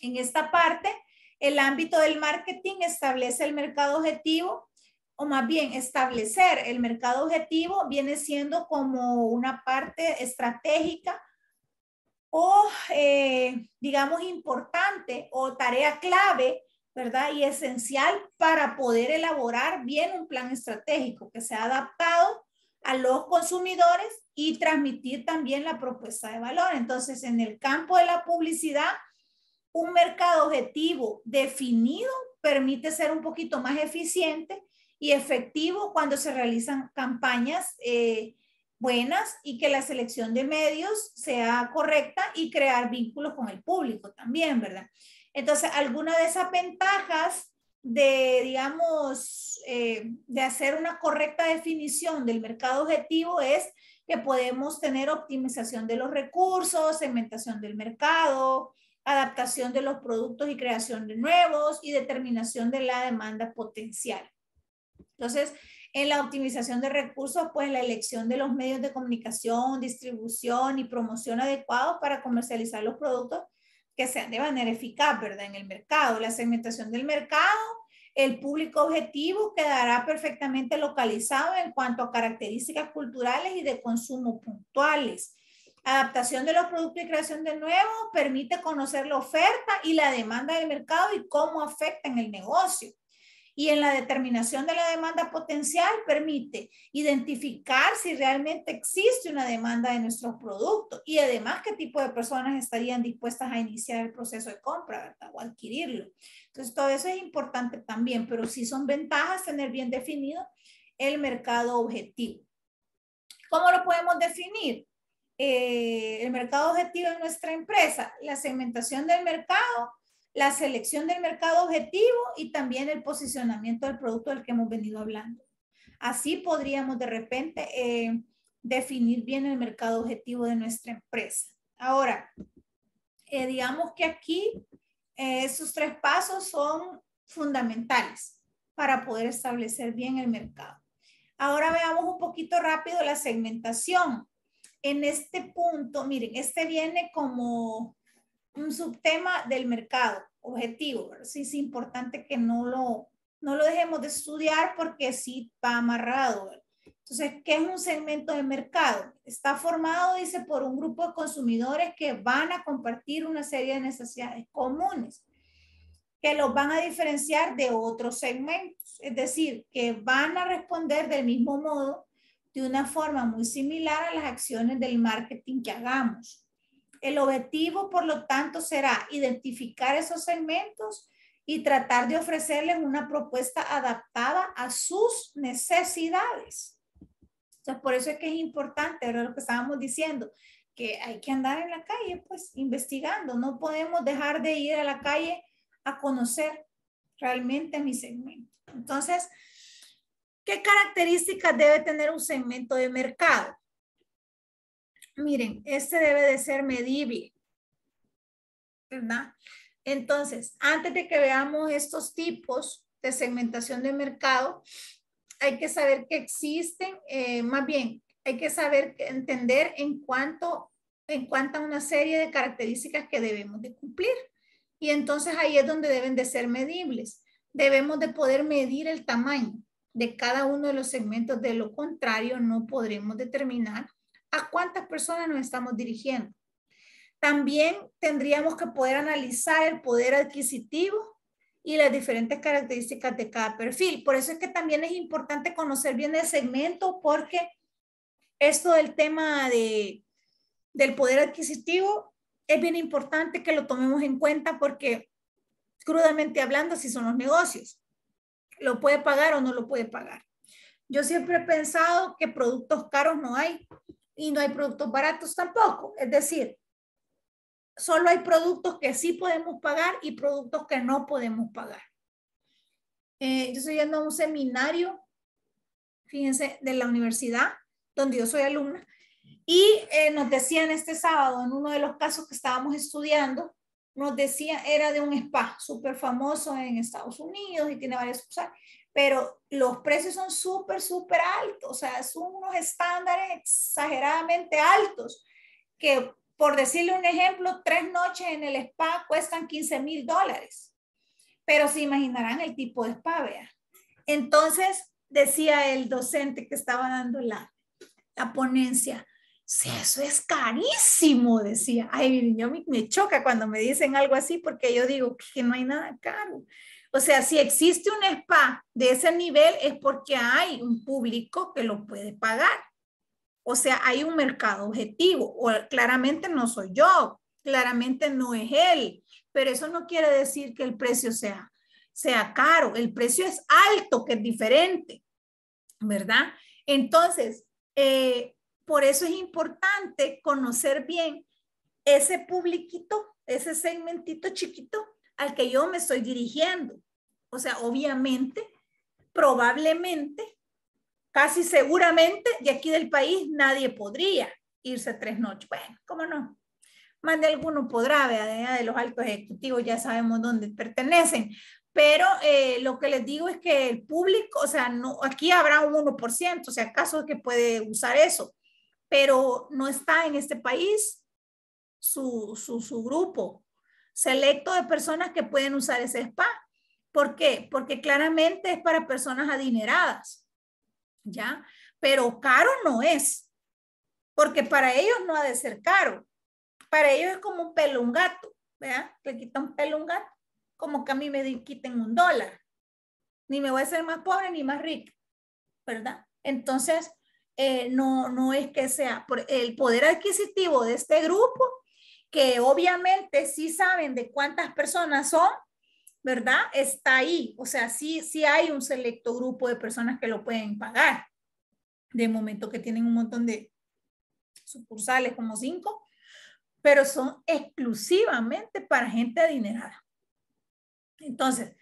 En esta parte, el ámbito del marketing establece el mercado objetivo, o más bien establecer el mercado objetivo viene siendo como una parte estratégica o digamos importante o tarea clave, ¿verdad? Y esencial para poder elaborar bien un plan estratégico que sea adaptado a los consumidores y transmitir también la propuesta de valor. Entonces, en el campo de la publicidad, un mercado objetivo definido permite ser un poquito más eficiente y efectivo cuando se realizan campañas buenas y que la selección de medios sea correcta y crear vínculos con el público también, ¿verdad? Entonces, alguna de esas ventajas de, digamos, de hacer una correcta definición del mercado objetivo es que podemos tener optimización de los recursos, segmentación del mercado, adaptación de los productos y creación de nuevos y determinación de la demanda potencial. Entonces, en la optimización de recursos, pues la elección de los medios de comunicación, distribución y promoción adecuados para comercializar los productos que sean de manera eficaz, ¿verdad? En el mercado, la segmentación del mercado, el público objetivo quedará perfectamente localizado en cuanto a características culturales y de consumo puntuales. Adaptación de los productos y creación de nuevos permite conocer la oferta y la demanda del mercado y cómo afectan el negocio. Y en la determinación de la demanda potencial permite identificar si realmente existe una demanda de nuestros productos y además qué tipo de personas estarían dispuestas a iniciar el proceso de compra, ¿verdad? O adquirirlo. Entonces todo eso es importante también, pero sí son ventajas tener bien definido el mercado objetivo. ¿Cómo lo podemos definir? El mercado objetivo en nuestra empresa, la segmentación del mercado, la selección del mercado objetivo y también el posicionamiento del producto del que hemos venido hablando. Así podríamos de repente definir bien el mercado objetivo de nuestra empresa. Ahora, digamos que aquí esos tres pasos son fundamentales para poder establecer bien el mercado. Ahora veamos un poquito rápido la segmentación. En este punto, miren, este viene como un subtema del mercado objetivo, ¿verdad? Sí, es importante que no lo dejemos de estudiar porque sí va amarrado, ¿verdad? Entonces, ¿qué es un segmento de mercado? Está formado, dice, por un grupo de consumidores que van a compartir una serie de necesidades comunes que los van a diferenciar de otros segmentos, es decir, que van a responder del mismo modo, de una forma muy similar a las acciones del marketing que hagamos. El objetivo, por lo tanto, será identificar esos segmentos y tratar de ofrecerles una propuesta adaptada a sus necesidades. Entonces, por eso es que es importante, ¿verdad? Lo que estábamos diciendo, que hay que andar en la calle, pues, investigando. No podemos dejar de ir a la calle a conocer realmente mi segmento. Entonces, ¿qué características debe tener un segmento de mercado? Miren, este debe de ser medible, ¿verdad? Entonces, antes de que veamos estos tipos de segmentación de mercado, hay que saber que existen, más bien, hay que saber, entender en cuanto a una serie de características que debemos de cumplir. Y entonces ahí es donde deben de ser medibles. Debemos de poder medir el tamaño de cada uno de los segmentos, de lo contrario no podremos determinar a cuántas personas nos estamos dirigiendo. También tendríamos que poder analizar el poder adquisitivo y las diferentes características de cada perfil. Por eso es que también es importante conocer bien el segmento, porque esto del tema del poder adquisitivo es bien importante que lo tomemos en cuenta, porque crudamente hablando, así son los negocios. ¿Lo puede pagar o no lo puede pagar? Yo siempre he pensado que productos caros no hay. Y no hay productos baratos tampoco. Es decir, solo hay productos que sí podemos pagar y productos que no podemos pagar. Yo estoy yendo a un seminario, fíjense, de la universidad, donde yo soy alumna, y nos decían este sábado, en uno de los casos que estábamos estudiando, nos decía, era de un spa súper famoso en Estados Unidos y tiene varias cosas, pero los precios son súper altos, o sea, son unos estándares exageradamente altos, que por decirle un ejemplo, 3 noches en el spa cuestan $15,000, pero se imaginarán el tipo de spa, vea. Entonces, decía el docente que estaba dando la ponencia, sí, eso es carísimo, decía. Ay, yo me choca cuando me dicen algo así, porque yo digo que no hay nada caro. O sea, si existe un spa de ese nivel es porque hay un público que lo puede pagar. O sea, hay un mercado objetivo. O claramente no soy yo, claramente no es él, pero eso no quiere decir que el precio sea caro. El precio es alto, que es diferente, ¿verdad? Entonces, por eso es importante conocer bien ese publiquito, ese segmentito chiquito al que yo me estoy dirigiendo. O sea, obviamente, probablemente, casi seguramente, de aquí del país nadie podría irse 3 noches. Bueno, ¿cómo no? Más de alguno podrá, ¿verdad? De los altos ejecutivos ya sabemos dónde pertenecen. Pero lo que les digo es que el público, o sea, no, aquí habrá un 1%, o sea, acaso que puede usar eso, pero no está en este país su grupo selecto de personas que pueden usar ese spa. ¿Por qué? Porque claramente es para personas adineradas, ¿ya? Pero caro no es, porque para ellos no ha de ser caro. Para ellos es como un pelo un gato, ¿verdad? Le quitan un pelo un gato. Como que a mí me quiten $1. Ni me voy a hacer más pobre ni más rica, ¿verdad? Entonces, no es que sea por el poder adquisitivo de este grupo, que obviamente sí saben de cuántas personas son, ¿verdad? Está ahí. O sea, sí hay un selecto grupo de personas que lo pueden pagar. De momento que tienen un montón de sucursales, como 5, pero son exclusivamente para gente adinerada. Entonces,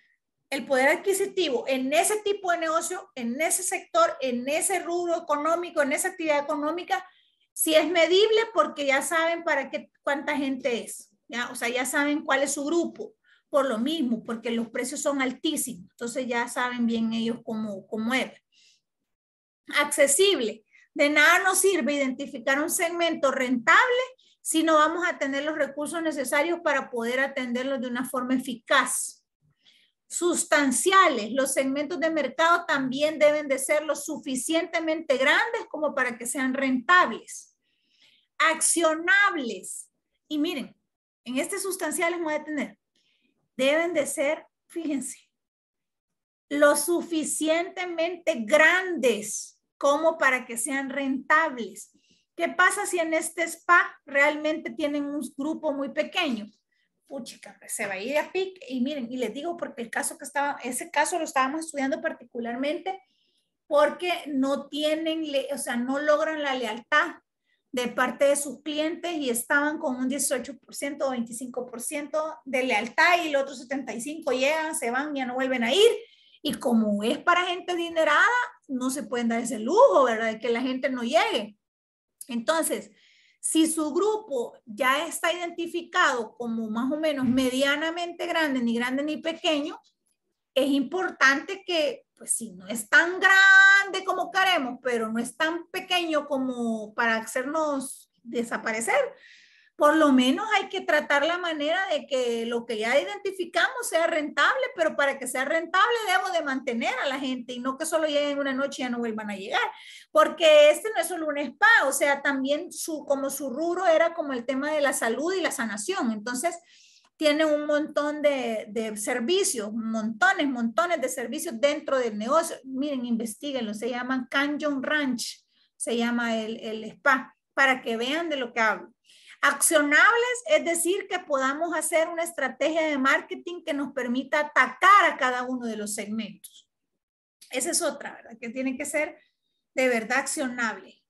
el poder adquisitivo en ese tipo de negocio, en ese sector, en ese rubro económico, en esa actividad económica, sí es medible porque ya saben para qué, cuánta gente es, ¿ya? O sea, ya saben cuál es su grupo, por lo mismo, porque los precios son altísimos. Entonces ya saben bien ellos cómo es. Accesible. De nada nos sirve identificar un segmento rentable si no vamos a tener los recursos necesarios para poder atenderlos de una forma eficaz. Sustanciales, los segmentos de mercado también deben de ser lo suficientemente grandes como para que sean rentables. Accionables, y miren, en este sustanciales me voy a detener, deben de ser, fíjense, lo suficientemente grandes como para que sean rentables. ¿Qué pasa si en este spa realmente tienen un grupo muy pequeño? Puchica, se va a ir a pique. Y miren, y les digo porque el caso que estaba, ese caso lo estábamos estudiando particularmente porque no tienen, o sea, no logran la lealtad de parte de sus clientes y estaban con un 18% o 25% de lealtad y el otro 75% llegan, se van, ya no vuelven a ir. Y como es para gente adinerada, no se pueden dar ese lujo, ¿verdad? De que la gente no llegue. Entonces, si su grupo ya está identificado como más o menos medianamente grande ni pequeño, es importante que, pues si no es tan grande como queremos, pero no es tan pequeño como para hacernos desaparecer, por lo menos hay que tratar la manera de que lo que ya identificamos sea rentable, pero para que sea rentable debemos de mantener a la gente y no que solo lleguen una noche y ya no vuelvan a llegar, porque este no es solo un spa, o sea, también como su rubro era como el tema de la salud y la sanación, entonces tiene un montón de servicios, montones de servicios dentro del negocio. Miren, investiguenlo, se llama Canyon Ranch, se llama el spa, para que vean de lo que hablo. Accionables, es decir, que podamos hacer una estrategia de marketing que nos permita atacar a cada uno de los segmentos. Esa es otra, ¿verdad? Que tiene que ser de verdad accionable.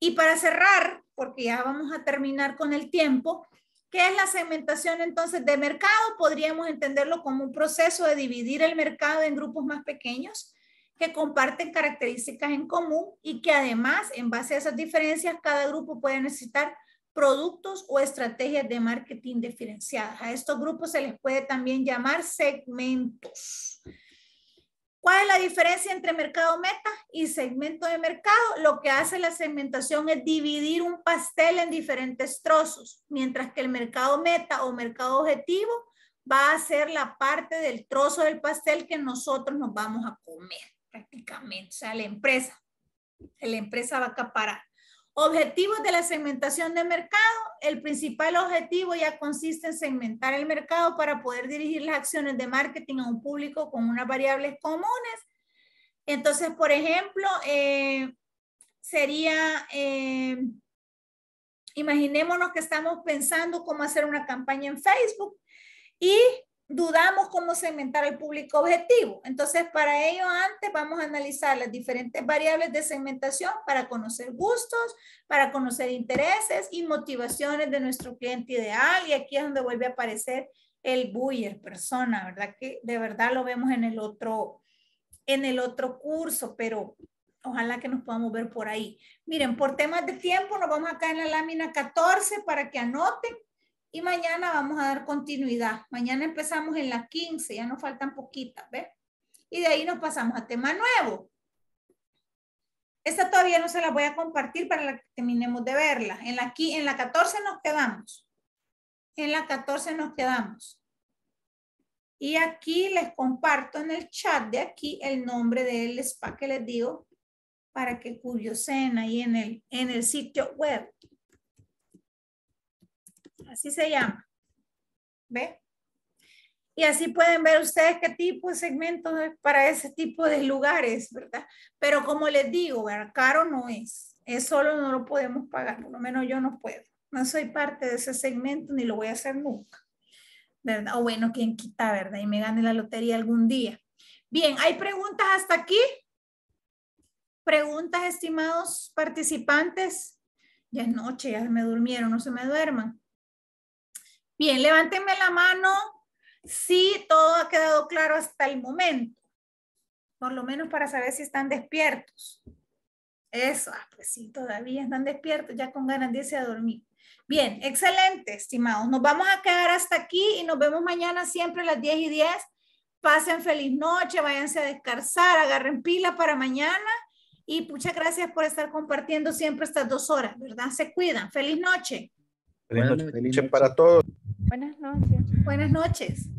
Y para cerrar, porque ya vamos a terminar con el tiempo, ¿qué es la segmentación entonces de mercado? Podríamos entenderlo como un proceso de dividir el mercado en grupos más pequeños que comparten características en común y que además, en base a esas diferencias, cada grupo puede necesitar productos o estrategias de marketing diferenciadas. A estos grupos se les puede también llamar segmentos. ¿Cuál es la diferencia entre mercado meta y segmento de mercado? Lo que hace la segmentación es dividir un pastel en diferentes trozos, mientras que el mercado meta o mercado objetivo va a ser la parte del trozo del pastel que nosotros nos vamos a comer prácticamente, o sea, la empresa va a acaparar. Objetivos de la segmentación de mercado. El principal objetivo ya consiste en segmentar el mercado para poder dirigir las acciones de marketing a un público con unas variables comunes. Entonces, por ejemplo, imaginémonos que estamos pensando cómo hacer una campaña en Facebook y dudamos cómo segmentar el público objetivo. Entonces, para ello, antes vamos a analizar las diferentes variables de segmentación para conocer gustos, para conocer intereses y motivaciones de nuestro cliente ideal. Y aquí es donde vuelve a aparecer el buyer persona, ¿verdad? Que de verdad lo vemos en el otro curso, pero ojalá que nos podamos ver por ahí. Miren, por temas de tiempo, nos vamos acá en la lámina 14 para que anoten. Y mañana vamos a dar continuidad. Mañana empezamos en las 15, ya nos faltan poquitas, ¿ves? Y de ahí nos pasamos a tema nuevo. Esta todavía no se la voy a compartir para que terminemos de verla. En la 14 nos quedamos. En la 14 nos quedamos. Y aquí les comparto en el chat de aquí el nombre del spa que les digo para que curiosen ahí en el sitio web. Así se llama. ¿Ve? Y así pueden ver ustedes qué tipo de segmentos es para ese tipo de lugares, ¿verdad? Pero como les digo, ¿verdad? Caro no es. Es solo no lo podemos pagar. Por lo menos yo no puedo. No soy parte de ese segmento ni lo voy a hacer nunca, ¿verdad? O bueno, quien quita, ¿verdad? Y me gane la lotería algún día. Bien, ¿hay preguntas hasta aquí? Preguntas, estimados participantes. Ya es noche, ya me durmieron, no se me duerman. Bien, levántenme la mano si todo ha quedado claro hasta el momento. Por lo menos para saber si están despiertos. Eso, pues sí, todavía están despiertos, ya con ganas de irse a dormir. Bien, excelente, estimados. Nos vamos a quedar hasta aquí y nos vemos mañana siempre a las 10:10. Pasen feliz noche, váyanse a descansar, agarren pila para mañana. Y muchas gracias por estar compartiendo siempre estas 2 horas, ¿verdad? Se cuidan. Feliz noche. Feliz noche para todos. Buenas noches. Buenas noches.